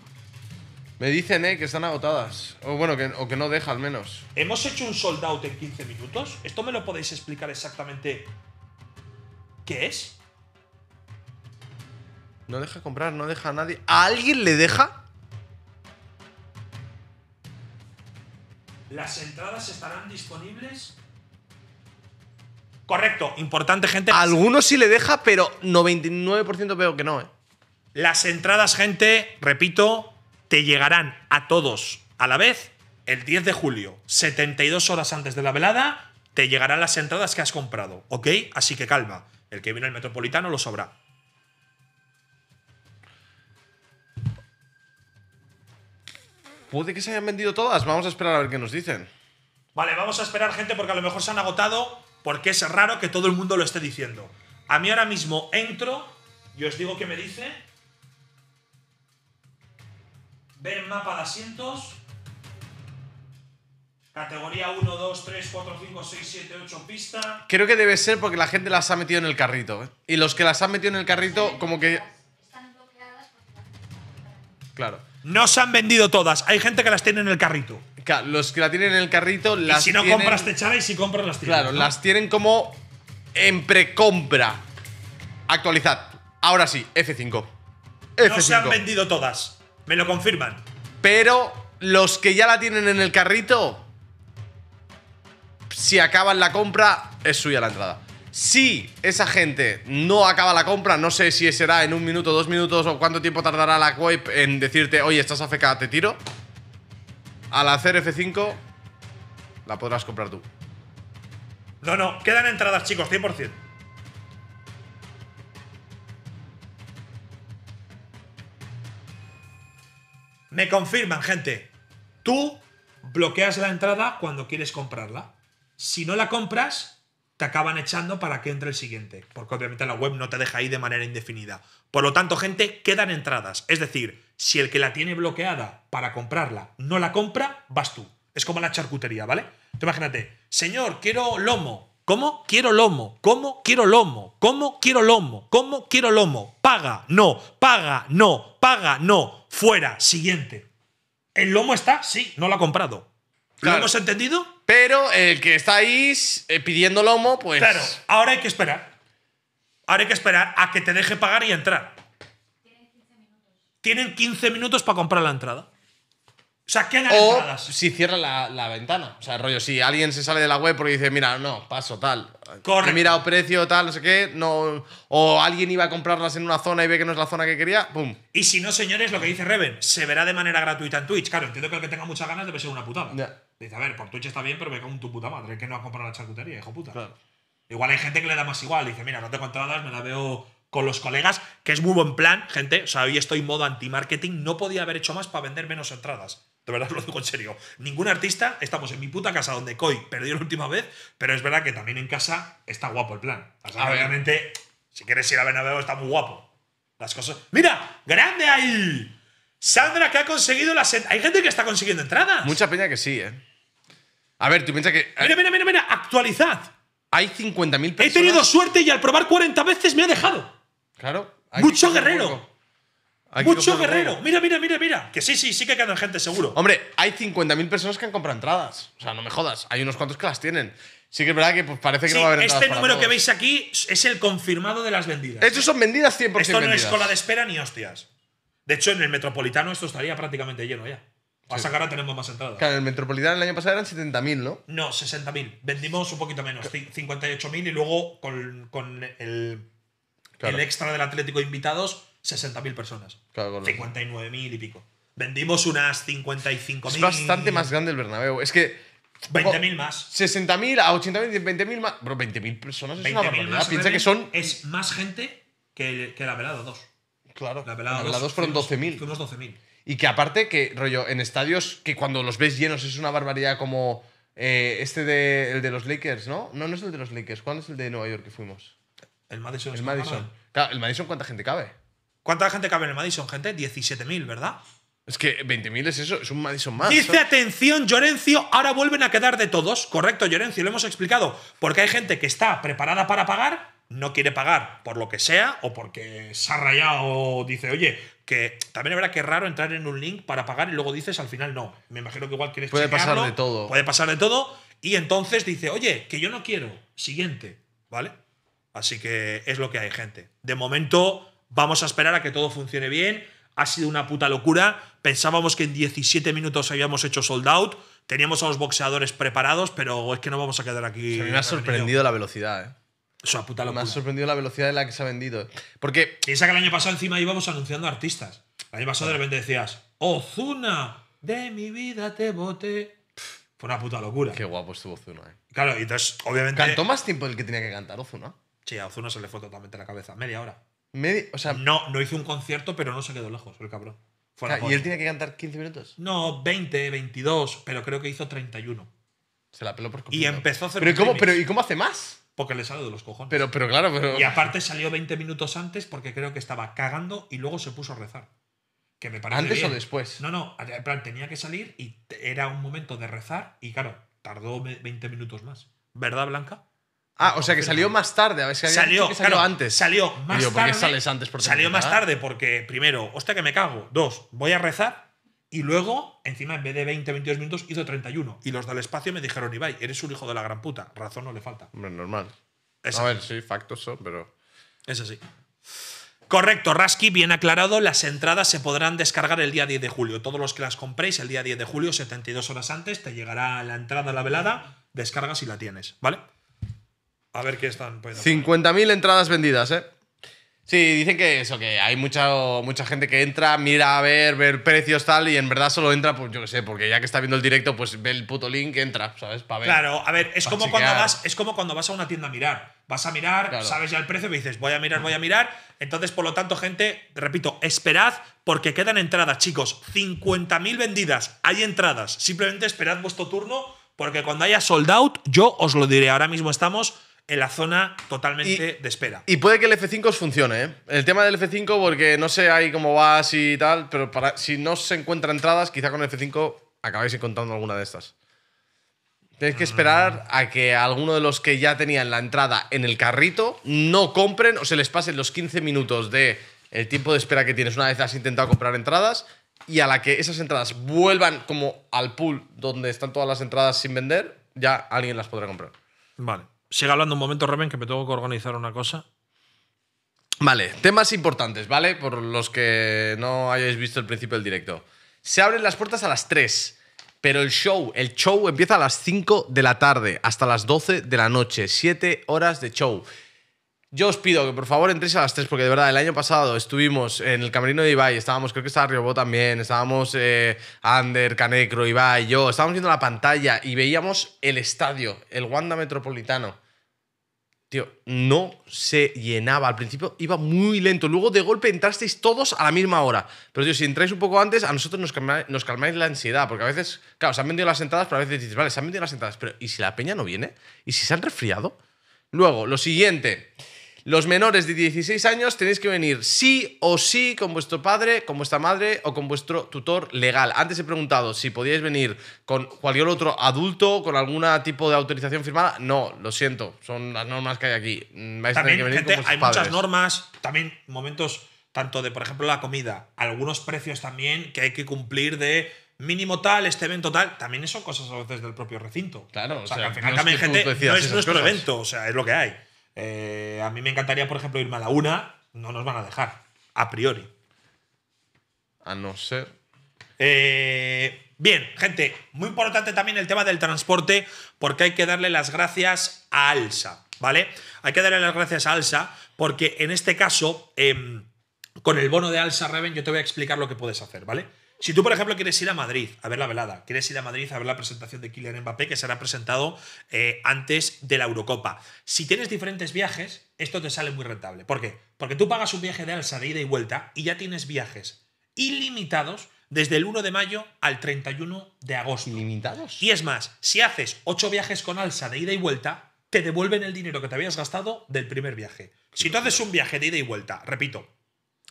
Me dicen, eh, que están agotadas. O bueno, que, o que no deja al menos. ¿Hemos hecho un sold out en quince minutos? ¿Esto me lo podéis explicar exactamente qué es? No deja comprar, no deja a nadie. ¿A alguien le deja? Las entradas estarán disponibles. Correcto, importante, gente. A algunos sí le deja, pero noventa y nueve por ciento veo que no, eh. Las entradas, gente, repito, te llegarán a todos a la vez el diez de julio. setenta y dos horas antes de la velada te llegarán las entradas que has comprado, ¿ok? Así que calma. El que viene al Metropolitano lo sabrá. Puede que se hayan vendido todas. Vamos a esperar a ver qué nos dicen. Vale, vamos a esperar, gente, porque a lo mejor se han agotado, porque es raro que todo el mundo lo esté diciendo. A mí ahora mismo entro y os digo qué me dice. Ver mapa de asientos. Categoría uno, dos, tres, cuatro, cinco, seis, siete, ocho, pista. Creo que debe ser porque la gente las ha metido en el carrito, ¿eh? Y los que las han metido en el carrito, como que... Claro. No se han vendido todas. Hay gente que las tiene en el carrito. Claro, los que la tienen en el carrito las tienen… Y si no compras te chara y si compras las tienes. Claro, ¿no? Las tienen como en precompra. Actualizad. Ahora sí, F cinco. F cinco. No se han vendido todas. Me lo confirman. Pero los que ya la tienen en el carrito… Si acaban la compra, es suya la entrada. Si esa gente no acaba la compra, no sé si será en un minuto, dos minutos o cuánto tiempo tardará la web en decirte, oye, estás A F K, te tiro. Al hacer F cinco, la podrás comprar tú. No, no, quedan entradas, chicos, cien por cien. Me confirman, gente. Tú bloqueas la entrada cuando quieres comprarla. Si no la compras, te acaban echando para que entre el siguiente, porque obviamente la web no te deja ahí de manera indefinida. Por lo tanto, gente, quedan entradas. Es decir, si el que la tiene bloqueada para comprarla no la compra, vas tú. Es como la charcutería, ¿vale? Tú imagínate, señor, quiero lomo. ¿Cómo? Quiero lomo. ¿Cómo? Quiero lomo. ¿Cómo? Quiero lomo. ¿Cómo? Quiero lomo. Paga, no. Paga, no. Paga, no. Fuera, siguiente. ¿El lomo está? Sí, no lo ha comprado. Claro. ¿Lo hemos entendido? Pero el que estáis pidiendo lomo, pues… Claro, ahora hay que esperar. Ahora hay que esperar a que te deje pagar y entrar. Tienen quince minutos. Tienen quince minutos para comprar la entrada. O sea, quedan o entradas. Si cierra la, la ventana. O sea, rollo, si alguien se sale de la web porque dice, mira, no, paso, tal. Correcto. He mirado precio, tal, no sé qué. No, o alguien iba a comprarlas en una zona y ve que no es la zona que quería, pum. Y si no, señores, lo que dice Reven, se verá de manera gratuita en Twitch. Claro, entiendo que el que tenga muchas ganas debe ser una putada. Yeah. Dice, a ver, por Twitch está bien, pero me cago en tu puta madre, que no ha comprado la charcutería, hijo puta. Claro. Igual hay gente que le da más igual. Dice, mira, no tengo entradas, me la veo con los colegas, que es muy buen plan, gente. O sea, hoy estoy en modo anti-marketing. No podía haber hecho más para vender menos entradas. De verdad, lo digo en serio. Ningún artista… Estamos en mi puta casa donde Koi perdió la última vez, pero es verdad que también en casa está guapo el plan. O sea, obviamente, si quieres ir a Bernabéu está muy guapo. Las cosas… ¡Mira! ¡Grande ahí! Sandra, que ha conseguido las… Hay gente que está consiguiendo entradas. Mucha peña que sí, ¿eh? A ver, tú piensas que… Mira, mira, mira, mira. Actualizad. Hay cincuenta mil personas. He tenido suerte y al probar cuarenta veces me ha dejado. Claro. Mucho guerrero. Aquí Mucho guerrero. Mira, mira, mira, mira. Que sí, sí, sí que quedan gente, seguro. Hombre, hay cincuenta mil personas que han comprado entradas. O sea, no me jodas. Hay unos cuantos que las tienen. Sí que es verdad que pues, parece que sí, no va a haber entradas. Este número que veis aquí es el confirmado de las vendidas. Estos son vendidas cien por cien. Esto no vendidas. Es cola de espera ni hostias. De hecho, en el Metropolitano esto estaría prácticamente lleno ya. O sea, sí. Ahora tenemos más entradas. Claro, en el Metropolitano el año pasado eran setenta mil, ¿no? No, sesenta mil. Vendimos un poquito menos, cincuenta y ocho mil, y luego con, con el, claro. el extra del Atlético de invitados… sesenta mil personas. Claro, cincuenta y nueve mil y pico. Vendimos unas cincuenta y cinco mil. Es bastante más grande el Bernabéu. Es que… veinte mil más. sesenta mil a ochenta mil, veinte mil más. Bro, veinte mil personas es veinte una barbaridad. Más Piensa que son… Es más gente que, el, que la velada dos. Claro. La velada, la velada dos, dos fueron doce mil. Fuimos doce mil. Y que aparte, que rollo, en estadios que cuando los ves llenos es una barbaridad como… Eh, este de… El de los Lakers, ¿no? No, no es el de los Lakers. ¿Cuál es el de Nueva York que fuimos? El Madison. El Madison. Claro, el Madison, ¿cuánta gente cabe? ¿Cuánta gente cabe en el Madison, gente? diecisiete mil, ¿verdad? Es que veinte mil es eso, es un Madison más. Dice, ¿sabes? Atención, Llorencio, ahora vuelven a quedar de todos. Correcto, Llorencio, lo hemos explicado. Porque hay gente que está preparada para pagar, no quiere pagar por lo que sea o porque se ha rayado, dice, oye, que también es verdad que es raro entrar en un link para pagar y luego dices al final no. Me imagino que igual quieres chequearlo. Puede pasar de todo. Puede pasar de todo y entonces dice, oye, que yo no quiero. Siguiente, ¿vale? Así que es lo que hay, gente. De momento vamos a esperar a que todo funcione bien. Ha sido una puta locura. Pensábamos que en diecisiete minutos habíamos hecho sold out. Teníamos a los boxeadores preparados, pero es que no vamos a quedar aquí. O sea, me ha sorprendido la velocidad, ¿eh? O sea, puta locura. Me ha sorprendido la velocidad en la que se ha vendido. Porque piensa que el año pasado encima íbamos anunciando artistas. El año pasado de repente decías, Ozuna, de mi vida te boté. Fue una puta locura. Qué guapo estuvo Ozuna, ¿eh? Claro, y entonces, obviamente… ¿Cantó más tiempo el que tenía que cantar Ozuna? Sí, a Ozuna se le fue totalmente la cabeza. Media hora. Medi o sea, no, no hizo un concierto, pero no se quedó lejos, el cabrón. Fuera claro, ¿y él tenía que cantar quince minutos? No, veinte, veintidós, pero creo que hizo treinta y uno. Se la peló por completo. Y empezó a hacer… ¿Pero, cómo, pero ¿y cómo hace más? Porque le sale de los cojones. Pero, pero claro, pero… Y aparte salió veinte minutos antes porque creo que estaba cagando y luego se puso a rezar. Que me parece ¿Antes bien. o después? No, no, en plan, tenía que salir y era un momento de rezar y claro, tardó veinte minutos más. ¿Verdad, Blanca? Ah, o sea que salió más tarde, a ver si había salió, que salió claro, antes. Salió más Digo, tarde. ¿Por qué sales antes? Por salió más tarde porque, primero, hostia que me cago. Dos, voy a rezar. Y luego, encima, en vez de veinte, veintidós minutos, hizo treinta y uno. Y los del espacio me dijeron, Ibai, eres un hijo de la gran puta. Razón no le falta. Hombre, normal. Es a ver, sí, factos son, pero… Es así. Correcto, Rasky, bien aclarado. Las entradas se podrán descargar el día diez de julio. Todos los que las compréis el día diez de julio, setenta y dos horas antes, te llegará la entrada a la velada, descargas y la tienes, ¿vale? A ver qué están poniendo. cincuenta mil entradas vendidas, ¿eh? Sí, dicen que eso, que hay mucha, mucha gente que entra, mira a ver, ver precios, tal, y en verdad solo entra, pues yo qué sé, porque ya que está viendo el directo, pues ve el puto link, entra, ¿sabes? Para ver. Claro, a ver, es como, cuando vas, es como cuando vas a una tienda a mirar. Vas a mirar, claro. Sabes ya el precio y me dices, voy a mirar, voy a mirar. Entonces, por lo tanto, gente, repito, esperad porque quedan entradas, chicos. cincuenta mil vendidas, hay entradas. Simplemente esperad vuestro turno porque cuando haya sold out, yo os lo diré. Ahora mismo estamos en la zona totalmente y, de espera. Y puede que el F cinco os funcione, ¿eh? El tema del F cinco, porque no sé ahí cómo vas y tal, pero para, si no se encuentran entradas, quizá con el F cinco acabáis encontrando alguna de estas. Tenéis que esperar a que alguno de los que ya tenían la entrada en el carrito no compren o se les pasen los quince minutos de el tiempo de espera que tienes una vez has intentado comprar entradas y a la que esas entradas vuelvan como al pool donde están todas las entradas sin vender, ya alguien las podrá comprar. Vale. Sigue hablando un momento, Reven, que me tengo que organizar una cosa. Vale, temas importantes, ¿vale? Por los que no hayáis visto el principio del directo. Se abren las puertas a las tres, pero el show, el show empieza a las cinco de la tarde hasta las doce de la noche. siete horas de show. Yo os pido que por favor entréis a las tres, porque de verdad el año pasado estuvimos en el camerino de Ibai, estábamos, creo que estaba Riobó también, estábamos eh, Ander, Canecro, Ibai, yo, estábamos viendo la pantalla y veíamos el estadio, el Wanda Metropolitano. Tío, no se llenaba. Al principio iba muy lento. Luego, de golpe, entrasteis todos a la misma hora. Pero, tío, si entráis un poco antes, a nosotros nos calmáis, nos calmáis la ansiedad. Porque a veces, claro, se han vendido las entradas, pero a veces dices, vale, se han vendido las entradas. Pero, ¿y si la peña no viene? ¿Y si se han resfriado? Luego, lo siguiente. Los menores de dieciséis años tenéis que venir sí o sí con vuestro padre, con vuestra madre o con vuestro tutor legal. Antes he preguntado si podíais venir con cualquier otro adulto, con algún tipo de autorización firmada. No, lo siento, son las normas que hay aquí. Vais también, a tener que venir gente, con hay padres. Muchas normas, también momentos tanto de, por ejemplo, la comida, algunos precios también que hay que cumplir de mínimo tal, este evento tal. También son cosas a veces del propio recinto. Claro, o sea, o sea que al final no también, gente, no es nuestro cosas. evento, o sea, es lo que hay. Eh, a mí me encantaría, por ejemplo, irme a la una. No nos van a dejar, a priori. A no ser. Eh, bien, gente, muy importante también el tema del transporte, porque hay que darle las gracias a Alsa, ¿vale? Hay que darle las gracias a Alsa, porque en este caso, eh, con el bono de Alsa, Reven, yo te voy a explicar lo que puedes hacer, ¿vale? Si tú, por ejemplo, quieres ir a Madrid a ver la velada, quieres ir a Madrid a ver la presentación de Kylian Mbappé, que será presentado eh, antes de la Eurocopa. Si tienes diferentes viajes, esto te sale muy rentable. ¿Por qué? Porque tú pagas un viaje de Alsa de ida y vuelta y ya tienes viajes ilimitados desde el uno de mayo al treinta y uno de agosto. ¿Ilimitados? Y es más, si haces ocho viajes con Alsa de ida y vuelta, te devuelven el dinero que te habías gastado del primer viaje. Si tú haces un viaje de ida y vuelta, repito,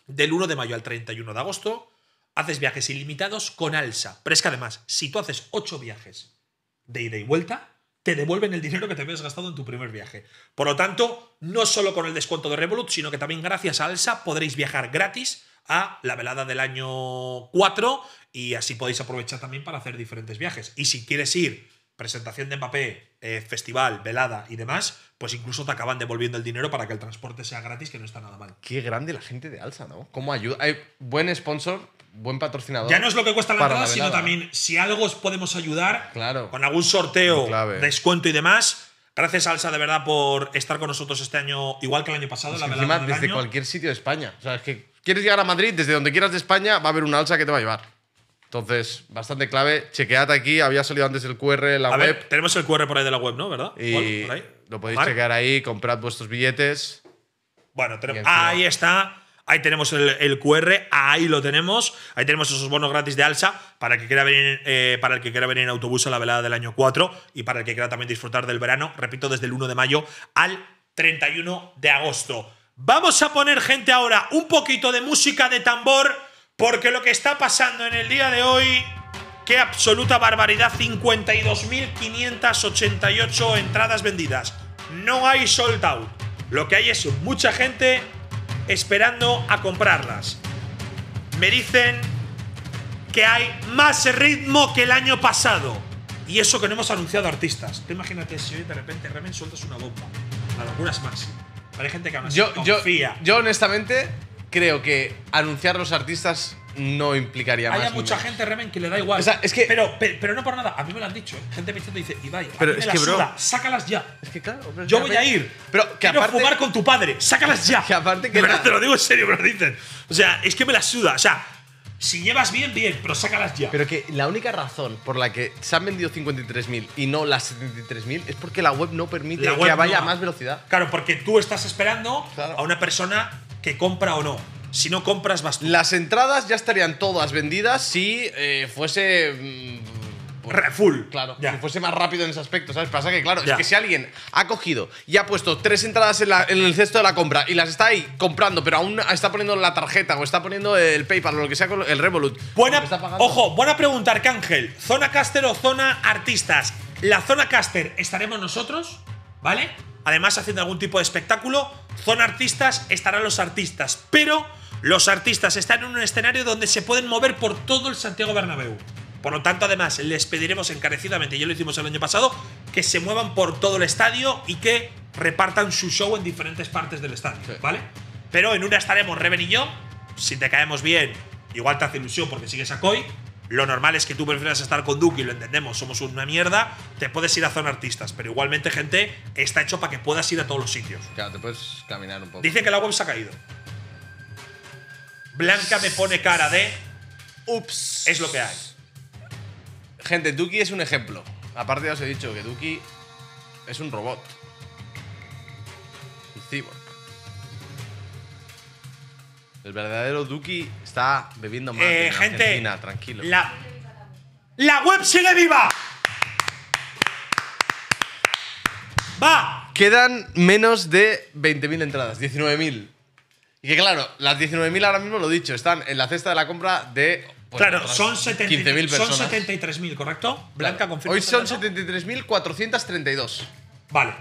del uno de mayo al treinta y uno de agosto... haces viajes ilimitados con Alsa. Pero es que además, si tú haces ocho viajes de ida y vuelta, te devuelven el dinero que te habías gastado en tu primer viaje. Por lo tanto, no solo con el descuento de Revolut, sino que también gracias a Alsa podréis viajar gratis a la velada del año cuatro y así podéis aprovechar también para hacer diferentes viajes. Y si quieres ir, presentación de Mbappé, eh, festival, velada y demás, pues incluso te acaban devolviendo el dinero para que el transporte sea gratis, que no está nada mal. Qué grande la gente de Alsa, ¿no? ¿Cómo ayuda? Hay buen sponsor, buen patrocinador. Ya no es lo que cuesta la entrada, sino también si algo os podemos ayudar, claro, con algún sorteo, descuento y demás. Gracias, Alsa, de verdad, por estar con nosotros este año, igual que el año pasado. La verdad, desde cualquier sitio de España. O sea, es que quieres llegar a Madrid, desde donde quieras de España, va a haber una Alsa que te va a llevar. Entonces, bastante clave. Chequead aquí. Había salido antes el cu erre, la a web. Ver, tenemos el cu erre por ahí de la web, ¿no? ¿Verdad? Y por ahí lo podéis Omar. chequear ahí. Comprad vuestros billetes. Bueno, tenemos… Ahí está. Ahí tenemos el, el cu erre. Ahí lo tenemos. Ahí tenemos esos bonos gratis de Alsa para el que quiera venir, eh, para el que quiera venir en autobús a la velada del año cuatro y para el que quiera también disfrutar del verano. Repito, desde el uno de mayo al treinta y uno de agosto. Vamos a poner, gente, ahora un poquito de música de tambor. Porque lo que está pasando en el día de hoy, qué absoluta barbaridad, cincuenta y dos mil quinientas ochenta y ocho entradas vendidas. No hay sold out. Lo que hay es mucha gente esperando a comprarlas. Me dicen que hay más ritmo que el año pasado. Y eso que no hemos anunciado artistas. Tú imagínate si hoy de repente Reven sueltas una bomba. La locura es más. Hay gente que aún así yo, confía. Yo, yo honestamente… creo que anunciar los artistas no implicaría Hay más. Hay mucha menos. gente, Reven, que le da igual. O sea, es que pero, pero, pero no por nada. A mí me lo han dicho. ¿eh? Gente me dice, Ibai, pero a mí es me que la suda, sácalas ya. Es que claro. Pero Yo voy a ir. Pero que Quiero aparte, fumar con tu padre. Sácalas ya. Que aparte que… Pero te lo digo en serio, me lo dicen. O sea, es que me la suda. O sea, si llevas bien, bien, pero sácalas ya. Pero que la única razón por la que se han vendido cincuenta y tres mil y no las setenta y tres mil es porque la web no permite web que vaya no. a más velocidad. Claro, porque tú estás esperando claro. a una persona… que compra o no. Si no compras, vas tú. Las entradas ya estarían todas vendidas si eh, fuese… Mmm, pues, Re full. Claro, ya. Si fuese más rápido en ese aspecto, ¿sabes? Pasa que, claro, ya. es que si alguien ha cogido y ha puesto tres entradas en, la, en el cesto de la compra y las está ahí comprando, pero aún está poniendo la tarjeta o está poniendo el PayPal o lo que sea, el Revolut… Buena, ojo, buena pregunta, Arcángel. ¿Zona caster o zona artistas? La zona caster estaremos nosotros, ¿vale? Además, haciendo algún tipo de espectáculo. Zona artistas, estarán los artistas. Pero los artistas están en un escenario donde se pueden mover por todo el Santiago Bernabéu. Por lo tanto, además, les pediremos encarecidamente, ya lo hicimos el año pasado, que se muevan por todo el estadio y que repartan su show en diferentes partes del estadio, sí. ¿vale? Pero en una estaremos Reven y yo. Si te caemos bien, igual te hace ilusión porque sigues a Koi. Lo normal es que tú prefieras estar con Duki, lo entendemos, somos una mierda. Te puedes ir a zona artistas, pero igualmente, gente, está hecho para que puedas ir a todos los sitios. Claro, te puedes caminar un poco. Dice que la web se ha caído. Blanca me pone cara de… Ups. Es lo que hay. Gente, Duki es un ejemplo. Aparte ya os he dicho que Duki es un robot. Un cyborg. El verdadero Duki está bebiendo más. Eh, gente, Argentina, tranquilo. La, la web sigue viva. Va. Quedan menos de veinte mil entradas, diecinueve mil. Y que claro, las diecinueve mil ahora mismo, lo dicho, están en la cesta de la compra de… Pues, claro, son setenta y tres mil personas. Son setenta y tres mil, ¿correcto? Blanca, claro. confirma. Hoy son setenta y tres mil cuatrocientos treinta y dos. Vale.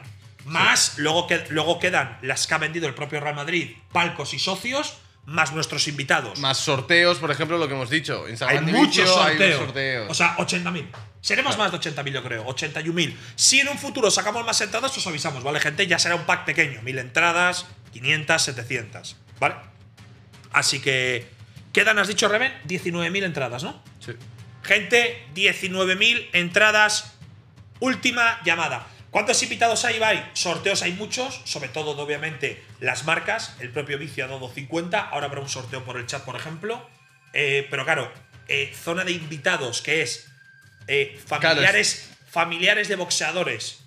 Más, sí. luego, que, luego quedan las que ha vendido el propio Real Madrid, palcos y socios… Más nuestros invitados. Más sorteos, por ejemplo, lo que hemos dicho. Instagram hay muchos sorteo. sorteos. O sea, ochenta mil. Seremos claro. más de ochenta mil, yo creo. ochenta y un mil. Si en un futuro sacamos más entradas, os avisamos, ¿vale, gente? Ya será un pack pequeño. mil entradas, quinientas, setecientas. ¿Vale? Así que… Quedan, has dicho, Reven, diecinueve mil entradas, ¿no? Sí. Gente, diecinueve mil entradas. Última llamada. ¿Cuántos invitados hay, Ibai? Sorteos hay muchos, sobre todo, obviamente, las marcas. El propio Vicio ha dado cincuenta, ahora habrá un sorteo por el chat, por ejemplo. Eh, pero claro, eh, zona de invitados, que es eh, familiares, familiares de boxeadores,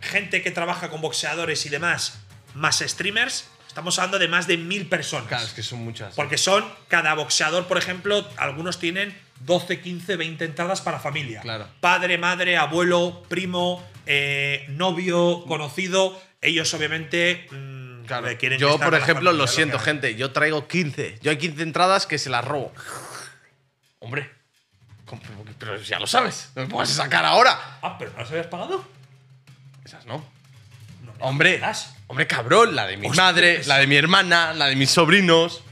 gente que trabaja con boxeadores y demás, más streamers… Estamos hablando de más de mil personas. Claro, es que son muchas. Porque son, cada boxeador, por ejemplo, algunos tienen doce, quince, veinte entradas para familia. Claro. Padre, madre, abuelo, primo, eh, novio, conocido. Ellos, obviamente, mmm, claro. quieren Yo, por ejemplo, lo siento, lo gente. Yo traigo quince. Yo hay quince entradas que se las robo. Hombre. Pero ya lo sabes. No me pongas a sacar ahora. Ah, pero ¿no las habías pagado? Esas no. No me hombre, jodas. Hombre, cabrón, la de mi Hostia, madre, es... la de mi hermana, la de mis sobrinos.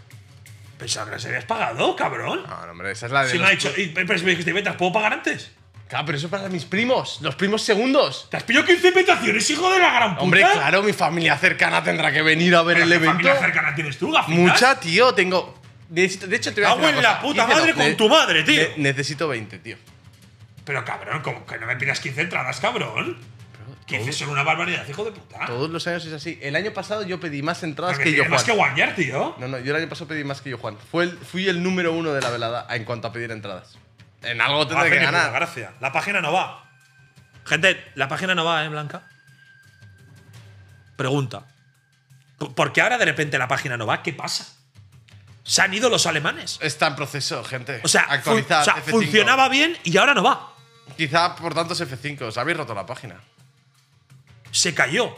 Pensaba que las habías pagado, cabrón. No, no, hombre, esa es la de… Si los... me ha dicho… Pero si me dijiste, ¿las puedo pagar antes? Claro, pero eso es para mis primos, los primos segundos. ¿Te has pillado quince invitaciones, hijo de la gran puta? Hombre, claro, mi familia cercana tendrá que venir a ver pero el evento. ¿Qué familia cercana tienes tú, gafitas? Mucha, tío, tengo… De hecho, de hecho te voy a decir una cosa. ¡Cago en la puta madre con tu madre, tío! Ne necesito veinte, tío. Pero, cabrón, ¿cómo que no me pidas quince entradas, cabrón? quince son una barbaridad, hijo de puta. Todos los años es así. El año pasado yo pedí más entradas que yo, Juan. Más que guañar, tío. No, no, yo el año pasado pedí más que yo, Juan. Fue el, fui el número uno de la velada en cuanto a pedir entradas. En algo tendré que ganar. Gracias. La página no va. Gente, la página no va, ¿eh, Blanca? Pregunta. ¿Por qué ahora de repente la página no va? ¿Qué pasa? Se han ido los alemanes. Está en proceso, gente. O sea, actualizar, fun o sea funcionaba bien y ahora no va. Quizá por tantos F cinco. Os habéis roto la página. Se cayó.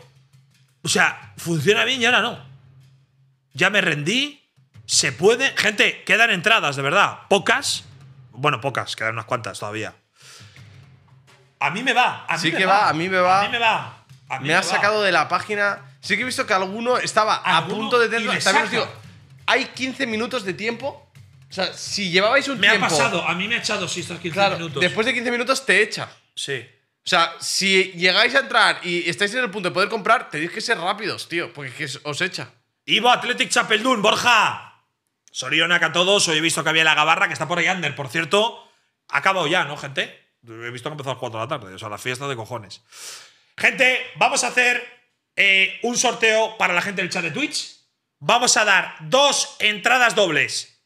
O sea, funciona bien y ahora no. Ya me rendí. Se puede. Gente, quedan entradas, de verdad. Pocas. Bueno, pocas. Quedan unas cuantas todavía. A mí me va. A mí sí me que va. va. A mí me va. A mí me va. A mí me, me ha sacado de la página. Sí que he visto que alguno estaba alguno a punto de tener… También os digo, hay quince minutos de tiempo. O sea, si llevabais un me tiempo… Me ha pasado. A mí me ha echado sí, estos quince claro, minutos. Después de quince minutos te echa. Sí. O sea, si llegáis a entrar y estáis en el punto de poder comprar, tenéis que ser rápidos, tío, porque os echa. Ivo Athletic Chapeldún, Borja. Sorionak a todos. Hoy he visto que había la gabarra que está por ahí under. Por cierto, ha acabado ya, ¿no, gente? He visto que empezó a las cuatro de la tarde. O sea, la fiesta de cojones. Gente, vamos a hacer eh, un sorteo para la gente del chat de Twitch. Vamos a dar dos entradas dobles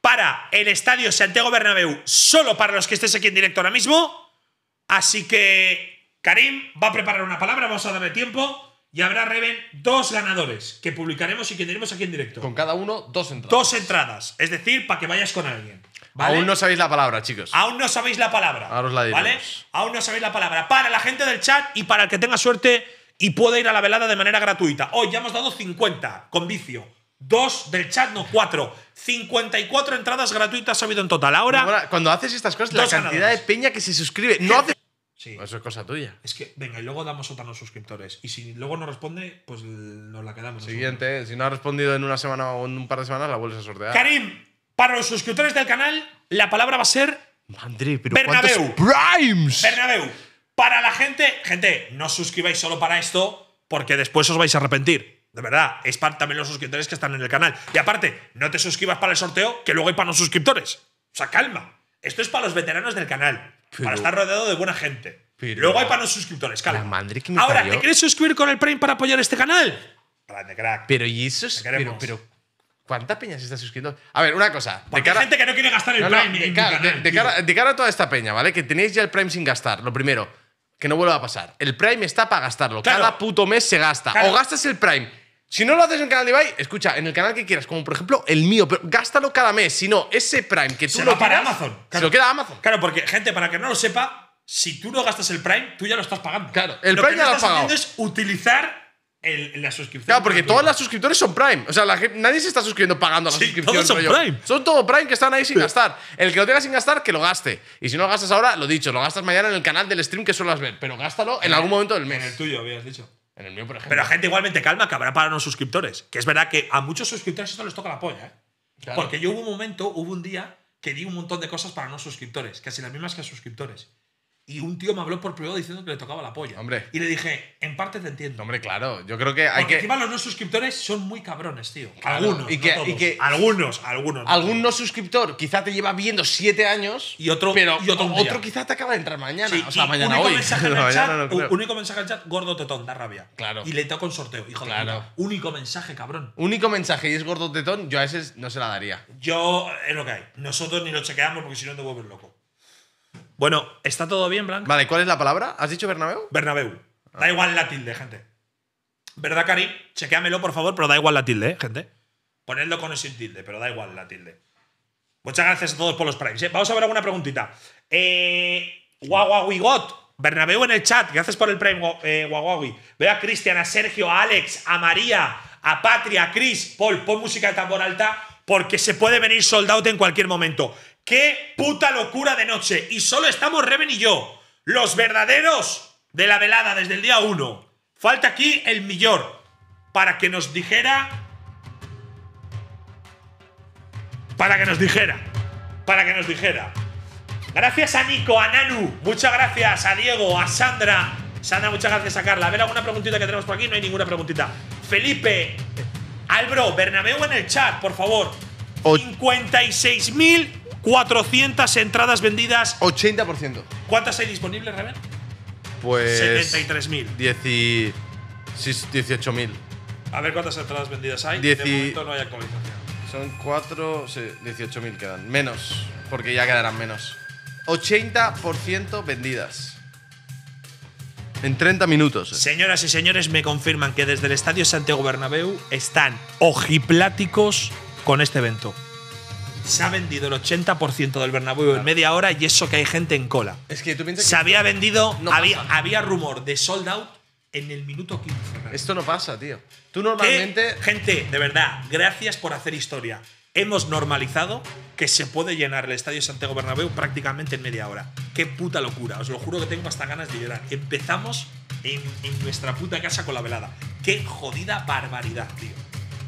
para el Estadio Santiago Bernabéu, solo para los que estéis aquí en directo ahora mismo. Así que Karim va a preparar una palabra, vamos a darle tiempo y habrá, Reven, dos ganadores que publicaremos y que tendremos aquí en directo. Con cada uno, dos entradas. Dos entradas, es decir, para que vayas con alguien. ¿Vale? Aún no sabéis la palabra, chicos. Aún no sabéis la palabra. Ahora os la diremos. ¿Vale? Aún no sabéis la palabra. Para la gente del chat y para el que tenga suerte y pueda ir a la velada de manera gratuita. Hoy ya hemos dado cincuenta con Vicio. Dos del chat, no cuatro. cincuenta y cuatro entradas gratuitas ha habido en total. Ahora… Bueno, cuando haces estas cosas, la cantidad ganadores. de peña que se suscribe… No hace… Sí. Eso es cosa tuya. Es que, venga, y luego damos otra a los suscriptores. Y si luego no responde, pues nos la quedamos. Siguiente, eh. Si no ha respondido en una semana o en un par de semanas, la vuelves a sortear. Karim, para los suscriptores del canal, la palabra va a ser… Madre, pero Bernabéu. Primes. Bernabéu. Para la gente… Gente, no os suscribáis solo para esto, porque después os vais a arrepentir. De verdad, es para también los suscriptores que están en el canal. Y aparte, no te suscribas para el sorteo, que luego hay para los suscriptores. O sea, calma. Esto es para los veteranos del canal. Pero, para estar rodeado de buena gente. Pero, luego hay para los suscriptores, calma. La madre que me Ahora, parió. ¿Te quieres suscribir con el Prime para apoyar este canal? Grande, crack. Pero, ¿y eso es? Pero, pero, ¿cuánta peña se está suscribiendo? A ver, una cosa. De cara, hay gente que no quiere gastar el no, Prime. No, de, cara, canal, de, de, cara, de cara a toda esta peña, ¿vale? Que tenéis ya el Prime sin gastar. Lo primero, que no vuelva a pasar. El Prime está para gastarlo. Claro. Cada puto mes se gasta. Claro. O gastas el Prime. Si no lo haces en el canal de Ibai, escucha, en el canal que quieras, como por ejemplo el mío, pero gástalo cada mes. Si no, ese Prime que tú se lo va para Amazon. Claro. Se lo queda a Amazon. Claro, porque, gente, para que no lo sepa, si tú no gastas el Prime, tú ya lo estás pagando. Claro, el lo Prime que ya lo has pagado. Lo que estás haciendo es utilizar el, la suscripción. Claro, porque todas las suscriptores son Prime. O sea, la, nadie se está suscribiendo pagando a la sí, suscripción. Todos son Prime. Son todo Prime que están ahí sin sí. gastar. El que lo tenga sin gastar, que lo gaste. Y si no lo gastas ahora, lo dicho, lo gastas mañana en el canal del stream que suelas ver. Pero gástalo en algún momento del mes. En el tuyo, habías dicho. En el mío, por ejemplo. Pero gente, igualmente calma, que habrá para los suscriptores. Que es verdad que a muchos suscriptores esto les toca la polla, ¿eh? Claro. Porque yo hubo un momento, hubo un día que di un montón de cosas para no suscriptores, casi las mismas que a suscriptores. Y un tío me habló por privado diciendo que le tocaba la polla. Hombre. Y le dije, en parte te entiendo. Hombre, claro, yo creo que hay Porque que… encima los no suscriptores son muy cabrones, tío. Claro. Algunos, y no que, todos. Y que algunos, algunos. No algún todos. no suscriptor quizá te lleva viendo siete años… Y otro pero y otro, otro quizá te acaba de entrar mañana, sí, o sea, mañana único hoy. Mensaje no, chat, no, no, único mensaje al chat, gordo tetón, da rabia. Claro. Y le toca un sorteo, hijo claro. de puta. Único mensaje, cabrón. Único mensaje y es gordo tetón, yo a ese no se la daría. Yo, es lo que hay. Nosotros ni lo chequeamos porque si no te vuelves loco. Bueno, ¿está todo bien, Blanca? Vale, ¿cuál es la palabra? ¿Has dicho Bernabéu? Bernabéu. Ah. Da igual la tilde, gente. ¿Verdad, Karim? Chequéamelo, por favor, pero da igual la tilde, ¿eh, gente? Ponedlo con o sin tilde, pero da igual la tilde. Muchas gracias a todos por los primes, ¿eh? Vamos a ver alguna preguntita. Eh, Guaguaguigot. Bernabéu en el chat. Gracias por el prime, eh, Guaguagui. Veo a Cristian, a Sergio, a Alex, a María, a Patria, a Cris. Paul, pon música de tambor alta porque se puede venir sold out en cualquier momento. ¡Qué puta locura de noche! Y solo estamos Reven y yo, los verdaderos de la velada desde el día uno. Falta aquí el millón para que nos dijera... Para que nos dijera. Para que nos dijera. Gracias a Nico, a Nanu. Muchas gracias a Diego, a Sandra. Sandra, muchas gracias a Carla. A ver, alguna preguntita que tenemos por aquí. No hay ninguna preguntita. Felipe, Albro, Bernabéu en el chat, por favor. cincuenta y seis mil cuatrocientas entradas vendidas. ochenta por ciento. ¿Cuántas hay disponibles, Reven? Pues… setenta y tres mil. dieciocho mil. A ver cuántas entradas vendidas hay. Dieci... De momento no hay actualización. Son cuatro… Sí, dieciocho mil quedan. Menos, porque ya quedarán menos. ochenta por ciento vendidas. En treinta minutos. Eh. Señoras y señores, me confirman que desde el Estadio Santiago Bernabéu están ojipláticos con este evento. Se ha vendido el ochenta por ciento del Bernabéu, claro, en media hora, y eso que hay gente en cola. Es que tú piensas que… Se había vendido… No había, había rumor de sold out en el minuto quince. Esto no pasa, tío. Tú normalmente… ¿Qué? Gente, de verdad, gracias por hacer historia. Hemos normalizado que se puede llenar el Estadio Santiago Bernabéu prácticamente en media hora. Qué puta locura. Os lo juro que tengo hasta ganas de llorar. Empezamos en, en nuestra puta casa con la velada. Qué jodida barbaridad, tío.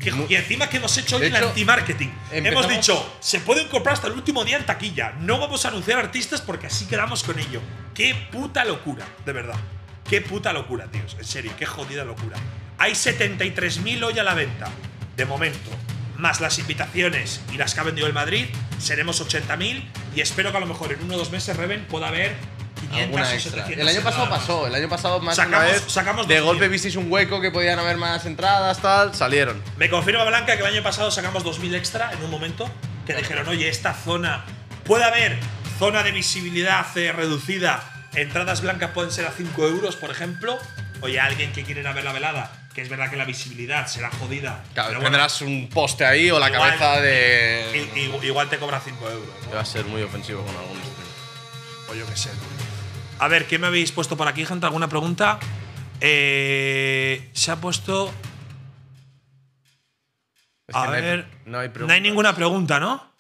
Qué jo... Y encima que hemos hecho hoy el anti-marketing. Hemos dicho, se pueden comprar hasta el último día en taquilla. No vamos a anunciar artistas porque así quedamos con ello. Qué puta locura, de verdad. Qué puta locura, tíos. En serio, qué jodida locura. Hay setenta y tres mil hoy a la venta, de momento. Más las invitaciones y las que ha vendido el Madrid, seremos ochenta mil, y espero que a lo mejor en uno o dos meses, Reven, pueda haber quinientas o setecientas. El año pasado pasó, el año pasado más sacamos, una vez, sacamos de golpe visteis un hueco que podían haber más entradas, tal, salieron. Me confirma Blanca que el año pasado sacamos dos mil extra en un momento, que claro, dijeron, oye, esta zona, puede haber zona de visibilidad eh, reducida, entradas blancas pueden ser a cinco euros, por ejemplo, oye, alguien que quiere ir a ver la velada. Que es verdad que la visibilidad será jodida. Claro, pero tendrás bueno, un poste ahí o la igual, cabeza de… Igual, igual te cobra cinco euros. ¿No? Va a ser muy ofensivo con algunos. O yo qué sé. A ver, ¿qué me habéis puesto por aquí, gente? ¿Alguna pregunta? Eh, se ha puesto… Es a ver… No hay, no, hay no hay ninguna pregunta, ¿no?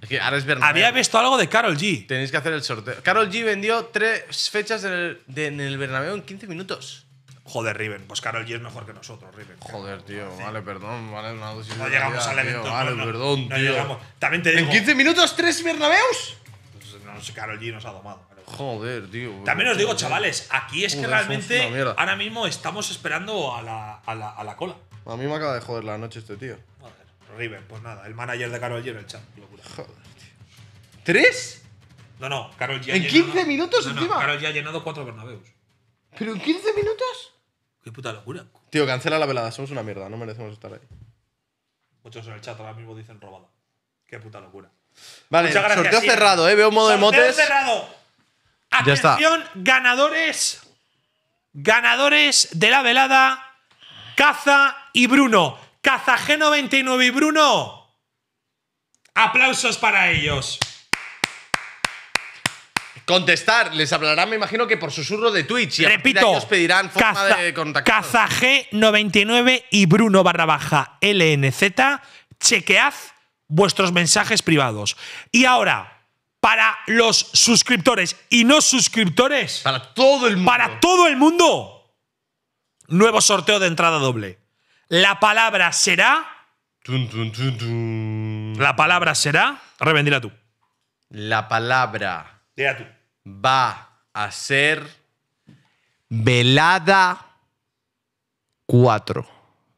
Es que ahora es Bernabéu. Había visto algo de Karol G. Tenéis que hacer el sorteo. Karol G vendió tres fechas en el, de, en el Bernabéu en quince minutos. Joder, Riven, pues Karol G es mejor que nosotros, Riven. Joder, tío, vale, perdón, vale, una dosis. No llegamos al evento. Vale, no, perdón, no, tío. No llegamos. También te digo… ¿En quince minutos tres Bernabeus? Pues no sé, Karol G nos ha domado. Pero… Joder, tío. También os digo, chavales, aquí es que realmente ahora mismo estamos esperando a la, a, la, a la cola. A mí me acaba de joder la noche este tío. Joder, Riven, pues nada, el manager de Karol G en el chat. Locura. Joder, tío. ¿Tres? No, no, Karol G… ¿En llenado, quince minutos no, encima? No, Karol G ha llenado cuatro Bernabeus. ¿Pero en quince minutos? Qué puta locura. Tío, cancela la velada, somos una mierda, no merecemos estar ahí. Muchos en el chat ahora mismo dicen robada. Qué puta locura. Vale, gracias, sorteo sí. cerrado, eh, veo un modo de motes. Sorteo cerrado. Atención, ganadores. Ganadores de la velada, Caza y Bruno. Caza G noventa y nueve y Bruno. Aplausos para ellos. Contestar, les hablarán, me imagino que por susurro de Twitch. Y repito, os pedirán forma Caza, de contactar. Caza G noventa y nueve y Bruno barra baja L N Z, chequead vuestros mensajes privados. Y ahora, para los suscriptores y no suscriptores, para todo el mundo, para todo el mundo, nuevo sorteo de entrada doble. La palabra será. Tun, tun, tun, tun. La palabra será. Revendila tú. La palabra. Dila tú. Va a ser Velada cuatro.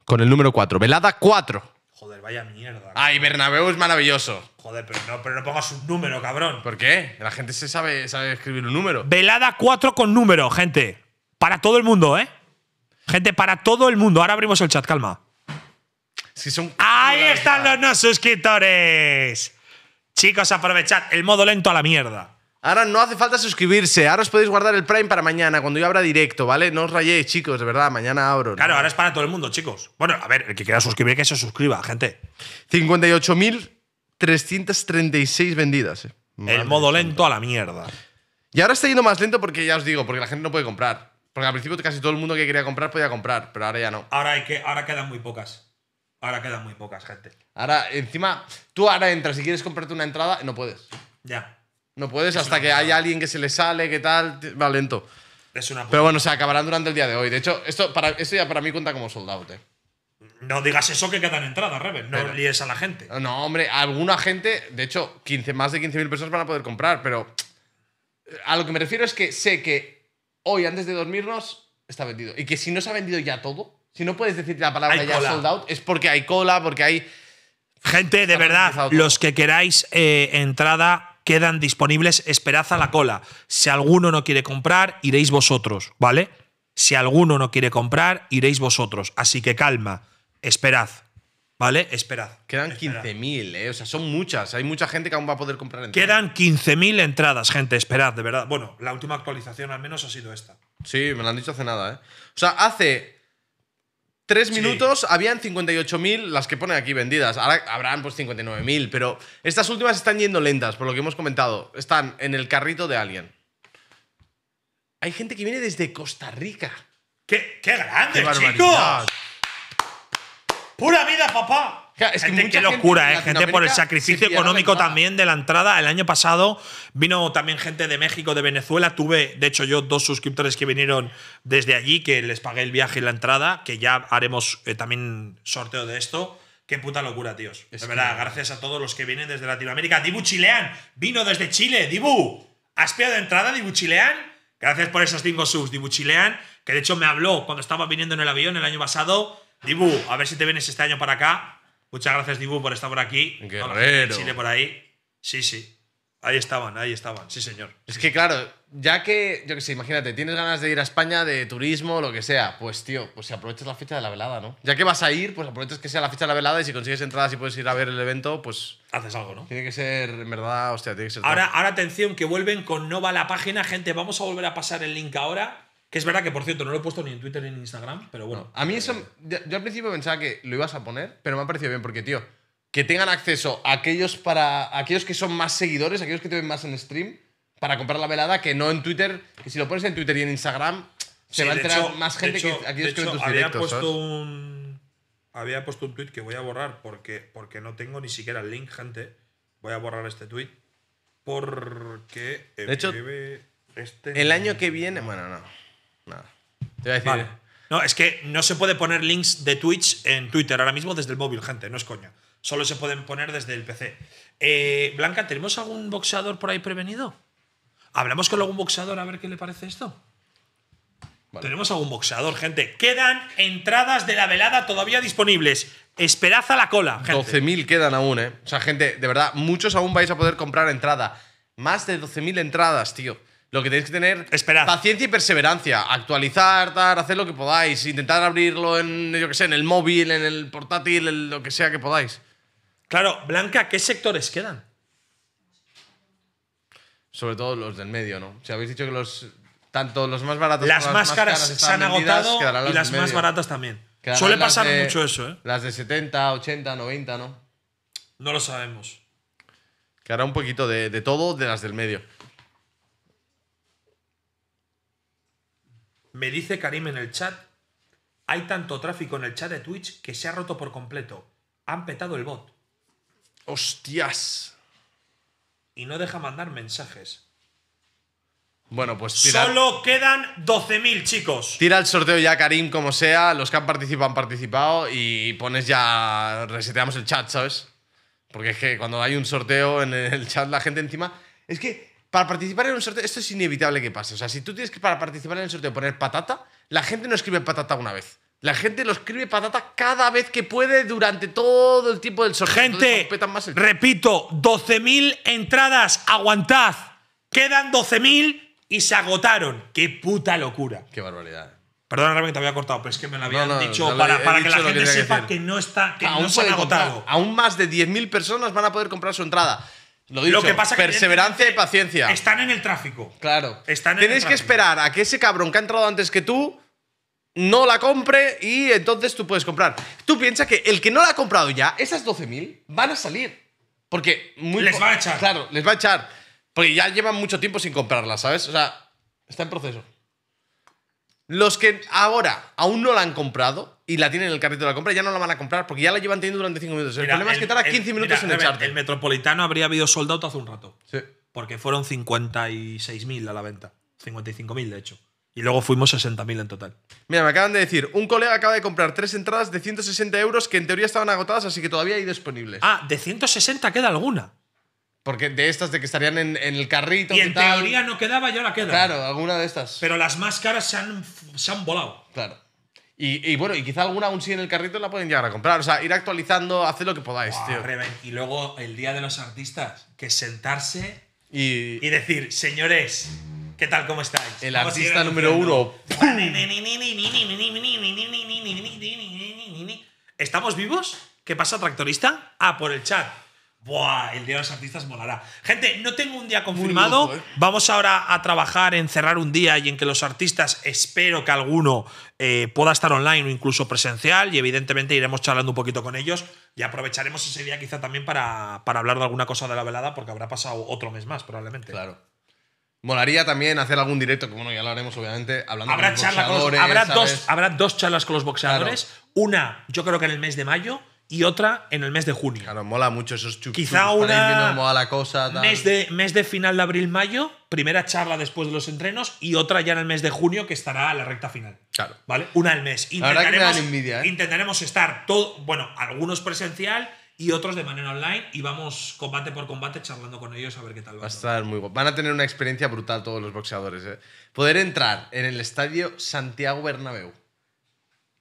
Con el número cuatro. Velada cuatro. Joder, vaya mierda. Cabrón. Ay, Bernabéu es maravilloso. Joder, pero no, pero no pongas un número, cabrón. ¿Por qué? La gente se sabe, sabe escribir un número. Velada cuatro con número, gente. Para todo el mundo, ¿eh? Gente, para todo el mundo. Ahora abrimos el chat, calma. Es que son… ¡Ahí están los no suscriptores! Chicos, aprovechad el modo lento a la mierda. Ahora no hace falta suscribirse. Ahora os podéis guardar el Prime para mañana, cuando yo abra directo, ¿vale? No os rayéis, chicos, de verdad. Mañana abro, ¿no? Claro, ahora es para todo el mundo, chicos. Bueno, a ver, el que quiera suscribir, que se suscriba, gente. cincuenta y ocho mil trescientas treinta y seis vendidas. Eh. El modo lento a la mierda. Y ahora está yendo más lento porque, ya os digo, porque la gente no puede comprar. Porque al principio casi todo el mundo que quería comprar podía comprar, pero ahora ya no. Ahora, hay que, ahora quedan muy pocas. Ahora quedan muy pocas, gente. Ahora, encima, tú ahora entras y quieres comprarte una entrada, no puedes. Ya. No puedes hasta que haya alguien que se le sale, que tal… Va lento. Es una puta. Pero bueno, se acabarán durante el día de hoy. De hecho, esto, para, esto ya para mí cuenta como sold out, eh. No digas eso, que quedan entradas, Reven. No líes a la gente. No, hombre, alguna gente… De hecho, quince, más de quince mil personas van a poder comprar, pero… A lo que me refiero es que sé que hoy, antes de dormirnos, está vendido. Y que si no se ha vendido ya todo, si no puedes decir la palabra ya sold out, es porque hay cola, porque hay… Gente, de verdad, los que queráis eh, entrada, quedan disponibles. Esperad a la cola. Si alguno no quiere comprar, iréis vosotros, ¿vale? Si alguno no quiere comprar, iréis vosotros. Así que calma, esperad, ¿vale? Esperad. Quedan quince mil, ¿eh? O sea, son muchas. Hay mucha gente que aún va a poder comprar entradas. Quedan quince mil entradas, gente. Esperad, de verdad. Bueno, la última actualización al menos ha sido esta. Sí, me lo han dicho hace nada, ¿eh? O sea, hace tres minutos sí. habían cincuenta y ocho mil las que ponen aquí vendidas. Ahora habrán pues cincuenta y nueve mil, pero estas últimas están yendo lentas, por lo que hemos comentado. Están en el carrito de alguien. Hay gente que viene desde Costa Rica. ¡Qué, qué grande, chicos! ¡Pura vida, papá! Es que gente, qué locura, gente, ¿eh? Gente, por el sacrificio económico también de la entrada. El año pasado vino también gente de México, de Venezuela. Tuve, de hecho, yo dos suscriptores que vinieron desde allí, que les pagué el viaje y la entrada, que ya haremos eh, también sorteo de esto. Qué puta locura, tíos. Es de verdad, que... gracias a todos los que vienen desde Latinoamérica. Dibu Chilean vino desde Chile. Dibu, ¿has pillado entrada, Dibu Chilean? Gracias por esos cinco subs, Dibu Chilean, que de hecho me habló cuando estaba viniendo en el avión el año pasado. Dibu, a ver si te vienes este año para acá. Muchas gracias, Dibu, por estar por aquí. Guerrero. Chile por ahí. Sí, sí. Ahí estaban, ahí estaban. Sí, señor. Es que claro, ya que, yo qué sé, imagínate, tienes ganas de ir a España de turismo, lo que sea, pues tío, pues si aprovechas la fecha de la velada, ¿no? Ya que vas a ir, pues aprovechas que sea la fecha de la velada y si consigues entradas y puedes ir a ver el evento, pues… Haces algo, ¿no? Tiene que ser, en verdad, hostia, tiene que ser… Ahora, ahora atención, que vuelven con Nova la página, gente, vamos a volver a pasar el link ahora, que es verdad que, por cierto, no lo he puesto ni en Twitter ni en Instagram, pero bueno. No, a mí eso, yo, yo al principio pensaba que lo ibas a poner, pero me ha parecido bien, porque tío… Que tengan acceso a aquellos, para, aquellos que son más seguidores, aquellos que te ven más en stream, para comprar la velada, que no en Twitter. Que si lo pones en Twitter y en Instagram, se sí, va a enterar hecho, más gente hecho, que aquellos hecho, que ven tus había directos. Puesto un, había puesto un tweet que voy a borrar porque, porque no tengo ni siquiera el link, gente. Voy a borrar este tweet porque... De hecho, este el año que viene... Bueno, no. Nada. Te voy a decir... Vale. No, es que no se puede poner links de Twitch en Twitter ahora mismo desde el móvil, gente. No es coña. Solo se pueden poner desde el P C. Eh, Blanca, ¿tenemos algún boxeador por ahí prevenido? ¿Hablamos con algún boxeador a ver qué le parece esto? Vale. Tenemos algún boxeador, gente. Quedan entradas de la velada todavía disponibles. Esperad a la cola, gente. doce mil quedan aún, ¿eh? O sea, gente, de verdad, muchos aún vais a poder comprar entrada. Más de doce mil entradas, tío. Lo que tenéis que tener… Esperad. Paciencia y perseverancia. Actualizar, dar, hacer lo que podáis. Intentar abrirlo en, yo qué sé, en el móvil, en el portátil, en lo que sea que podáis. Claro, Blanca, ¿qué sectores quedan? Sobre todo los del medio, ¿no? Si habéis dicho que los tanto los más baratos las, como las máscaras más caras se han agotado vendidas, y las más baratas también. Quedarán Suele pasar de, mucho eso, ¿eh? Las de setenta, ochenta, noventa, ¿no? No lo sabemos. Quedará un poquito de, de todo de las del medio. Me dice Karim en el chat, hay tanto tráfico en el chat de Twitch que se ha roto por completo. Han petado el bot. ¡Hostias! Y no deja mandar mensajes. Bueno, pues tira. Solo quedan doce mil, chicos. Tira el sorteo ya, Karim, como sea. Los que han participado han participado. Y pones ya… Reseteamos el chat, ¿sabes? Porque es que cuando hay un sorteo en el chat, la gente encima… Es que para participar en un sorteo… Esto es inevitable que pase. O sea, si tú tienes que para participar en el sorteo poner patata, la gente no escribe patata una vez. La gente lo escribe patata cada vez que puede durante todo el tiempo del sorteo. Gente, más el... repito, doce mil entradas, aguantad. Quedan doce mil y se agotaron. ¡Qué puta locura! ¡Qué barbaridad! Perdona, realmente te había cortado, pero es que me lo habían no, no, dicho no, para, para dicho que la gente que sepa que, que no está que aún no se han agotado. Comprar. Aún más de diez mil personas van a poder comprar su entrada. Lo, dicho, lo que pasa perseverancia que y paciencia. Están en el tráfico. Claro. Están en Tenéis el tráfico. que esperar a que ese cabrón que ha entrado antes que tú no la compre y entonces tú puedes comprar. Tú piensas que el que no la ha comprado ya, esas doce mil van a salir. Porque muy les va a echar. Claro, les va a echar. Porque ya llevan mucho tiempo sin comprarla, ¿sabes? O sea, está en proceso. Los que ahora aún no la han comprado y la tienen en el carrito de la compra, ya no la van a comprar porque ya la llevan teniendo durante cinco minutos. El mira, problema el, es que tarda quince minutos mira, en echarte. El Metropolitano habría habido sold out hace un rato. Sí. Porque fueron cincuenta y seis mil a la venta. cincuenta y cinco mil, de hecho. Y luego fuimos sesenta mil en total. Mira, me acaban de decir, un colega acaba de comprar tres entradas de ciento sesenta euros que en teoría estaban agotadas, así que todavía hay disponibles. Ah, de ciento sesenta queda alguna. Porque de estas de que estarían en, en el carrito y, y en tal, teoría no quedaba y ahora queda. Claro, alguna de estas. Pero las más caras se han, se han volado. Claro. Y, y bueno, y quizá alguna aún sí en el carrito la pueden llegar a comprar. O sea, ir actualizando, haced lo que podáis, wow, tío. Reven. Y luego el día de los artistas, que sentarse y, y decir, señores, ¿qué tal, cómo estáis? El artista número uno. ¿Estamos vivos? ¿Qué pasa, tractorista? Ah, por el chat. Buah, el día de los artistas molará. Gente, no tengo un día confirmado. Lujo, ¿eh? Vamos ahora a trabajar en cerrar un día y en que los artistas, espero que alguno eh, pueda estar online o incluso presencial, y evidentemente iremos charlando un poquito con ellos y aprovecharemos ese día quizá también para, para hablar de alguna cosa de la velada, porque habrá pasado otro mes más probablemente. Claro. Molaría también hacer algún directo, que bueno, ya lo haremos obviamente, hablando habrá con los boxeadores. Con los, habrá, dos, habrá dos charlas con los boxeadores. Claro. Una, yo creo que en el mes de mayo. Y otra en el mes de junio. Claro, mola mucho esos chup. Quizá una mola la cosa, tal. Mes, de, mes de final de abril-mayo, primera charla después de los entrenos, y otra ya en el mes de junio, que estará a la recta final. Claro. ¿Vale? Una al mes. Intentaremos, envidia, ¿eh? intentaremos estar todo, bueno, algunos presencial y otros de manera online, y vamos combate por combate charlando con ellos a ver qué tal va. Va a estar muy guapo. Van a tener una experiencia brutal todos los boxeadores, ¿eh? Poder entrar en el estadio Santiago Bernabéu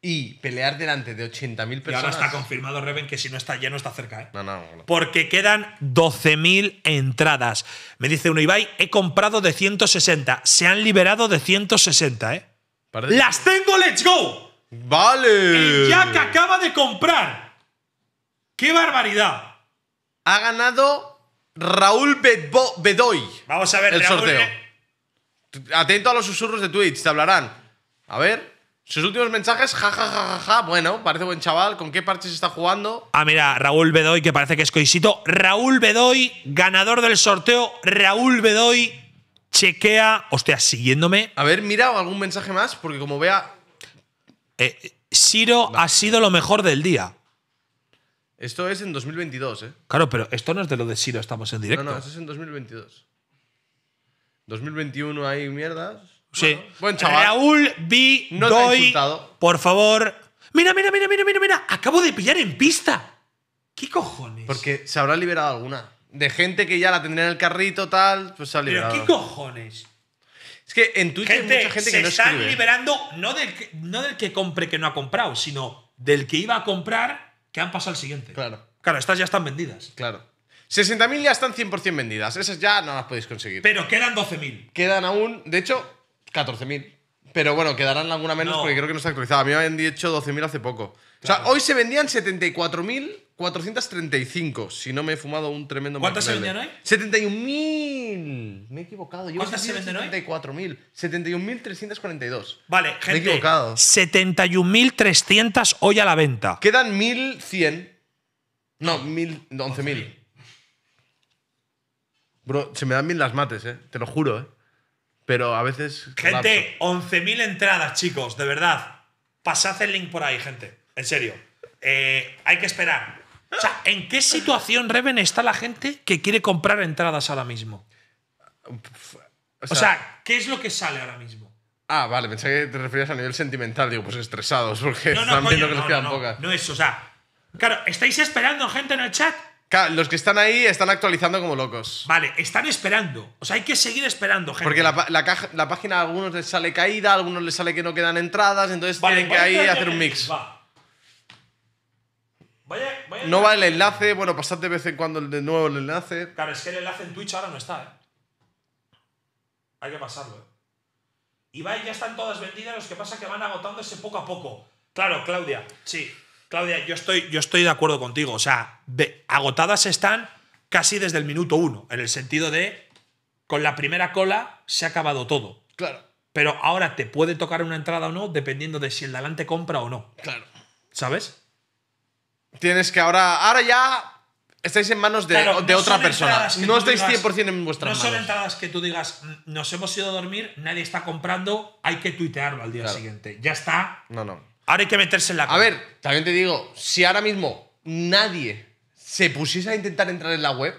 y pelear delante de ochenta mil personas. Y ahora está confirmado, Reven, que si no está lleno está cerca, ¿eh? No, no, no. Porque quedan doce mil entradas. Me dice uno, Ibai, he comprado de ciento sesenta. Se han liberado de ciento sesenta, ¿eh? Parece... ¡Las tengo, let's go! ¡Vale! El Jack acaba de comprar. ¡Qué barbaridad! Ha ganado Raúl Bedoy. Vamos a ver el Raúl, sorteo. ¿Eh? Atento a los susurros de Twitch, te hablarán. A ver... Sus últimos mensajes, ja, ja, ja, ja, ja. Bueno, parece buen chaval. ¿Con qué parches está jugando? Ah, mira, Raúl Bedoy, que parece que es coisito. Raúl Bedoy, ganador del sorteo. Raúl Bedoy, chequea. Hostia, siguiéndome. A ver, mira algún mensaje más, porque como vea… Eh, Siro vale. Ha sido lo mejor del día. Esto es en dos mil veintidós, ¿eh? Claro, pero esto no es de lo de Siro, estamos en directo. No, no, esto es en dos mil veintidós. dos mil veintiuno hay mierdas… Sí. Bueno, buen chaval. Raúl B. No Doy, por favor. Mira, mira, mira, mira, mira, mira. Acabo de pillar en pista. ¿Qué cojones? Porque se habrá liberado alguna. De gente que ya la tendría en el carrito, tal, pues se ha liberado. ¿Pero qué cojones? Es que en Twitch gente, hay mucha gente que no escribe. Se están liberando no del, que, no del que compre que no ha comprado, sino del que iba a comprar que han pasado al siguiente. Claro. Claro, estas ya están vendidas. Claro. sesenta mil ya están cien por cien vendidas. Esas ya no las podéis conseguir. Pero quedan doce mil. Quedan aún, de hecho… catorce mil. Pero bueno, quedarán alguna menos no. porque creo que no está actualizada. A mí me habían dicho doce mil hace poco. Claro. O sea, hoy se vendían setenta y cuatro mil cuatrocientos treinta y cinco. Si no me he fumado un tremendo… ¿Cuántas se vendían hoy? setenta y un mil. Me he equivocado. Yo ¿Cuántas se venden hoy? setenta y cuatro mil. setenta y un mil trescientos cuarenta y dos. Vale, gente. Me he equivocado. setenta y un mil trescientos hoy a la venta. Quedan mil cien. No, once mil. Bro, se me dan mil las mates, eh. Te lo juro, eh. Pero a veces… Gente, once mil entradas, chicos, de verdad. Pasad el link por ahí, gente. En serio. Eh, hay que esperar. O sea, ¿en qué situación, Reven, está la gente que quiere comprar entradas ahora mismo? O sea, o sea, ¿qué es lo que sale ahora mismo? Ah, vale. Pensé que te referías a nivel sentimental. Digo, pues estresados, porque no, no, están coño, viendo que no, les quedan no, no, pocas. No es, o sea… Claro, ¿estáis esperando, gente, en el chat? Claro, los que están ahí están actualizando como locos. Vale, están esperando. O sea, hay que seguir esperando, gente. Porque la, la, caja, la página a algunos les sale caída, a algunos les sale que no quedan entradas, entonces vale, tienen que ahí hacer un mix. Va. Vaya, vaya no vale el enlace, bueno, pasad de vez en cuando de nuevo el enlace. Claro, es que el enlace en Twitch ahora no está, ¿eh? Hay que pasarlo, ¿eh? Ibai, ya están todas vendidas, los que pasa que van agotándose poco a poco. Claro, Claudia, sí. Claudia, yo estoy, yo estoy de acuerdo contigo. O sea, de, agotadas están casi desde el minuto uno. En el sentido de, con la primera cola se ha acabado todo. Claro. Pero ahora te puede tocar una entrada o no, dependiendo de si el de adelante compra o no. Claro. ¿Sabes? Tienes que ahora… Ahora ya estáis en manos de, claro, de no otra persona. No estáis digas, cien por cien en vuestras manos. No son manos. Entradas que tú digas, nos hemos ido a dormir, nadie está comprando, hay que tuitearlo al día claro. siguiente. Ya está. No, no. Ahora hay que meterse en la cola. A ver, también te digo, si ahora mismo nadie se pusiese a intentar entrar en la web,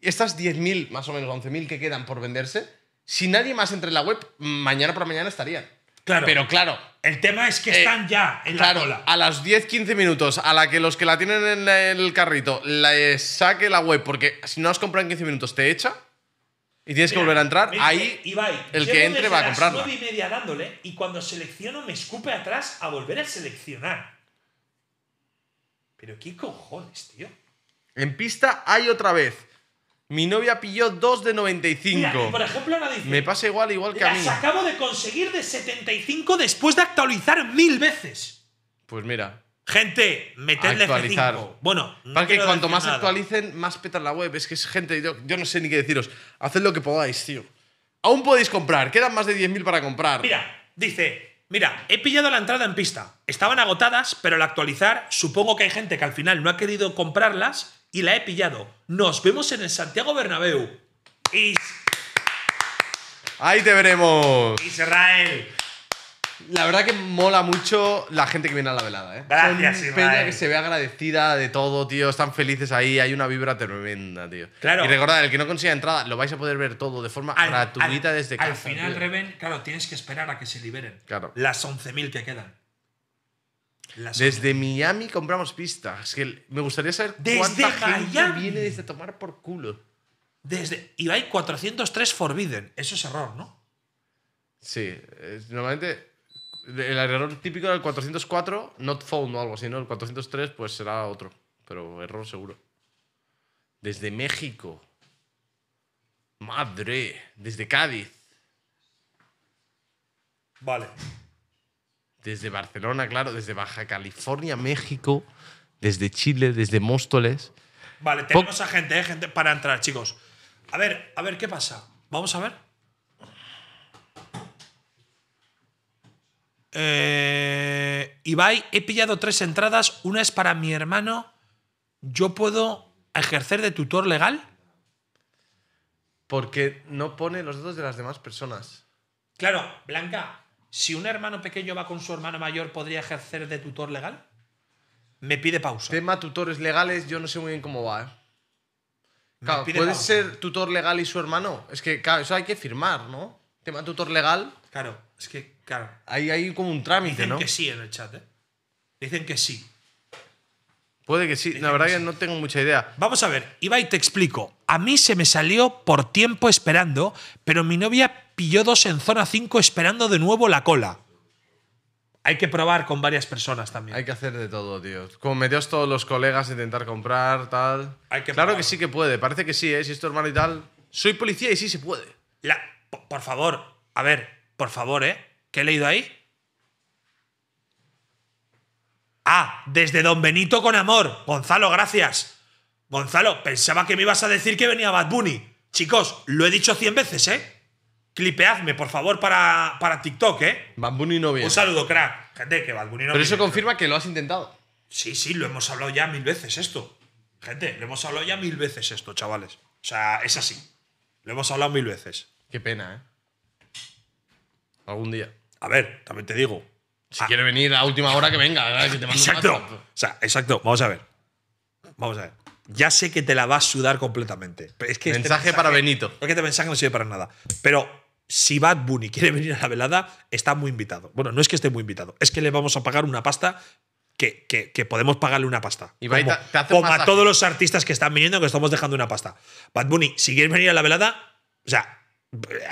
estas diez mil, más o menos once mil que quedan por venderse, Si nadie más entra en la web, mañana por la mañana estarían. Claro. Pero claro. El tema es que eh, están ya en claro, la cola. A los diez quince minutos, a la que los que la tienen en el carrito les saque la web, porque si no has comprado en quince minutos te echa y tienes mira, que volver a entrar, mira, ahí Ibai, el que entre va a comprarla. Yo desde las nueve y media dándole y cuando selecciono me escupe atrás a volver a seleccionar. Pero qué cojones, tío. En pista hay otra vez. Mi novia pilló dos de noventa y cinco. Mira, por ejemplo, ahora dice, me pasa igual, igual que a mí. Las acabo de conseguir de setenta y cinco después de actualizar mil veces. Pues mira. Gente, metedle F cinco. Bueno, no para que cuanto más nada. Actualicen, más petan la web. Es que es gente, yo, yo no sé ni qué deciros. Haced lo que podáis, tío. Aún podéis comprar. Quedan más de diez mil para comprar. Mira, dice... Mira, he pillado la entrada en pista. Estaban agotadas, pero al actualizar, supongo que hay gente que al final no ha querido comprarlas y la he pillado. Nos vemos en el Santiago Bernabéu. Y... ahí te veremos. Israel. La verdad que mola mucho la gente que viene a la velada, ¿eh? Gracias, Israel. Peña que se ve agradecida de todo, tío. Están felices ahí. Hay una vibra tremenda, tío. Claro. Y recordad, el que no consiga entrada, lo vais a poder ver todo de forma al, gratuita al, desde casa. Al final, tío. Reven, claro, tienes que esperar a que se liberen. Claro. Las once mil que quedan. Las desde once mil. Miami compramos pistas. Es que me gustaría saber desde cuánta Miami. Gente viene desde tomar por culo. Desde... Y hay cuatrocientos tres Forbidden. Eso es error, ¿no? Sí. Normalmente... El error típico del cuatrocientos cuatro, not found o algo así, ¿no? El cuatrocientos tres, pues será otro. Pero error seguro. Desde México. Madre. Desde Cádiz. Vale. Desde Barcelona, claro. Desde Baja California, México. Desde Chile, desde Móstoles. Vale, tenemos a gente, ¿eh? Gente para entrar, chicos. A ver, a ver, ¿qué pasa? Vamos a ver. Eh, Ibai, he pillado tres entradas. Una es para mi hermano. ¿Yo puedo ejercer de tutor legal? Porque no pone los datos de las demás personas. Claro, Blanca, si un hermano pequeño va con su hermano mayor, ¿podría ejercer de tutor legal? Me pide pausa. Tema tutores legales, yo no sé muy bien cómo va, ¿eh? Claro, ¿puede pausa. Ser tutor legal y su hermano? Es que, claro, eso hay que firmar, ¿no? Tema tutor legal. Claro, es que Claro. Ahí hay como un trámite, dicen, ¿no? Dicen que sí en el chat, ¿eh? Dicen que sí. Puede que sí. Dicen la verdad que, que sí. No tengo mucha idea. Vamos a ver. Ibai, te explico. A mí se me salió por tiempo esperando, pero mi novia pilló dos en zona cinco esperando de nuevo la cola. Hay que probar con varias personas también. Hay que hacer de todo, tío. Como meteos todos los colegas, intentar comprar, tal. Hay que claro probar. Que sí que puede. Parece que sí, ¿eh? Si es tu hermano y tal. Soy policía y sí se puede. La... Por favor. A ver. Por favor, ¿eh? ¿Qué he leído ahí? Ah, desde Don Benito con amor. Gonzalo, gracias. Gonzalo, pensaba que me ibas a decir que venía Bad Bunny. Chicos, lo he dicho cien veces, ¿eh? Clipeadme, por favor, para, para TikTok, ¿eh? Bad Bunny no viene. Un saludo, crack. Gente, que Bad Bunny no viene. Pero eso confirma que lo has intentado. Sí, sí, lo hemos hablado ya mil veces esto. Gente, lo hemos hablado ya mil veces esto, chavales. O sea, es así. Lo hemos hablado mil veces. Qué pena, ¿eh? Algún día. A ver, también te digo. Si ah. quiere venir a última hora, que venga. ¿Verdad? Que te mando exacto. Un o sea, exacto. Vamos a ver. Vamos a ver. Ya sé que te la vas a sudar completamente. Pero es que mensaje, este mensaje para Benito. Porque este mensaje no sirve para nada. Pero si Bad Bunny quiere venir a la velada, está muy invitado. Bueno, no es que esté muy invitado. Es que le vamos a pagar una pasta que, que, que podemos pagarle una pasta. Y como, te hace como a todos los artistas que están viniendo que estamos dejando una pasta. Bad Bunny, si quieres venir a la velada, o sea…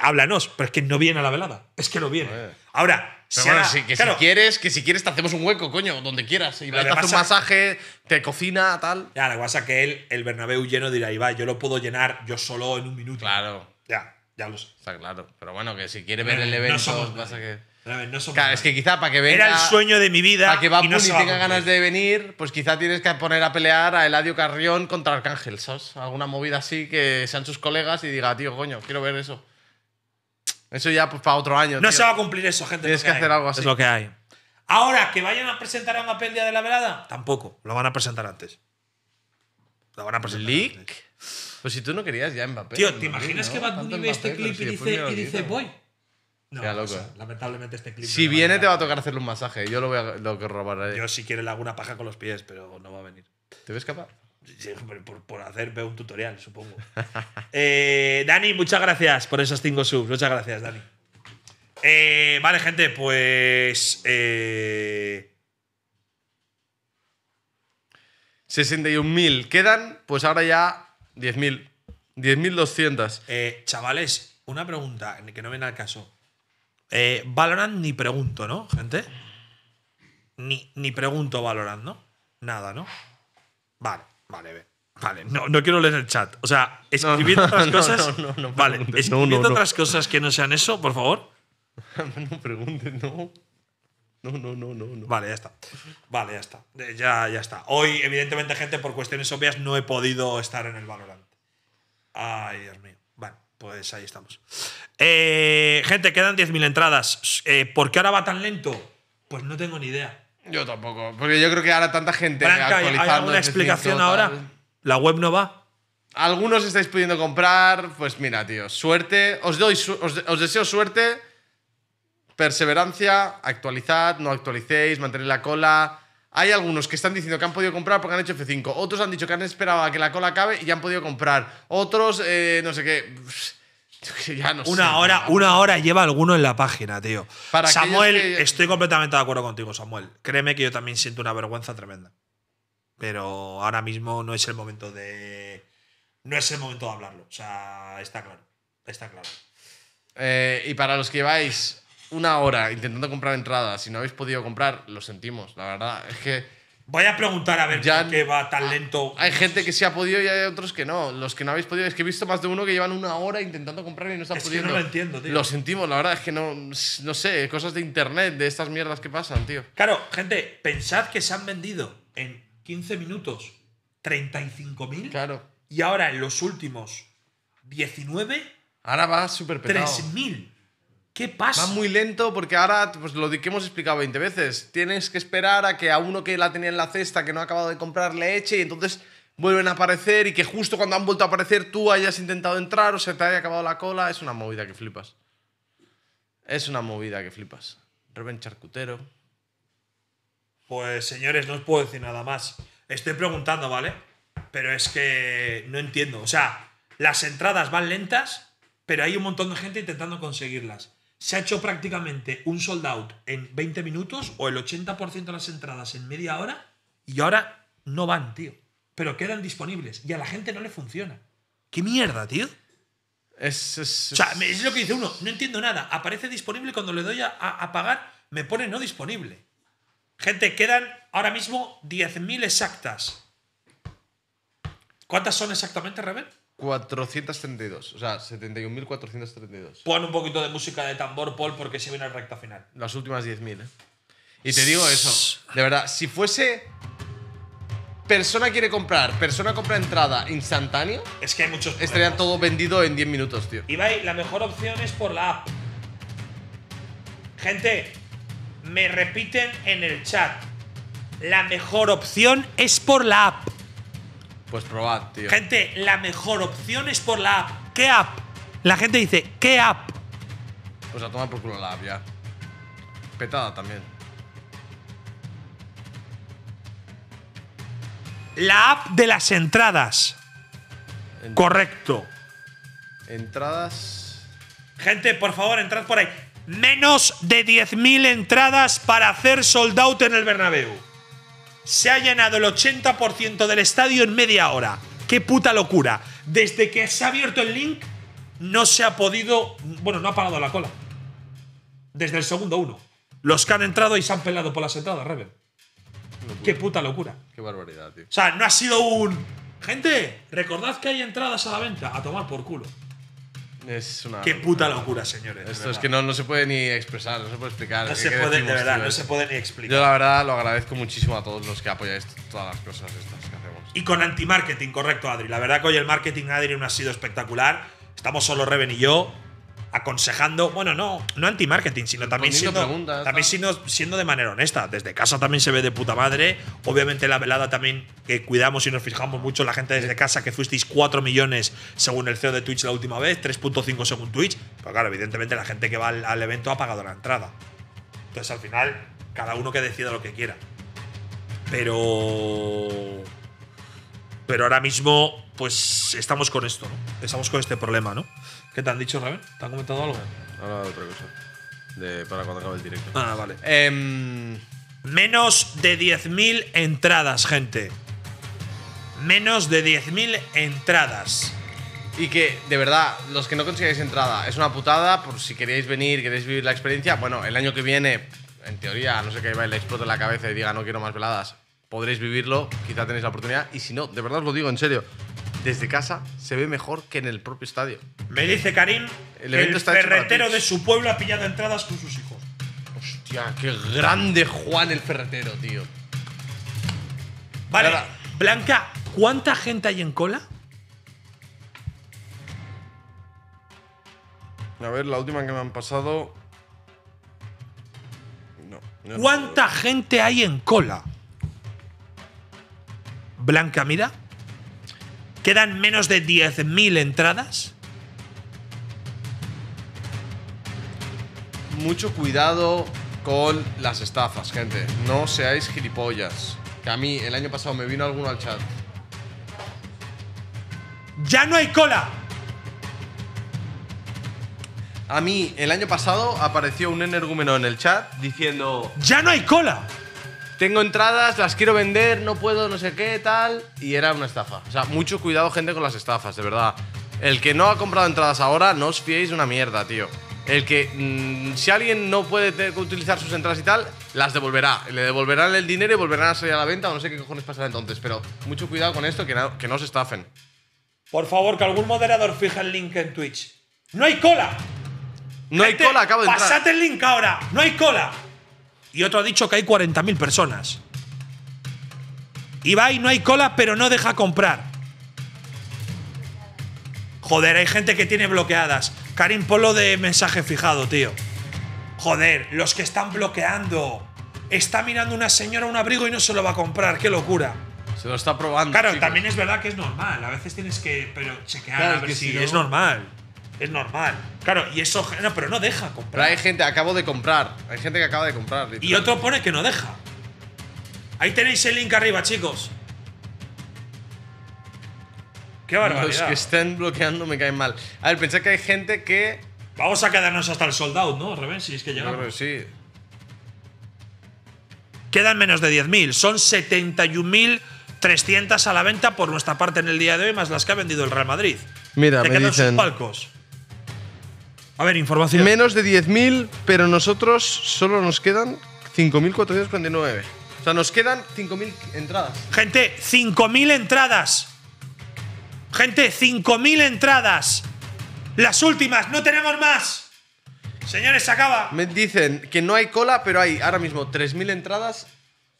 háblanos, pero es que no viene a la velada. Es que no viene. Ahora, si, bueno, ahora sí, que claro, si quieres, que si quieres te hacemos un hueco, coño, donde quieras. Y te hace un masaje, te cocina, tal. Ya, lo que pasa es que él, el Bernabéu lleno dirá, Ibai, yo lo puedo llenar yo solo en un minuto. Claro. Ya, ya lo sé. Está claro. Pero bueno, que si quiere ver el evento, no somos pasa que... No somos claro, es que quizá para que venga... Era el sueño de mi vida. Para que Bad Bunny no tenga ganas de venir, pues quizá tienes que poner a pelear a Eladio Carrión contra Arcángel, ¿sabes? Alguna movida así que sean sus colegas y diga, tío, coño, quiero ver eso. Eso ya pues para otro año. No tío. Se va a cumplir eso, gente. Tienes que, que hacer algo así. Es lo que hay. Ahora, ¿que vayan a presentar a una pelea de la velada? Tampoco. Lo van a presentar antes. Lo van a presentar ¿Leak? Antes. Pues si tú no querías ya Mbappé. Tío, ¿te, ¿te imaginas no? que Bad Bunny ve este clip y, si dice, y dice voy? No, loco. O sea, lamentablemente este clip... Si no viene te va a tocar hacerle un masaje. Yo lo voy a lo que robaré. Yo si quiere le hago una paja con los pies, pero no va a venir. ¿Te ves capaz? Por, por hacer, veo un tutorial, supongo. eh, Dani, muchas gracias por esos cinco subs. Muchas gracias, Dani. Eh, vale, gente, pues… Eh... sesenta y un mil quedan, pues ahora ya diez mil. diez mil doscientos. Eh, chavales, una pregunta que no viene al caso. Eh, Valorant ni pregunto, ¿no, gente? Ni, ni pregunto Valorant, ¿no? Nada, ¿no? Vale. Vale, vale. No, no quiero leer el chat. O sea, escribid no, otras no, cosas. No, no, no, no vale, escribid no, no, otras no. cosas que no sean eso, por favor. No pregunten, no. No, no, no, no, no. Vale, ya está. Vale, ya está. Ya, ya está. Hoy, evidentemente, gente, por cuestiones obvias, no he podido estar en el Valorant. Ay, Dios mío. Bueno, pues ahí estamos. Eh, gente, quedan diez mil entradas. Eh, ¿Por qué ahora va tan lento? Pues no tengo ni idea. Yo tampoco, porque yo creo que ahora tanta gente Branca, actualizando. ¿Hay alguna explicación tal. ahora? ¿La web no va? Algunos estáis pudiendo comprar, pues mira, tío, suerte. Os, doy su os, de os deseo suerte, perseverancia, actualizad, no actualicéis, mantened la cola. Hay algunos que están diciendo que han podido comprar porque han hecho F cinco. Otros han dicho que han esperado a que la cola acabe y ya han podido comprar. Otros, eh, no sé qué… Ya no una, sé, hora, una hora lleva alguno en la página, tío. Para Samuel, que... estoy completamente de acuerdo contigo, Samuel. Créeme que yo también siento una vergüenza tremenda. Pero ahora mismo no es el momento de... No es el momento de hablarlo. O sea, está claro. Está claro. Eh, y para los que lleváis una hora intentando comprar entradas y no habéis podido comprar, lo sentimos. La verdad es que... Voy a preguntar a ver ya por qué va tan lento. Hay gente que sí ha podido y hay otros que no. Los que no habéis podido… Es que he visto más de uno que llevan una hora intentando comprar y no están pudiendo. Es que no lo entiendo, tío. Lo sentimos, la verdad es que no… No sé, cosas de internet, de estas mierdas que pasan, tío. Claro, gente, pensad que se han vendido en quince minutos treinta y cinco mil. Claro. Y ahora en los últimos diecinueve… Ahora va súper petado. tres mil. ¿Qué pasa? Va muy lento porque ahora, pues lo que hemos explicado veinte veces, tienes que esperar a que a uno que la tenía en la cesta, que no ha acabado de comprar, le eche y entonces vuelven a aparecer y que justo cuando han vuelto a aparecer tú hayas intentado entrar o se te haya acabado la cola. Es una movida que flipas. Es una movida que flipas. Reven charcutero. Pues, señores, no os puedo decir nada más. Estoy preguntando, ¿vale? Pero es que no entiendo. O sea, las entradas van lentas, pero hay un montón de gente intentando conseguirlas. Se ha hecho prácticamente un sold out en veinte minutos o el ochenta por ciento de las entradas en media hora y ahora no van, tío. Pero quedan disponibles y a la gente no le funciona. ¡Qué mierda, tío! Es, es, o sea, es lo que dice uno. No entiendo nada. Aparece disponible cuando le doy a, a, a pagar, me pone no disponible. Gente, quedan ahora mismo diez mil exactas. ¿Cuántas son exactamente, Reven? cuatrocientos treinta y dos, o sea, setenta y un mil cuatrocientos treinta y dos. Pon un poquito de música de tambor, Paul, porque se viene a recta final. Las últimas diez mil, ¿eh? Y te digo eso, de verdad, si fuese persona quiere comprar, persona compra entrada instantáneo, es que hay muchos problemas. Estaría todo vendido en diez minutos, tío. Ibai, la mejor opción es por la app. Gente, me repiten en el chat, la mejor opción es por la app. Pues probad, tío. Gente, la mejor opción es por la app. ¿Qué app? La gente dice, ¿qué app? Pues a tomar por culo la app ya. Petada también. La app de las entradas. Ent Correcto. Entradas. Gente, por favor, entrad por ahí. Menos de diez mil entradas para hacer sold out en el Bernabéu. Se ha llenado el ochenta por ciento del estadio en media hora. ¡Qué puta locura! Desde que se ha abierto el link, no se ha podido… Bueno, no ha parado la cola. Desde el segundo uno. Los que han entrado y se han pelado por las entradas, Reven. No, ¡qué puta locura! ¡Qué barbaridad, tío! O sea, no ha sido un… Gente, recordad que hay entradas a la venta. A tomar por culo. Es una… ¡Qué puta locura, señores! Esto es que no, no se puede ni expresar, no se puede explicar. No se puede, decimos, de verdad, tío, no se puede ni explicar. Yo, la verdad, lo agradezco muchísimo a todos los que apoyáis todas las cosas estas que hacemos. Y con anti-marketing, correcto, Adri. La verdad que hoy el marketing, Adri, no ha sido espectacular. Estamos solo Reven y yo aconsejando… Bueno, no, no anti-marketing, sino también, siendo, pregunta, también siendo, siendo de manera honesta. Desde casa también se ve de puta madre. Obviamente la velada también que cuidamos y nos fijamos mucho. La gente desde casa, que fuisteis cuatro millones según el C E O de Twitch la última vez, tres punto cinco según Twitch. Pero claro, evidentemente la gente que va al, al evento ha pagado la entrada. Entonces al final, cada uno que decida lo que quiera. Pero… pero ahora mismo pues estamos con esto, ¿no? Estamos con este problema, ¿no? ¿Qué te han dicho, Reven? ¿Te han comentado algo? Ahora otra cosa, de, para cuando acabe el directo. Ah, vale. Eh, menos de diez mil entradas, gente. Menos de diez mil entradas. Y que, de verdad, los que no consigáis entrada, es una putada, por si queréis venir, queréis vivir la experiencia. Bueno, el año que viene, en teoría, a no sé qué le explote la cabeza y diga no quiero más veladas, podréis vivirlo, quizá tenéis la oportunidad. Y si no, de verdad os lo digo, en serio, desde casa se ve mejor que en el propio estadio. Me dice Karim el que el ferretero de su pueblo ha pillado entradas con sus hijos. Hostia, qué grande Juan el ferretero, tío. Vale, ahora, Blanca, ¿cuánta gente hay en cola? A ver, la última que me han pasado… No, no ¿Cuánta no gente hay en cola? Blanca, mira. ¿Quedan menos de diez mil entradas? Mucho cuidado con las estafas, gente. No seáis gilipollas. Que a mí, el año pasado, me vino alguno al chat. ¡Ya no hay cola! A mí, el año pasado, apareció un energúmeno en el chat diciendo… ¡Ya no hay cola! Tengo entradas, las quiero vender, no puedo, no sé qué, tal… Y era una estafa. O sea, mucho cuidado, gente, con las estafas, de verdad. El que no ha comprado entradas ahora, no os fiéis de una mierda, tío. El que… Mmm, si alguien no puede utilizar sus entradas y tal, las devolverá. Le devolverán el dinero y volverán a salir a la venta o no sé qué cojones pasará entonces. Pero mucho cuidado con esto, que no, que no os estafen. Por favor, que algún moderador fije el link en Twitch. ¡No hay cola! No gente, hay cola, acabo de entrar. Pasad el link ahora, no hay cola. Y otro ha dicho que hay cuarenta mil personas. Ibai, no hay cola, pero no deja comprar. Joder, hay gente que tiene bloqueadas. Karim, ponlo de mensaje fijado, tío. Joder, los que están bloqueando. Está mirando una señora un abrigo y no se lo va a comprar, qué locura. Se lo está probando. Claro, chicos, también es verdad que es normal. A veces tienes que pero chequear claro, a ver si, si no. es normal. Es normal. Claro, y eso… No, pero no deja comprar. Pero hay gente… Acabo de comprar. Hay gente que acaba de comprar. Y otro pone que no deja. Ahí tenéis el link arriba, chicos. Qué barbaridad. Los que estén bloqueando me caen mal. A ver, pensé que hay gente que… Vamos a quedarnos hasta el sold out, ¿no, Reven? Si es que llegamos. Yo creo que sí. Quedan menos de diez mil. Son setenta y un mil trescientas a la venta por nuestra parte en el día de hoy, más las que ha vendido el Real Madrid. Mira, te me dicen… palcos. A ver, información. Menos de diez mil, pero nosotros solo nos quedan cinco mil cuatrocientas cuarenta y nueve. O sea, nos quedan cinco mil entradas. Gente, cinco mil entradas. Gente, cinco mil entradas. Las últimas, no tenemos más. Señores, se acaba. Me dicen que no hay cola, pero hay ahora mismo tres mil entradas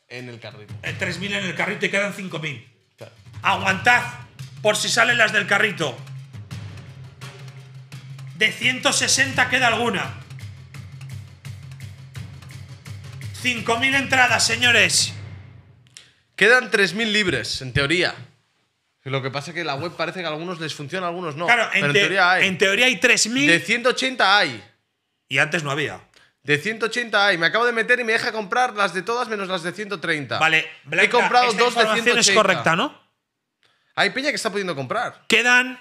en el carrito. Eh, tres mil en el carrito y quedan cinco mil. Claro. Aguantad por si salen las del carrito. De ciento sesenta queda alguna. cinco mil entradas, señores. Quedan tres mil libres, en teoría. Lo que pasa es que la web parece que a algunos les funciona, a algunos no. Claro, en, pero te en teoría hay. En teoría hay tres mil. De ciento ochenta hay. Y antes no había. De ciento ochenta hay. Me acabo de meter y me deja comprar las de todas menos las de ciento treinta. Vale, Blanca, he comprado dos de ciento ochenta. Es correcta, ¿no? Hay peña que está pudiendo comprar. Quedan…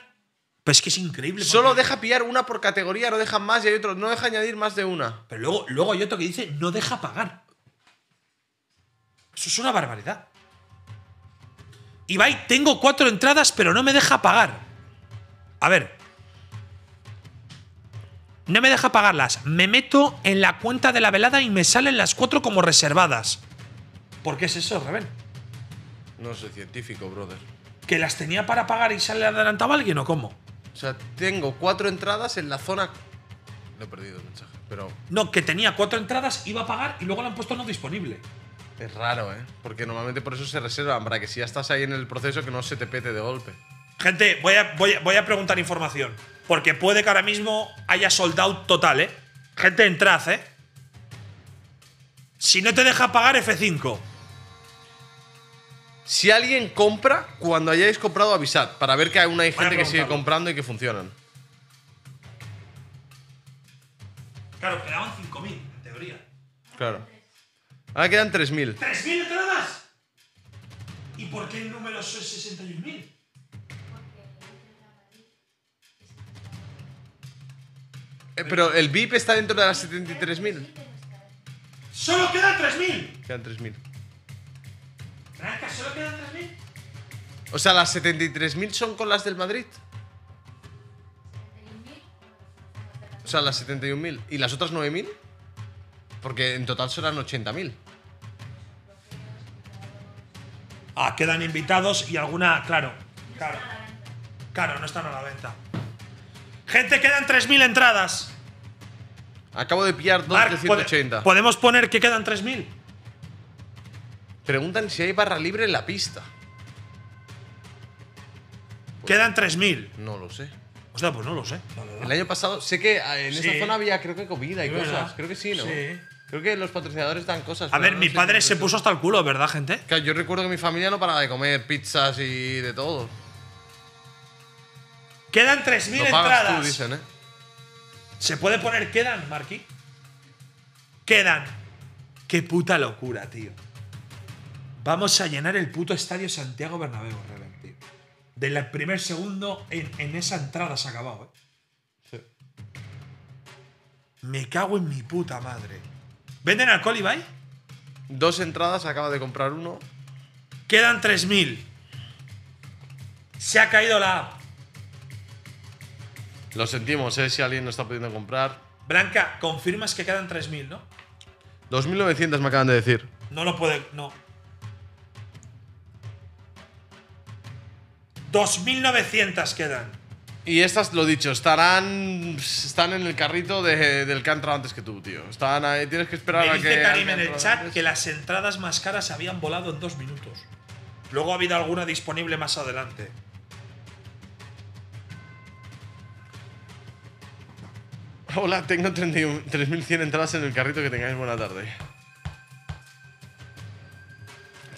Pues es que es increíble. Solo porque... deja pillar una por categoría, no dejan más y hay otro, no deja añadir más de una. Pero luego, luego hay otro que dice, no deja pagar. Eso es una barbaridad. Ibai, tengo cuatro entradas, pero no me deja pagar. A ver. No me deja pagarlas. Me meto en la cuenta de la velada y me salen las cuatro como reservadas. ¿Por qué es eso, Reven? No soy científico, brother. ¿Que las tenía para pagar y se le adelantaba alguien o cómo? O sea, tengo cuatro entradas en la zona… Lo he perdido el mensaje, pero… No, que tenía cuatro entradas, iba a pagar y luego la han puesto no disponible. Es raro, ¿eh? Porque normalmente por eso se reservan, para que si ya estás ahí en el proceso que no se te pete de golpe. Gente, voy a, voy a, voy a preguntar información, porque puede que ahora mismo haya sold out total, ¿eh? Gente, entrad, ¿eh? Si no te deja pagar, F cinco. Si alguien compra, cuando hayáis comprado, avisad. Para ver que aún hay gente que sigue comprando y que funcionan. Claro, quedaban cinco mil, en teoría. Claro. Ahora quedan tres mil. ¿tres mil entradas? ¿Y por qué el número es sesenta y un mil? Eh, pero el V I P está dentro de las setenta y tres mil. ¡Solo quedan tres mil! Quedan tres mil. ¿Tranca? ¿Solo quedan tres mil? O sea, ¿las setenta y tres mil son con las del Madrid? O sea, las setenta y un mil. ¿Y las otras nueve mil? Porque en total serán ochenta mil. Ah, quedan invitados y alguna, claro. Claro, claro, no están a la venta. Gente, quedan tres mil entradas. Acabo de pillar dos de ciento ochenta. ¿Podemos poner que quedan tres mil? Preguntan si hay barra libre en la pista. ¿Quedan tres mil? No lo sé. O sea, pues no lo sé. El año pasado, sé que en sí. esta zona había, creo que comida y cosas. ¿Verdad? Creo que sí, ¿no? Sí. Creo que los patrocinadores dan cosas. A ver, no mi padre se puso hasta el culo, ¿verdad, gente? Claro, yo recuerdo que mi familia no paraba de comer pizzas y de todo. Quedan tres mil no entradas. Tú, dicen, ¿eh? ¿Se puede poner quedan, Marquí? Quedan. Qué puta locura, tío. Vamos a llenar el puto estadio Santiago Bernabéu, realmente. Del primer segundo en, en esa entrada se ha acabado, ¿eh? Sí. Me cago en mi puta madre. ¿Venden alcohol, Ibai? Dos entradas, acaba de comprar uno. Quedan tres mil. Se ha caído la app. Lo sentimos, ¿eh? Si alguien no está pudiendo comprar. Blanca, confirmas que quedan tres mil, ¿no? dos mil novecientos me acaban de decir. No lo puede... No. dos mil novecientos quedan. Y estas, lo dicho, estarán. Están en el carrito de, del que ha entrado antes que tú, tío. Están ahí, tienes que esperar a que. Me dice Karim en el chat antes. Que las entradas más caras habían volado en dos minutos. Luego ha habido alguna disponible más adelante. Hola, tengo tres mil cien entradas en el carrito, que tengáis buena tarde.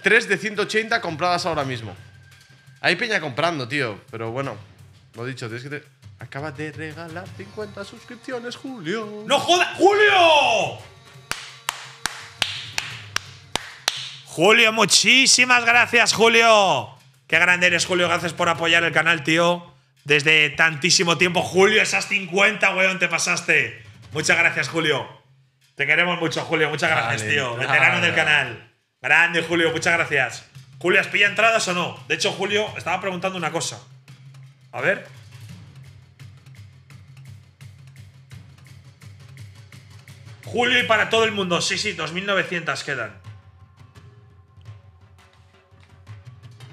tres de ciento ochenta compradas ahora mismo. Hay peña comprando, tío, pero bueno, lo dicho, tienes que te... Acabas de regalar cincuenta suscripciones, Julio. ¡No jodas! ¡Julio! Julio, muchísimas gracias, Julio. Qué grande eres, Julio, gracias por apoyar el canal, tío. Desde tantísimo tiempo, Julio, esas cincuenta, weón, te pasaste. Muchas gracias, Julio. Te queremos mucho, Julio, muchas gracias, vale, tío. Claro. Veterano del canal. Grande, Julio, muchas gracias. Julio, ¿has pillado entradas o no? De hecho, Julio estaba preguntando una cosa. A ver. Julio y para todo el mundo. Sí, sí, dos mil novecientos quedan.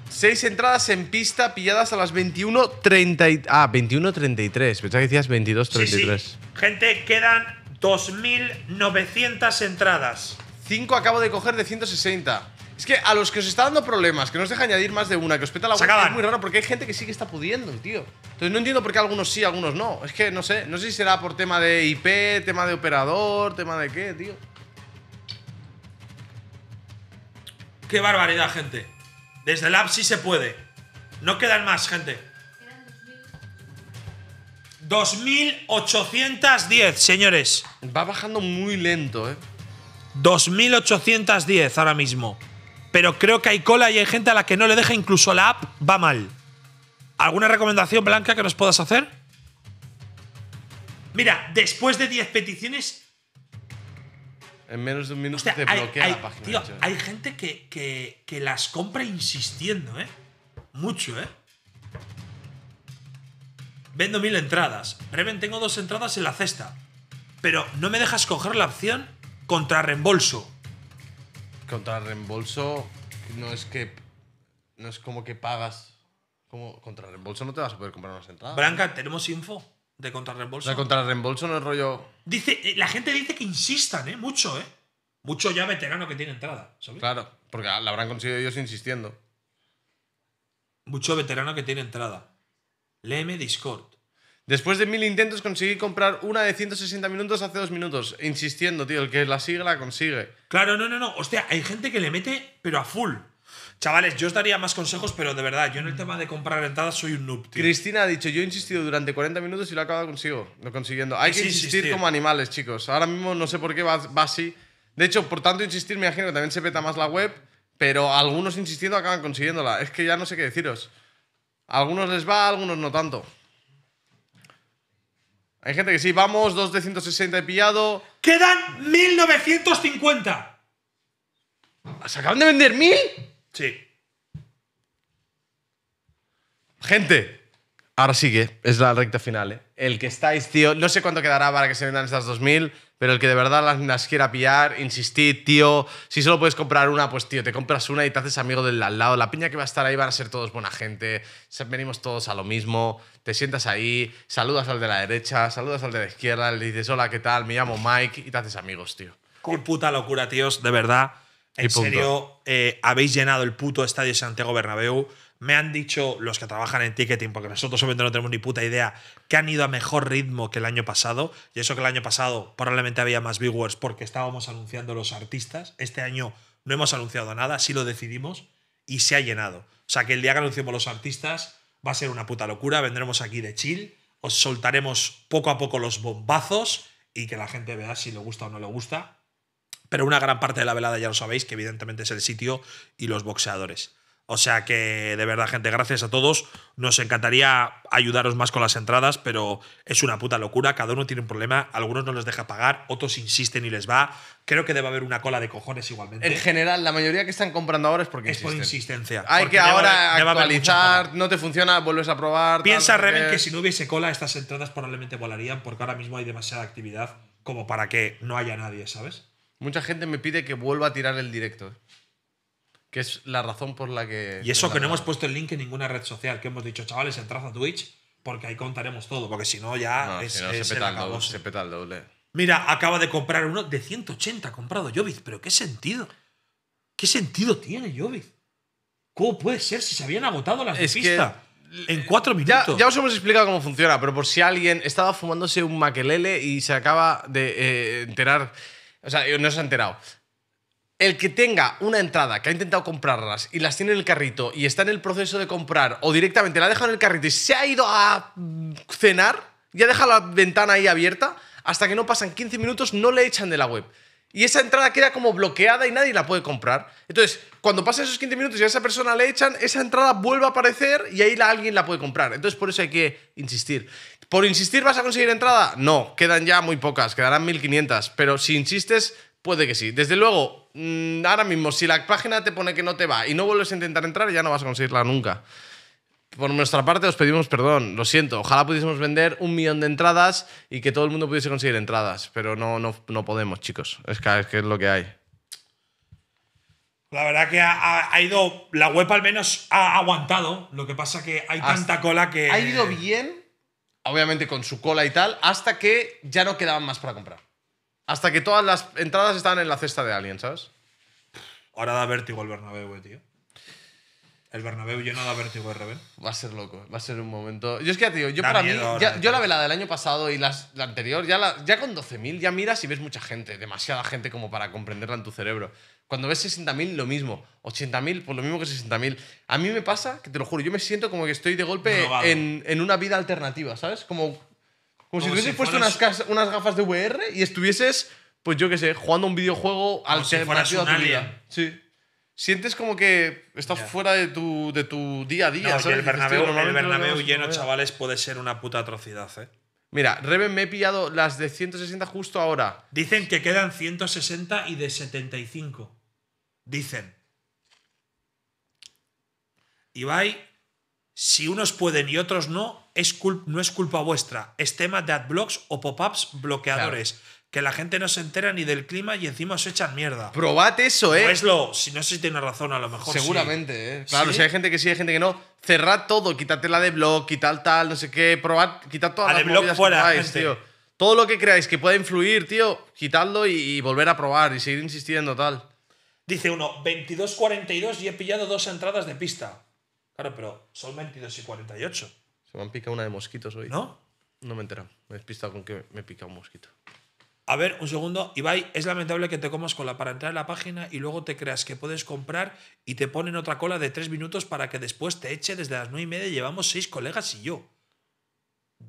Seis entradas en pista pilladas a las veintiuno treinta. Ah, veintiuno treinta y tres. Pensaba que decías veintidós treinta y tres. Sí, sí. Gente, quedan dos mil novecientos entradas. cinco acabo de coger de ciento sesenta. Es que a los que os está dando problemas, que no os deja añadir más de una, que os peta la web, es muy raro porque hay gente que sí que está pudiendo, tío. Entonces no entiendo por qué algunos sí, algunos no. Es que no sé, no sé si será por tema de I P, tema de operador, tema de qué, tío. Qué barbaridad, gente. Desde el app sí se puede. No quedan más, gente. dos mil ochocientos diez, señores. Va bajando muy lento, eh. dos mil ochocientos diez ahora mismo. Pero creo que hay cola y hay gente a la que no le deja, incluso la app va mal. ¿Alguna recomendación, Blanca, que nos puedas hacer? Mira, después de diez peticiones… En menos de un minuto, hostia, te hay, bloquea hay, la página. Tío, hay gente que, que, que las compra insistiendo, ¿eh? Mucho, ¿eh? Vendo mil entradas. Reven, tengo dos entradas en la cesta. Pero no me dejas coger la opción contra reembolso. Contra reembolso no es que… No es como que pagas… Como contra reembolso no te vas a poder comprar unas entradas. Blanca, ¿tenemos info de contra reembolso? De contra reembolso no es rollo… Dice, la gente dice que insistan, ¿eh? Mucho, ¿eh? Mucho ya veterano que tiene entrada, ¿sabes? Claro, porque la habrán conseguido ellos insistiendo. Mucho veterano que tiene entrada. Léeme Discord. Después de mil intentos conseguí comprar una de ciento sesenta minutos hace dos minutos. Insistiendo, tío. El que la sigue, la consigue. Claro, no, no, no. Hostia, hay gente que le mete, pero a full. Chavales, yo os daría más consejos, pero de verdad, yo en el tema de comprar entradas soy un noob, tío. Cristina ha dicho, yo he insistido durante cuarenta minutos y lo he acabado consigo. No consiguiendo. Hay que insistir como animales, chicos. Ahora mismo no sé por qué va, va así. De hecho, por tanto insistir, me imagino que también se peta más la web. pero algunos insistiendo acaban consiguiéndola. Es que ya no sé qué deciros. A algunos les va, a algunos no tanto. Hay gente que sí, vamos, dos de ciento sesenta he pillado. Quedan mil novecientos cincuenta. ¿Se acaban de vender mil? Sí. Gente, ahora sí que es la recta final, ¿eh? El que estáis, tío, no sé cuánto quedará para que se vendan estas dos mil, pero el que de verdad las, las quiera pillar, insistid, tío. Si solo puedes comprar una, pues, tío, te compras una y te haces amigo del al lado. La piña que va a estar ahí van a ser todos buena gente. Venimos todos a lo mismo. Te sientas ahí, saludas al de la derecha, saludas al de la izquierda, le dices, hola, ¿qué tal? Me llamo Mike y te haces amigos, tío. Qué puta locura, tíos, de verdad. En serio, eh, habéis llenado el puto estadio Santiago Bernabéu. Me han dicho los que trabajan en ticketing, porque nosotros obviamente no tenemos ni puta idea, que han ido a mejor ritmo que el año pasado. Y eso que el año pasado probablemente había más viewers porque estábamos anunciando los artistas. Este año no hemos anunciado nada, sí lo decidimos y se ha llenado. O sea que el día que anunciemos los artistas va a ser una puta locura. Vendremos aquí de chill, os soltaremos poco a poco los bombazos y que la gente vea si le gusta o no le gusta. Pero una gran parte de la velada ya lo sabéis, que evidentemente es el sitio y los boxeadores. O sea que, de verdad, gente, gracias a todos. Nos encantaría ayudaros más con las entradas, pero es una puta locura. Cada uno tiene un problema. Algunos no los deja pagar, otros insisten y les va. Creo que debe haber una cola de cojones igualmente. En general, la mayoría que están comprando ahora es porque es insisten. por insistencia. Hay porque que ahora debe, actualizar, debe no te funciona, vuelves a probar. Piensa, Reven, que... que si no hubiese cola, estas entradas probablemente volarían porque ahora mismo hay demasiada actividad como para que no haya nadie, ¿sabes? Mucha gente me pide que vuelva a tirar el directo. Que es la razón por la que... Y eso que no hemos puesto el link en ninguna red social, que hemos dicho, chavales, entrad a Twitch, porque ahí contaremos todo, porque si no ya no, es, si no, es se, peta el doble, se peta el doble. Mira, acaba de comprar uno de ciento ochenta, comprado Jovic, pero ¿qué sentido? ¿Qué sentido tiene Jovic? ¿Cómo puede ser si se habían agotado las es de pista? En cuatro minutos. Ya, ya os hemos explicado cómo funciona, pero por si alguien estaba fumándose un maquelele y se acaba de eh, enterar... O sea, no se ha enterado. El que tenga una entrada, que ha intentado comprarlas y las tiene en el carrito y está en el proceso de comprar o directamente la ha dejado en el carrito y se ha ido a cenar, ya deja la ventana ahí abierta, hasta que no pasan quince minutos no le echan de la web. Y esa entrada queda como bloqueada y nadie la puede comprar. Entonces, cuando pasan esos quince minutos y a esa persona le echan, esa entrada vuelve a aparecer y ahí la, alguien la puede comprar. Entonces, por eso hay que insistir. ¿Por insistir vas a conseguir entrada? No, quedan ya muy pocas, quedarán mil quinientas. Pero si insistes, puede que sí. Desde luego, ahora mismo, si la página te pone que no te va y no vuelves a intentar entrar, ya no vas a conseguirla nunca. Por nuestra parte, os pedimos perdón, lo siento. Ojalá pudiésemos vender un millón de entradas y que todo el mundo pudiese conseguir entradas. Pero no, no, no podemos, chicos. Es que, es que es lo que hay. La verdad que ha, ha ido... La web al menos ha aguantado. Lo que pasa que hay Hasta, tanta cola que... Ha ido bien, obviamente con su cola y tal, hasta que ya no quedaban más para comprar. Hasta que todas las entradas estaban en la cesta de alguien, ¿sabes? Ahora da vértigo el Bernabéu, eh, tío. El Bernabéu lleno de vértigo, Reven. Va a ser loco, va a ser un momento. Yo es que, tío, yo da para mí, ya, yo la velada del año pasado y las, la anterior, ya, la, ya con doce mil ya miras y ves mucha gente, demasiada gente como para comprenderla en tu cerebro. Cuando ves sesenta mil, lo mismo. ochenta mil, pues lo mismo que sesenta mil. A mí me pasa, que te lo juro, yo me siento como que estoy de golpe en, en una vida alternativa, ¿sabes? Como, como, como si tuvieses si puesto unas, unas gafas de V R y estuvieses, pues yo qué sé, jugando un videojuego alternativo a tu vida. Sí. Sientes como que estás yeah. fuera de tu, de tu día a día. No, ¿sabes? El Bernabéu, el Bernabéu lleno, chavales, puede ser una puta atrocidad, ¿eh? Mira, Reven, me he pillado las de ciento sesenta justo ahora. Dicen que quedan ciento sesenta y de setenta y cinco. Dicen. Ibai, si unos pueden y otros no, es cul no es culpa vuestra. Es tema de adblocks o pop-ups bloqueadores. Claro. Que la gente no se entera ni del clima y encima os echan mierda. Probad eso, ¿eh? Pueslo, si no sé si tiene razón, a lo mejor seguramente, sí. ¿eh? Claro, ¿Sí? si hay gente que sí, hay gente que no. Cerrad todo, quítate la de blog, quitad tal, no sé qué. Probad, quitad todas a las movidas fuera, que podáis, tío. Todo lo que creáis que pueda influir, tío, quitadlo y, y volver a probar y seguir insistiendo, tal. Dice uno, veintidós cuarenta y dos y he pillado dos entradas de pista. Claro, pero son veintidós y cuarenta y ocho. Se me han picado una de mosquitos hoy. ¿No? No me he enterado. Me he despistado con que me pica un mosquito. A ver, un segundo. Ibai, es lamentable que te comas cola para entrar en la página y luego te creas que puedes comprar y te ponen otra cola de tres minutos para que después te eche desde las nueve y media. Llevamos seis colegas y yo.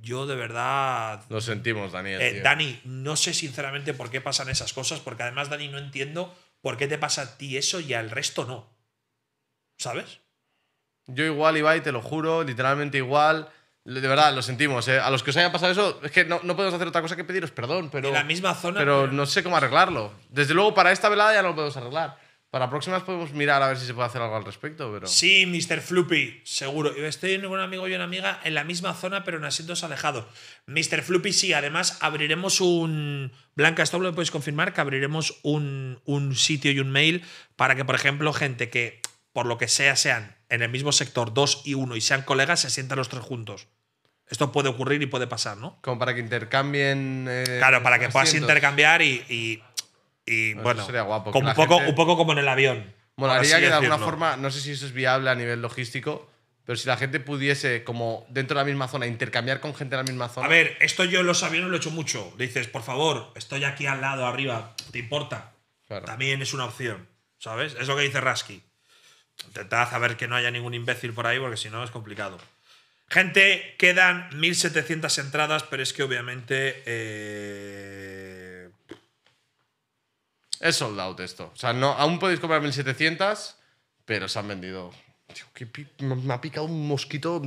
Yo de verdad... Lo sentimos, Dani. Eh, Dani, no sé sinceramente por qué pasan esas cosas, porque además, Dani, no entiendo por qué te pasa a ti eso y al resto no. ¿Sabes? Yo igual, Ibai, te lo juro, literalmente igual. De verdad, lo sentimos, ¿eh? A los que os haya pasado eso, es que no, no podemos hacer otra cosa que pediros perdón, pero... En la misma zona. Pero, pero no sé cómo arreglarlo. Desde luego, para esta velada ya no lo podemos arreglar. Para próximas podemos mirar a ver si se puede hacer algo al respecto, pero... Sí, míster Floopy, seguro. Yo estoy en un amigo y una amiga en la misma zona, pero en asientos alejados. míster Floopy, sí, además abriremos un... Blanca, esto lo podéis confirmar, que abriremos un, un sitio y un mail para que, por ejemplo, gente que, por lo que sea, sean en el mismo sector dos y uno y sean colegas, se sientan los tres juntos. Esto puede ocurrir y puede pasar, ¿no? Como para que intercambien... Eh, claro, para que asientos. Puedas intercambiar y... y, y bueno, bueno sería guapo, como un, poco, gente... un poco como en el avión. Molaría que de alguna forma, no sé si eso es viable a nivel logístico, pero si la gente pudiese, como dentro de la misma zona, intercambiar con gente de la misma zona... A ver, esto yo en los aviones lo he hecho mucho. Le dices, por favor, estoy aquí al lado, arriba, ¿te importa? Claro. También es una opción, ¿sabes? Es lo que dice Rasky. Intentad a ver que no haya ningún imbécil por ahí, porque si no es complicado. Gente, quedan mil setecientas entradas, pero es que obviamente... Eh... Es sold out esto. O sea, no, aún podéis comprar mil setecientas, pero se han vendido... Tío, que me ha picado un mosquito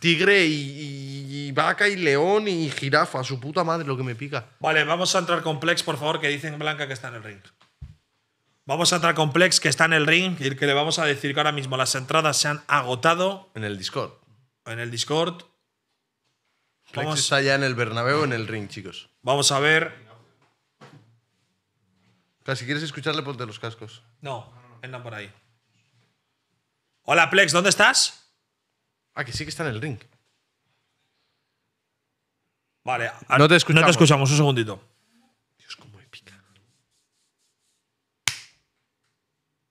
tigre y, y, y vaca y león y jirafa. Su puta madre lo que me pica. Vale, vamos a entrar con Plex, por favor, que dicen Blanca que está en el ring. Vamos a entrar con Plex, que está en el ring, y el que le vamos a decir que ahora mismo las entradas se han agotado. En el Discord. En el Discord. Plex vamos. Está ya en el Bernabéu, en el ring, chicos. Vamos a ver. Claro, si quieres escucharle, ponte los cascos. No, él no por ahí. Hola, Plex, ¿dónde estás? Ah, que sí que está en el ring. Vale. No te escuchamos, no te escuchamos un segundito.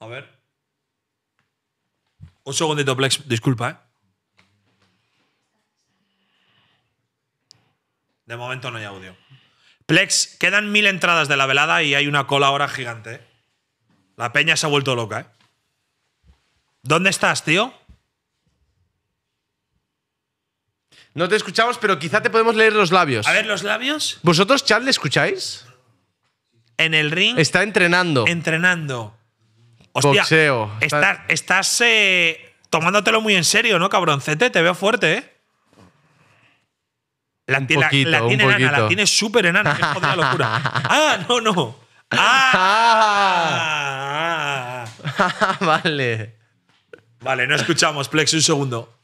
A ver. Un segundito, Plex. Disculpa, ¿eh? De momento no hay audio. Plex, quedan mil entradas de la velada y hay una cola ahora gigante, ¿eh? La peña se ha vuelto loca, ¿eh? ¿Dónde estás, tío? No te escuchamos, pero quizá te podemos leer los labios. A ver, ¿los labios? ¿Vosotros, chat, le escucháis? En el ring. Está entrenando. Entrenando. Hostia, boxeo. Estás, estás eh, tomándotelo muy en serio, ¿no, cabroncete? Te veo fuerte, ¿eh? La, un poquito, la, la un tiene poquito. Enana, la tiene súper enana. Es una locura. ¡Ah, no, no! ¡Ah! Vale. Vale, no escuchamos, Plex, un segundo.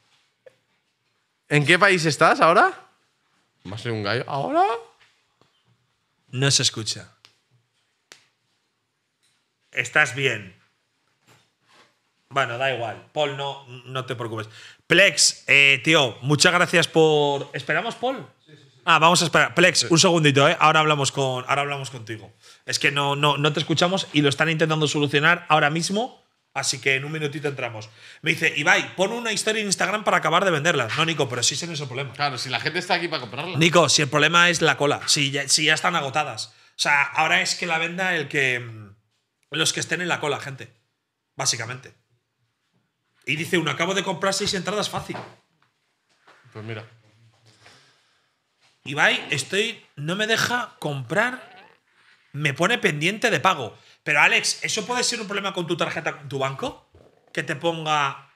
¿En qué país estás ahora? ¿Va a ser un gallo? ¿Ahora? No se escucha. Estás bien. Bueno, da igual. Paul, no, no te preocupes. Plex, eh, tío, muchas gracias por... ¿Esperamos, Paul? Sí, sí, sí. Ah, vamos a esperar. Plex, sí. Un segundito, ¿eh? Ahora hablamos, con, ahora hablamos contigo. Es que no, no, no te escuchamos y lo están intentando solucionar ahora mismo, así que en un minutito entramos. Me dice, Ibai, pon una historia en Instagram para acabar de venderlas. No, Nico, pero sí ese no es el problema. Claro, si la gente está aquí para comprarlas. Nico, si el problema es la cola, si ya, si ya están agotadas. O sea, ahora es que la venda el que... Los que estén en la cola, gente. Básicamente. Y dice uno, acabo de comprar seis entradas fácil. Pues mira. Ibai, estoy... No me deja comprar. Me pone pendiente de pago. Pero, Alex, ¿eso puede ser un problema con tu tarjeta, con tu banco? Que te ponga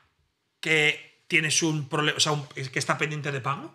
que tienes un problema... O sea, un, que está pendiente de pago.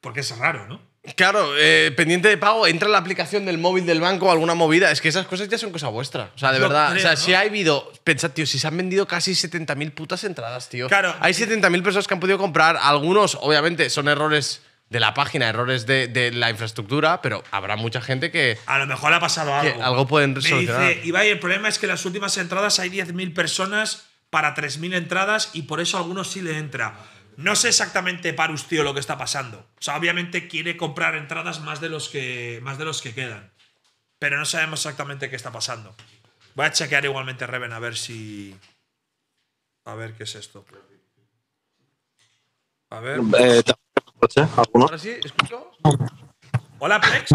Porque es raro, ¿no? Claro, eh, pendiente de pago, entra en la aplicación del móvil del banco o alguna movida. Es que esas cosas ya son cosa vuestra. O sea, de no verdad. Creo, o sea, ¿no? Si ha habido. Pensad, tío, si se han vendido casi setenta mil putas entradas, tío. Claro. Hay setenta mil personas que han podido comprar. Algunos, obviamente, son errores de la página, errores de, de la infraestructura, pero habrá mucha gente que. A lo mejor le ha pasado algo. Algo pueden resolver. Me dice, Ibai, el problema es que en las últimas entradas hay diez mil personas para tres mil entradas y por eso a algunos sí le entra. No sé exactamente, Parus, tío, lo que está pasando. O sea, obviamente quiere comprar entradas más de los que, más de los que quedan. Pero no sabemos exactamente qué está pasando. Voy a chequear igualmente Reven a ver si... A ver qué es esto. A ver... Eh, ¿Ahora sí? ¿Escucho? Hola, Plex.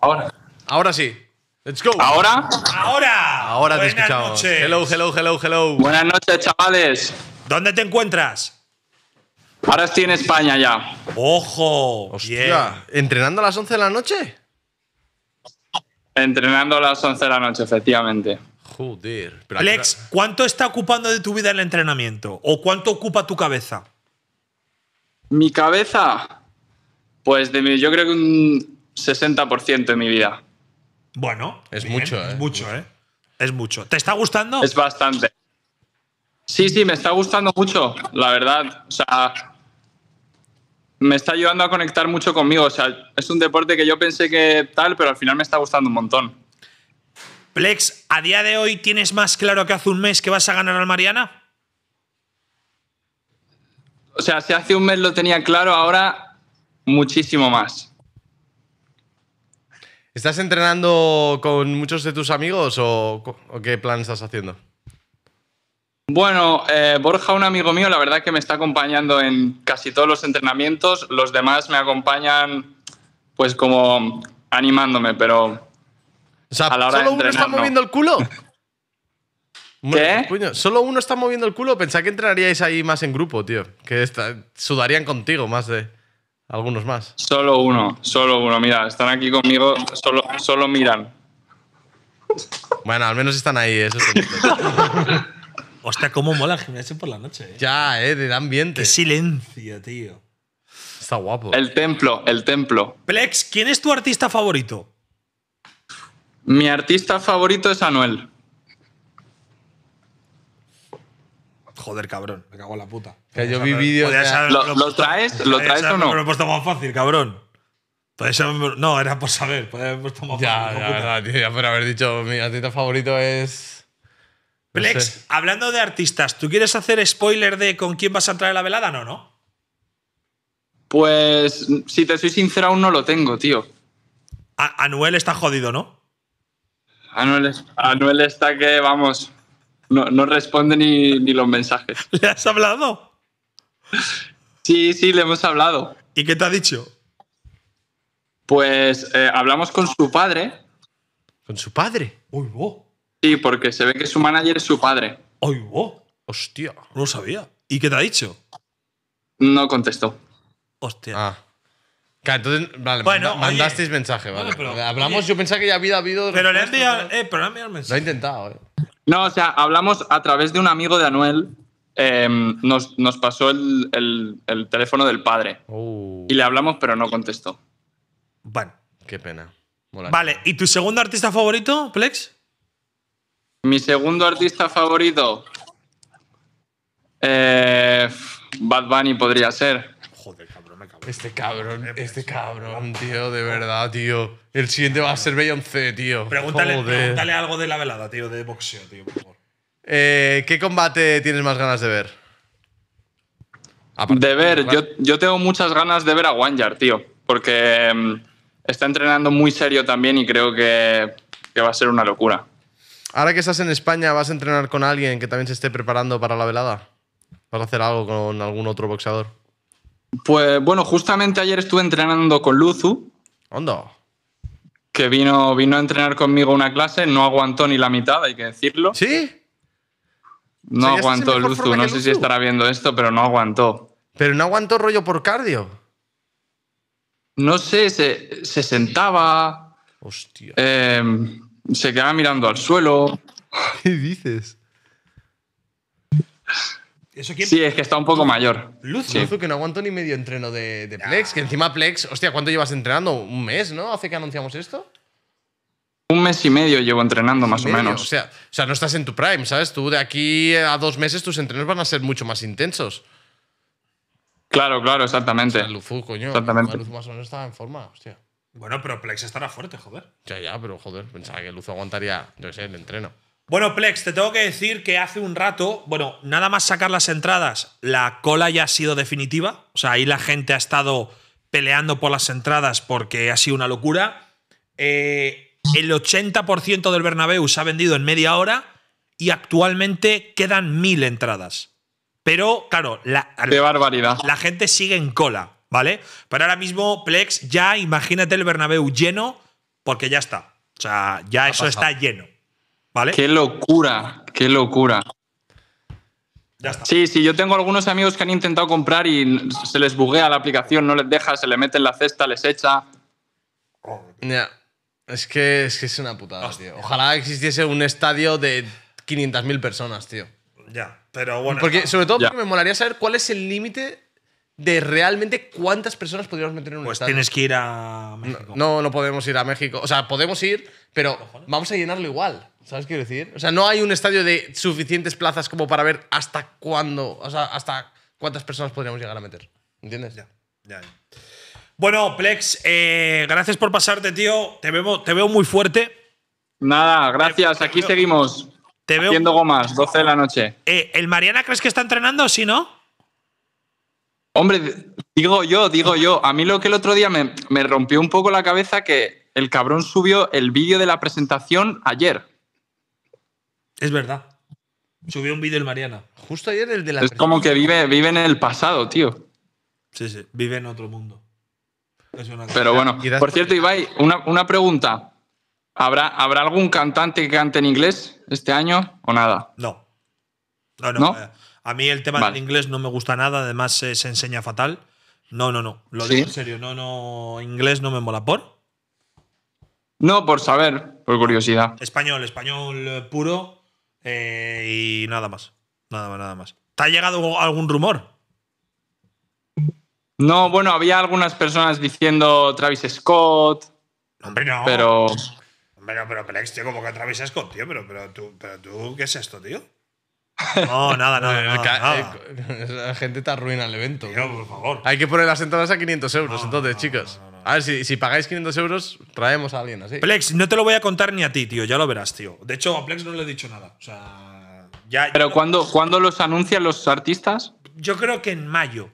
Ahora. Ahora sí. Let's go. ¿Ahora? ¡Ahora! Ahora te escuchamos. Buenas noches. Hello, hello, hello, hello. Buenas noches, chavales. ¿Dónde te encuentras? Ahora estoy en España ya. ¡Ojo! ¡Hostia! Yeah. ¿Entrenando a las once de la noche? Entrenando a las once de la noche, efectivamente. Joder. Pero Plex, ahora... ¿cuánto está ocupando de tu vida el entrenamiento? ¿O cuánto ocupa tu cabeza? ¿Mi cabeza? Pues de mi, yo creo que un sesenta por ciento de mi vida. Bueno, es bien, mucho, ¿eh? Es mucho, ¿eh? Es mucho. ¿Te está gustando? Es bastante. Sí, sí, me está gustando mucho, la verdad. O sea, me está ayudando a conectar mucho conmigo. O sea, es un deporte que yo pensé que tal, pero al final me está gustando un montón. Plex, ¿a día de hoy tienes más claro que hace un mes que vas a ganar al Mariana? O sea, si hace un mes lo tenía claro, ahora muchísimo más. ¿Estás entrenando con muchos de tus amigos o, o qué plan estás haciendo? Bueno, eh, Borja, un amigo mío, la verdad es que me está acompañando en casi todos los entrenamientos. Los demás me acompañan pues como animándome, pero... O sea, a la hora ¿solo de entrenar, uno está no. moviendo el culo? ¿Qué? Coño, ¿solo uno está moviendo el culo? Pensaba que entrenaríais ahí más en grupo, tío. Que está, sudarían contigo más de... Algunos más. Solo uno, solo uno. Mira, están aquí conmigo, solo, solo miran. Bueno, al menos están ahí, eso es bonito. Hostia, cómo mola el gimnasio por la noche, ¿eh? Ya, eh, de ambiente. Qué silencio, tío. Está guapo. El templo, el templo. Plex, ¿quién es tu artista favorito? Mi artista favorito es Anuel. Joder, cabrón, me cago en la puta. Que yo vi vídeos. ¿Lo, lo, ¿Lo traes? ¿Lo traes o no? Me lo he puesto más fácil, cabrón. Haberme, no, era por saber. Podría haber puesto más ya, fácil. Ya, verdad, tío, ya, pero haber dicho, mi artista favorito es. No Plex, sé. Hablando de artistas, ¿tú quieres hacer spoiler de con quién vas a entrar en la velada? No, no. Pues, si te soy sincero, aún no lo tengo, tío. A Anuel está jodido, ¿no? Anuel, Anuel está que, vamos. No, no responde ni, ni los mensajes. ¿Le has hablado? Sí, sí, le hemos hablado. ¿Y qué te ha dicho? Pues eh, hablamos con su padre. ¿Con su padre? ¡Uy, wow! Sí, porque se ve que su manager es su padre. ¡Uy, wow! ¡Hostia! No lo sabía. ¿Y qué te ha dicho? No contestó. ¡Hostia! Ah. Claro, entonces, vale, bueno, mandasteis oye, mensaje, vale. Bueno, pero, hablamos, oye, yo pensaba que ya había habido... Pero le han enviado eh, el mensaje. Lo he intentado, eh. No, o sea, hablamos a través de un amigo de Anuel, eh, nos, nos pasó el, el, el teléfono del padre. Oh. Y le hablamos, pero no contestó. Bueno. Qué pena. Mola. Vale, ¿y tu segundo artista favorito, Plex? Mi segundo artista favorito... Eh, Bad Bunny podría ser. Joder, cabrón, me cabrón. Este cabrón, este cabrón, tío, de verdad, tío. El siguiente va a ser Beyoncé, tío. Pregúntale, pregúntale algo de la velada, tío, de boxeo, tío, por favor. Eh, ¿Qué combate tienes más ganas de ver? Aparte de ver, de yo, yo tengo muchas ganas de ver a Wanyard, tío, porque um, está entrenando muy serio también y creo que, que va a ser una locura. Ahora que estás en España, ¿vas a entrenar con alguien que también se esté preparando para la velada? ¿Vas a hacer algo con algún otro boxeador? Pues bueno, justamente ayer estuve entrenando con Luzu. ¿Onda? Que vino, vino a entrenar conmigo una clase, no aguantó ni la mitad, hay que decirlo. ¿Sí? No o sea, aguantó Luzu, no sé Luzu. Si estará viendo esto, pero no aguantó. ¿Pero no aguantó rollo por cardio? No sé, se, se sentaba. Hostia. Eh, se quedaba mirando al suelo. ¿Qué dices? ¿Eso quién? Sí, es que está un poco mayor. Luz, sí. Luzu, que no aguanto ni medio entreno de, de Plex. Que encima Plex, hostia, ¿cuánto llevas entrenando? ¿Un mes, no? ¿Hace que anunciamos esto? Un mes y medio llevo entrenando, más o menos. O sea, o sea, no estás en tu prime, ¿sabes? Tú de aquí a dos meses tus entrenos van a ser mucho más intensos. Claro, claro, exactamente. O sea, Luzu, coño. Exactamente. Luzu más o menos estaba en forma, hostia. Bueno, pero Plex estará fuerte, joder. Ya, ya, pero joder, pensaba que Luzu aguantaría, yo qué sé, el entreno. Bueno, Plex, te tengo que decir que hace un rato, bueno, nada más sacar las entradas, la cola ya ha sido definitiva. O sea, ahí la gente ha estado peleando por las entradas porque ha sido una locura. Eh, el ochenta por ciento del Bernabéu se ha vendido en media hora y actualmente quedan mil entradas. Pero, claro, la, qué barbaridad. La gente sigue en cola, ¿vale? Pero ahora mismo, Plex, ya imagínate el Bernabéu lleno porque ya está. O sea, ya eso está lleno. ¿Vale? ¡Qué locura! ¡Qué locura! Ya está. Sí, sí, yo tengo algunos amigos que han intentado comprar y se les buguea la aplicación, no les deja, se le mete en la cesta, les echa. Yeah. Es que, es que es una putada, hostia, tío. Ojalá existiese un estadio de quinientas mil personas, tío. Ya, pero bueno… Porque, sobre todo ya. porque me molaría saber cuál es el límite de realmente cuántas personas podríamos meter en un pues estadio. Pues tienes que ir a México. No, no, no podemos ir a México. O sea, podemos ir, pero vamos a llenarlo igual. ¿Sabes qué quiero decir? O sea, no hay un estadio de suficientes plazas como para ver hasta cuándo… O sea, hasta cuántas personas podríamos llegar a meter. ¿Entiendes? Ya, ya, ya. Bueno, Plex, eh, gracias por pasarte, tío. Te veo, te veo muy fuerte. Nada, gracias. Te, Aquí te veo, seguimos te veo, haciendo gomas, doce de la noche. Eh, ¿El Mariana crees que está entrenando, sí, no? Hombre, digo yo, digo yo. A mí lo que el otro día me, me rompió un poco la cabeza que el cabrón subió el vídeo de la presentación ayer. Es verdad. Subió un vídeo el Mariana. Justo ayer el de la Es como que vive, vive en el pasado, tío. Sí, sí. Vive en otro mundo. Pero bueno, por cierto, Ibai, una, una pregunta. ¿Habrá, ¿Habrá algún cantante que cante en inglés este año o nada? No. No, no. ¿No? A mí el tema vale. del inglés no me gusta nada, además eh, se enseña fatal. No, no, no. Lo ¿Sí? digo en serio. No, no. Inglés no me mola. ¿Por? No, por saber, por curiosidad. Español, español puro eh, y nada más. Nada más, nada más. ¿Te ha llegado algún rumor? No, bueno, había algunas personas diciendo Travis Scott. Hombre, no. Pero. Hombre, no, pero Plex, tío, como que Travis Scott, tío. Pero, pero, tú, pero tú, ¿qué es esto, tío? No, nada, nada. nada, nada. La gente te arruina el evento. Tío, por favor. Hay que poner las entradas a quinientos euros, no, entonces, no, chicos. No, no, no, no. A ver, si, si pagáis quinientos euros, traemos a alguien así. Plex, no te lo voy a contar ni a ti, tío. Ya lo verás, tío. De hecho, a Plex no le he dicho nada. O sea. Ya, pero, no... ¿cuándo, ¿cuándo los anuncian los artistas? Yo creo que en mayo.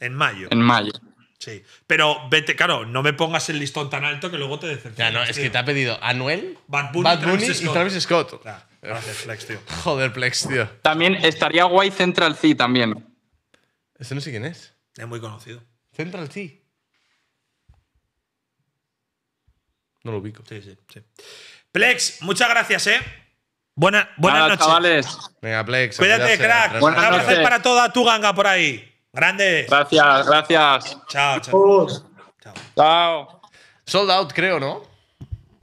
En mayo. En mayo. Sí. Pero vete, claro, no me pongas el listón tan alto que luego te decepciones. Ya, no, es tío. que te ha pedido Anuel, Bad Bunny, Bad Bunny Travis y Travis Scott. Nah, gracias, Plex, tío. Joder, Plex, tío. También estaría guay Central C también. Ese no sé quién es. Es muy conocido. Central C. No lo ubico. Sí, sí, sí. Plex, muchas gracias, eh. Buena, buenas Nada, noches. Chavales. Venga, Plex. Cuídate, crack. Un abrazo para toda tu ganga por ahí. Grande. Gracias, gracias. Chao, chao. Chao. Chao. Sold out, creo, ¿no?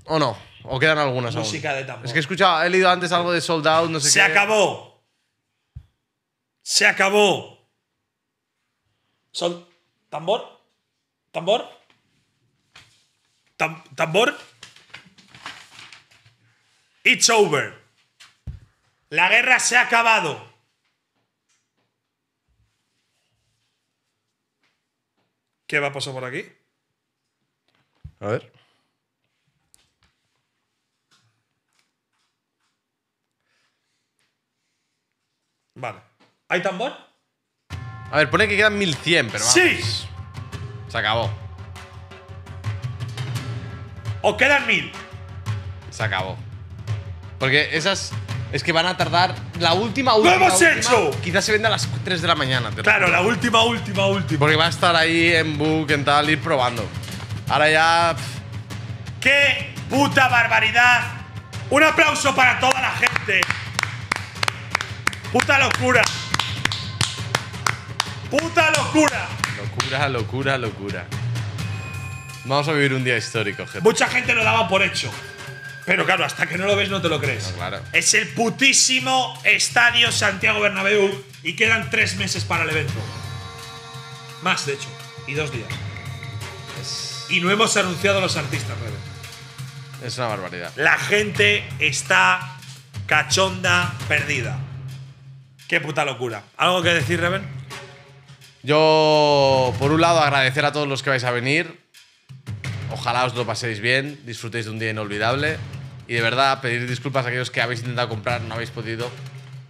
¿O no? ¿O quedan algunas Música aún? de tambor. Es que he escuchado, he leído antes algo de sold out, no sé Se qué. Se acabó. Se acabó. Sol... ¿Tambor? ¿Tambor? ¿Tam ¿Tambor? It's over. La guerra se ha acabado. ¿Qué va a pasar por aquí? A ver. Vale. ¿Hay tambor? A ver, pone que quedan mil cien, pero vamos. ¡Sí! Se acabó. ¿O quedan mil? Se acabó. Porque esas… Es que van a tardar… La última, última… ¡Lo hemos hecho! Quizás se venda a las tres de la mañana. Claro, la última, última, última. Porque va a estar ahí en book, en tal, ir probando. Ahora ya… ¡Qué puta barbaridad! Un aplauso para toda la gente. ¡Puta locura! ¡Puta locura! Locura, locura, locura. Vamos a vivir un día histórico, gente. Mucha gente lo daba por hecho. Pero claro, hasta que no lo ves no te lo crees. No, claro. Es el putísimo estadio Santiago Bernabéu y quedan tres meses para el evento. Más, de hecho. Y dos días. Es... Y no hemos anunciado a los artistas, Reven. Es una barbaridad. La gente está cachonda, perdida. Qué puta locura. ¿Algo que decir, Reven? Yo, por un lado, agradecer a todos los que vais a venir. Ojalá os lo paséis bien, disfrutéis de un día inolvidable. Y de verdad, pedir disculpas a aquellos que habéis intentado comprar, no habéis podido.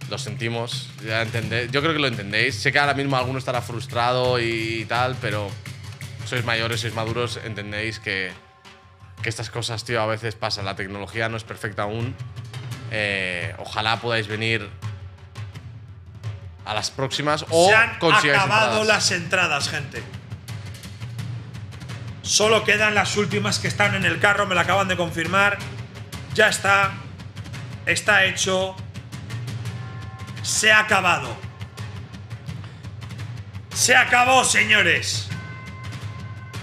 Lo sentimos, ya entendéis. Yo creo que lo entendéis. Sé que ahora mismo alguno estará frustrado y tal, pero sois mayores, sois maduros, entendéis que, que estas cosas, tío, a veces pasan. La tecnología no es perfecta aún. Eh, ojalá podáis venir a las próximas o Se han consigáis acabado entradas. las entradas, gente. Solo quedan las últimas que están en el carro, me la acaban de confirmar. Ya está. Está hecho. Se ha acabado. Se acabó, señores.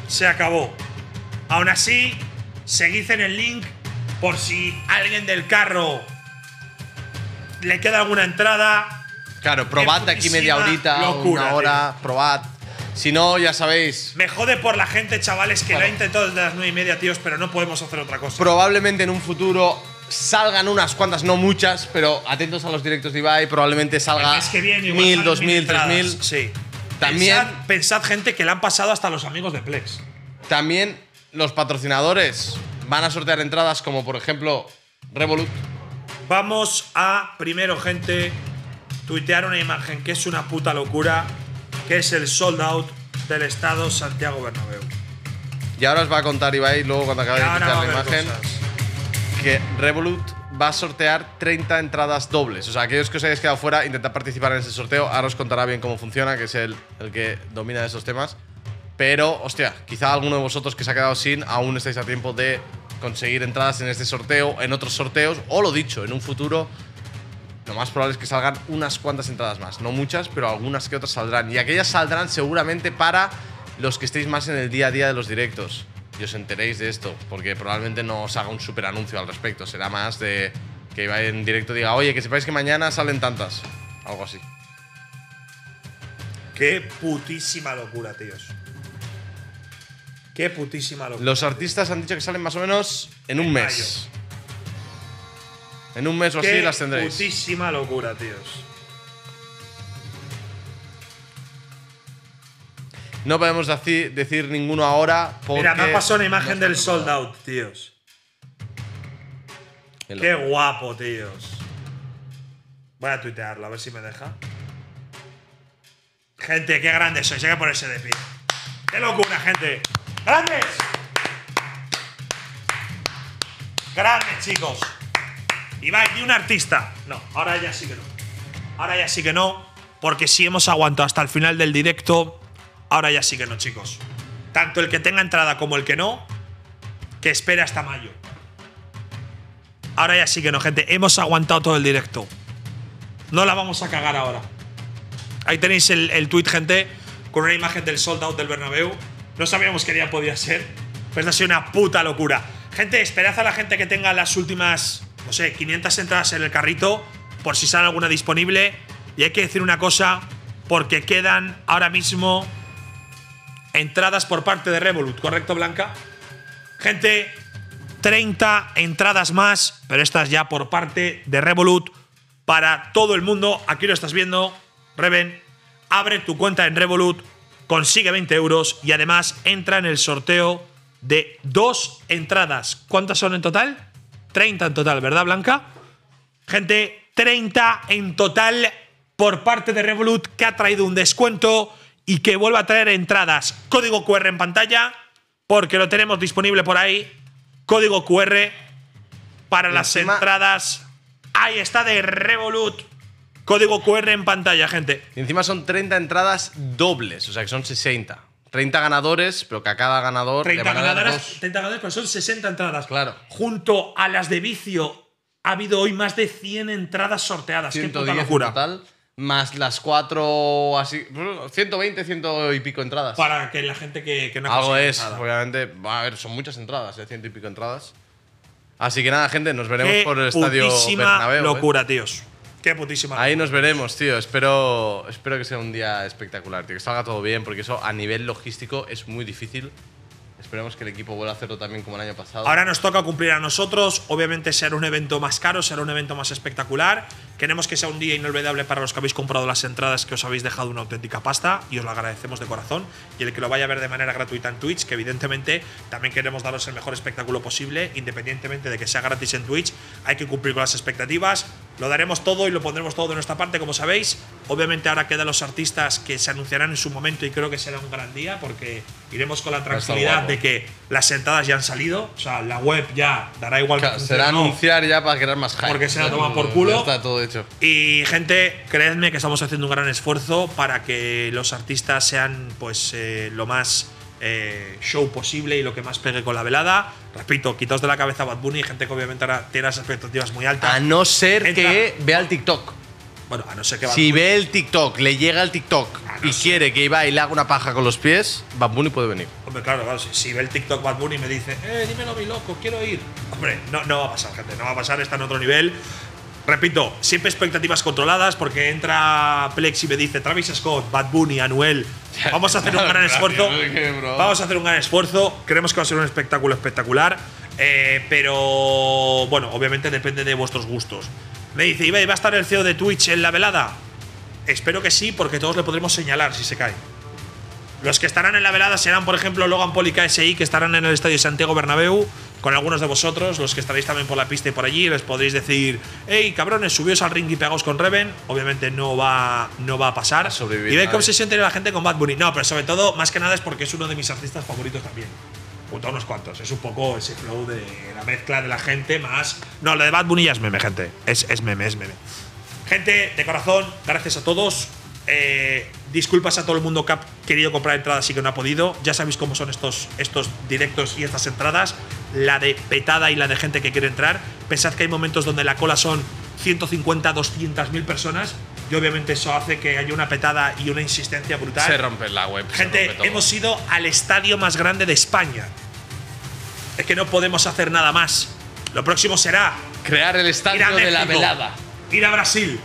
Se acabó. Aún así, Seguid en el link por si alguien del carro le queda alguna entrada. Claro, probad de aquí media horita, locura, una hora, tío. Probad. Si no, ya sabéis. Me jode por la gente, chavales, que claro. Lo he intentado desde las nueve y media, tíos, pero no podemos hacer otra cosa. Probablemente en un futuro salgan unas cuantas, no muchas, pero atentos a los directos de Ibai, probablemente salga el mes que viene, igual mil, dos mil, tres mil. Sí. También pensad, pensad, gente, que le han pasado hasta los amigos de Plex. También los patrocinadores van a sortear entradas, como por ejemplo Revolut. Vamos a, primero, gente, tuitear una imagen que es una puta locura, que es el sold out del estado Santiago Bernabéu. Y ahora os va a contar Ibai, luego cuando acabe de tuitear la imagen, cosas. Que Revolut va a sortear treinta entradas dobles. O sea, aquellos que os hayáis quedado fuera, intentad participar en ese sorteo. Ahora os contará bien cómo funciona, que es el, el que domina esos temas. Pero, hostia, quizá alguno de vosotros que se ha quedado sin, aún estáis a tiempo de conseguir entradas en este sorteo, en otros sorteos, o lo dicho, en un futuro. Lo más probable es que salgan unas cuantas entradas más. No muchas, pero algunas que otras saldrán. Y aquellas saldrán seguramente para los que estéis más en el día a día de los directos. Y os enteréis de esto, porque probablemente no os haga un super anuncio al respecto. Será más de que Ibai en directo diga, oye, que sepáis que mañana salen tantas. Algo así. Qué putísima locura, tíos. Qué putísima locura. Los artistas han dicho que salen más o menos en un mes. En un mes o así las tendréis. Qué putísima locura, tíos. No podemos decir ninguno ahora porque… Mira, me ha pasado una imagen del sold out, tíos. Qué guapo, tíos. Voy a tuitearlo, a ver si me deja. Gente, qué grandes sois. Hay que ponerse de pie. Qué locura, gente. ¡Grandes! ¡Grandes, chicos! Ibai, ni un artista. No, ahora ya sí que no. Ahora ya sí que no, porque si hemos aguantado hasta el final del directo, ahora ya sí que no, chicos. Tanto el que tenga entrada como el que no, que espere hasta mayo. Ahora ya sí que no, gente. Hemos aguantado todo el directo. No la vamos a cagar ahora. Ahí tenéis el, el tweet, gente, con una imagen del sold out del Bernabéu. No sabíamos que día podía ser. Pues ha sido una puta locura. Gente, esperad a la gente que tenga las últimas… no sé, quinientas entradas en el carrito, por si sale alguna disponible. Y hay que decir una cosa, porque quedan ahora mismo entradas por parte de Revolut, ¿correcto, Blanca? Gente, treinta entradas más, pero estas ya por parte de Revolut para todo el mundo. Aquí lo estás viendo, Reven. Abre tu cuenta en Revolut, consigue veinte euros y además entra en el sorteo de dos entradas. ¿Cuántas son en total? treinta en total, ¿verdad, Blanca? Gente, treinta en total por parte de Revolut, que ha traído un descuento y que vuelve a traer entradas. Código Q R en pantalla, porque lo tenemos disponible por ahí. Código Q R para las entradas. Ahí está, de Revolut. Código Q R en pantalla, gente. Y encima son treinta entradas dobles, o sea que son sesenta. treinta ganadores, pero que a cada ganador… treinta, le van a dar ganadores, treinta ganadores, pero son sesenta entradas. Claro. Junto a las de Vicio, ha habido hoy más de cien entradas sorteadas. ciento diez qué puta locura. En total, más las cuatro… así, ciento veinte, ciento y pico entradas. Para que la gente que, que no… Algo es, nada. Obviamente. A ver, son muchas entradas, ¿eh? Ciento y pico entradas. Así que nada, gente, nos veremos qué por el estadio Bernabéu. Locura, ¿eh? Tíos. Qué putísima. Ahí nos veremos, tío. Espero, espero que sea un día espectacular, tío. Que salga todo bien, porque eso a nivel logístico es muy difícil. Esperemos que el equipo vuelva a hacerlo también como el año pasado. Ahora nos toca cumplir a nosotros. Obviamente será un evento más caro, será un evento más espectacular. Queremos que sea un día inolvidable para los que habéis comprado las entradas, que os habéis dejado una auténtica pasta y os la agradecemos de corazón. Y el que lo vaya a ver de manera gratuita en Twitch, que evidentemente también queremos daros el mejor espectáculo posible, independientemente de que sea gratis en Twitch, hay que cumplir con las expectativas. Lo daremos todo y lo pondremos todo de nuestra parte, como sabéis. Obviamente ahora quedan los artistas que se anunciarán en su momento y creo que será un gran día porque iremos con la tranquilidad de que las entradas ya han salido. O sea, la web ya dará igual. Claro, será anunciar ya para crear más hype. Porque se la toma por culo. Está todo hecho. Y gente, creedme que estamos haciendo un gran esfuerzo para que los artistas sean pues eh, lo más… Eh, show posible y lo que más pegue con la velada. Repito, quitaos de la cabeza Bad Bunny, gente que obviamente ahora tiene las expectativas muy altas. A no ser Entra. que vea el TikTok. Bueno, a no ser que Bad Si Bunny. ve el TikTok, le llega el TikTok y quiere que Ibai le haga una paja con los pies, Bad Bunny puede venir. Hombre, claro, claro. Si, si ve el TikTok Bad Bunny y me dice, eh, dímelo, mi loco, quiero ir. Hombre, no, no va a pasar, gente. No va a pasar, está en otro nivel. Repito, siempre expectativas controladas porque entra Plex y me dice Travis Scott, Bad Bunny, Anuel. Vamos a hacer un gran esfuerzo. Vamos a hacer un gran esfuerzo. Creemos que va a ser un espectáculo espectacular. Eh, pero, bueno, obviamente depende de vuestros gustos. Me dice, Ibai, ¿va a estar el C E O de Twitch en la velada? Espero que sí, porque todos le podremos señalar si se cae. Los que estarán en la velada serán, por ejemplo, Logan Paul y K S I, que estarán en el estadio Santiago Bernabéu. Con algunos de vosotros, los que estaréis también por la pista y por allí, les podréis decir, hey, cabrones, subíos al ring y pegaos con Reven. Obviamente no va, no va a pasar. Sobrevivir, y ve cómo se siente la gente con Bad Bunny. No, pero sobre todo, más que nada, es porque es uno de mis artistas favoritos también. Junto a unos cuantos. Es un poco ese flow de la mezcla de la gente más… No, lo de Bad Bunny ya es meme, gente. Es, es meme, es meme. Gente, de corazón, gracias a todos. Eh… Disculpas a todo el mundo que ha querido comprar entradas y que no ha podido. Ya sabéis cómo son estos, estos directos y estas entradas. La de petada y la de gente que quiere entrar. Pensad que hay momentos donde la cola son ciento cincuenta, doscientas mil personas. Y obviamente eso hace que haya una petada y una insistencia brutal. Se rompe la web. Gente, hemos ido al estadio más grande de España. Es que no podemos hacer nada más. Lo próximo será… crear el estadio México, de la velada. Ir a Brasil.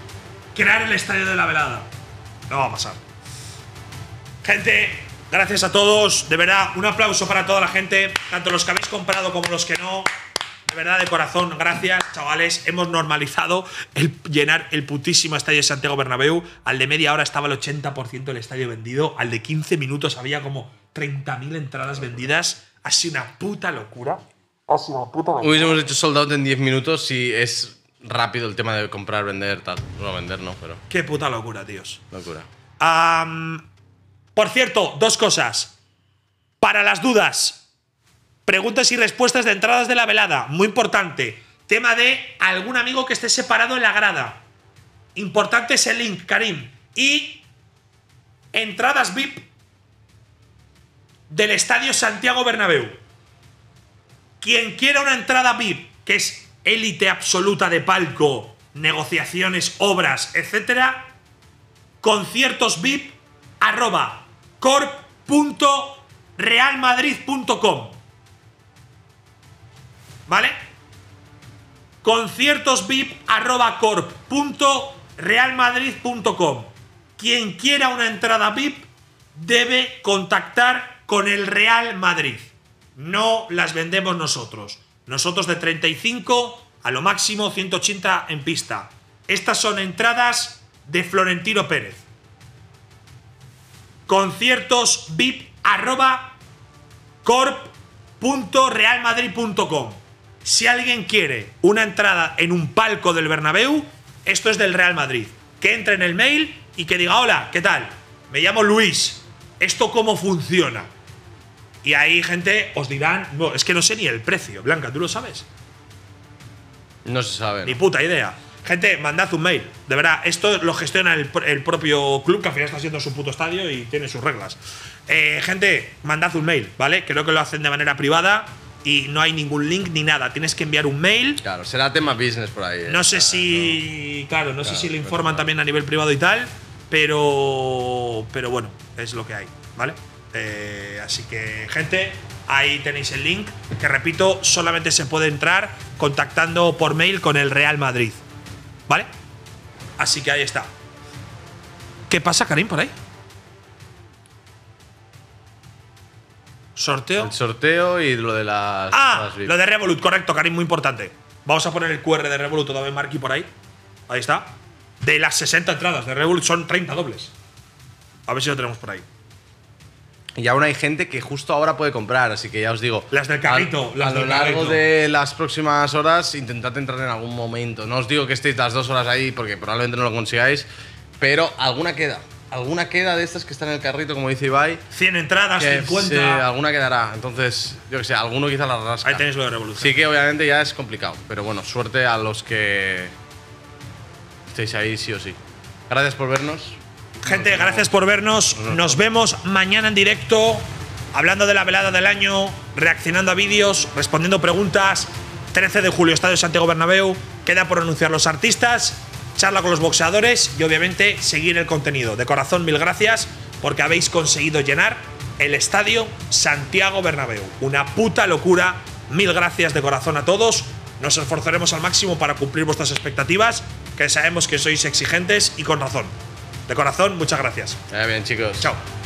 Crear el estadio de la velada. No va a pasar. Gente, gracias a todos. De verdad, un aplauso para toda la gente. Tanto los que habéis comprado como los que no. De verdad, de corazón, gracias, chavales. Hemos normalizado el llenar el putísimo estadio de Santiago Bernabéu. Al de media hora estaba el ochenta por ciento del estadio vendido. Al de quince minutos había como treinta mil entradas vendidas. Ha sido una puta locura. Ha sido una puta locura. Hubiésemos hecho sold out en diez minutos si es rápido el tema de comprar, vender, tal. No, vender no, pero… Qué puta locura, tíos. Locura. Um, Por cierto, dos cosas. Para las dudas, preguntas y respuestas de entradas de la velada. Muy importante. Tema de algún amigo que esté separado en la grada. Importante ese link, Karim. Y entradas V I P del Estadio Santiago Bernabéu. Quien quiera una entrada V I P, que es élite absoluta de palco, negociaciones, obras, etcétera, conciertos V I P arroba corp punto real madrid punto com. ¿Vale? Conciertos V I P arroba corp punto real madrid punto com. Quien quiera una entrada V I P debe contactar con el Real Madrid. No las vendemos nosotros. Nosotros de treinta y cinco a lo máximo ciento ochenta en pista. Estas son entradas de Florentino Pérez. Conciertos V I P arroba corp punto real madrid punto com. Si alguien quiere una entrada en un palco del Bernabéu, esto es del Real Madrid. Que entre en el mail y que diga, hola, ¿qué tal? Me llamo Luis. ¿Esto cómo funciona? Y ahí, gente, os dirán… No, es que no sé ni el precio. Blanca, ¿tú lo sabes? No se sabe. Ni puta idea. Gente, mandad un mail. De verdad, esto lo gestiona el, el propio club, que al final está siendo su puto estadio y tiene sus reglas. Eh, gente, mandad un mail, ¿vale? Creo que lo hacen de manera privada y no hay ningún link ni nada. Tienes que enviar un mail. Claro, será tema business por ahí. No sé si… Claro, no sé si lo informan también a nivel privado y tal, pero… Pero bueno, es lo que hay, ¿vale? Eh, así que, gente, ahí tenéis el link, que repito, solamente se puede entrar contactando por mail con el Real Madrid, ¿vale? Así que ahí está. ¿Qué pasa, Karim, por ahí? Sorteo. El sorteo y lo de las… Ah, las lo de Revolut, correcto, Karim, muy importante. Vamos a poner el Q R de Revolut, todavía Marky por ahí. Ahí está. De las sesenta entradas de Revolut son treinta dobles. A ver si lo tenemos por ahí. Y aún hay gente que justo ahora puede comprar, así que ya os digo… Las del carrito, las del carrito. A lo largo de las próximas horas intentad entrar en algún momento. No os digo que estéis las dos horas ahí porque probablemente no lo consigáis, pero alguna queda. Alguna queda de estas que están en el carrito, como dice Ibai. cien entradas, cincuenta… Sí, alguna quedará. Entonces, yo que sé, alguno quizá la rasca. Ahí tenéis lo de Revolución. Sí que obviamente ya es complicado, pero bueno, suerte a los que estéis ahí sí o sí. Gracias por vernos. Gente, gracias por vernos. Nos vemos mañana en directo, hablando de la velada del año, reaccionando a vídeos, respondiendo preguntas. trece de julio, Estadio Santiago Bernabéu. Queda por anunciar los artistas, charla con los boxeadores y, obviamente, seguir el contenido. De corazón, mil gracias. porque habéis conseguido llenar el estadio Santiago Bernabéu. Una puta locura. Mil gracias de corazón a todos. Nos esforzaremos al máximo para cumplir vuestras expectativas, que sabemos que sois exigentes y con razón. De corazón, muchas gracias. Muy bien, chicos. Chao.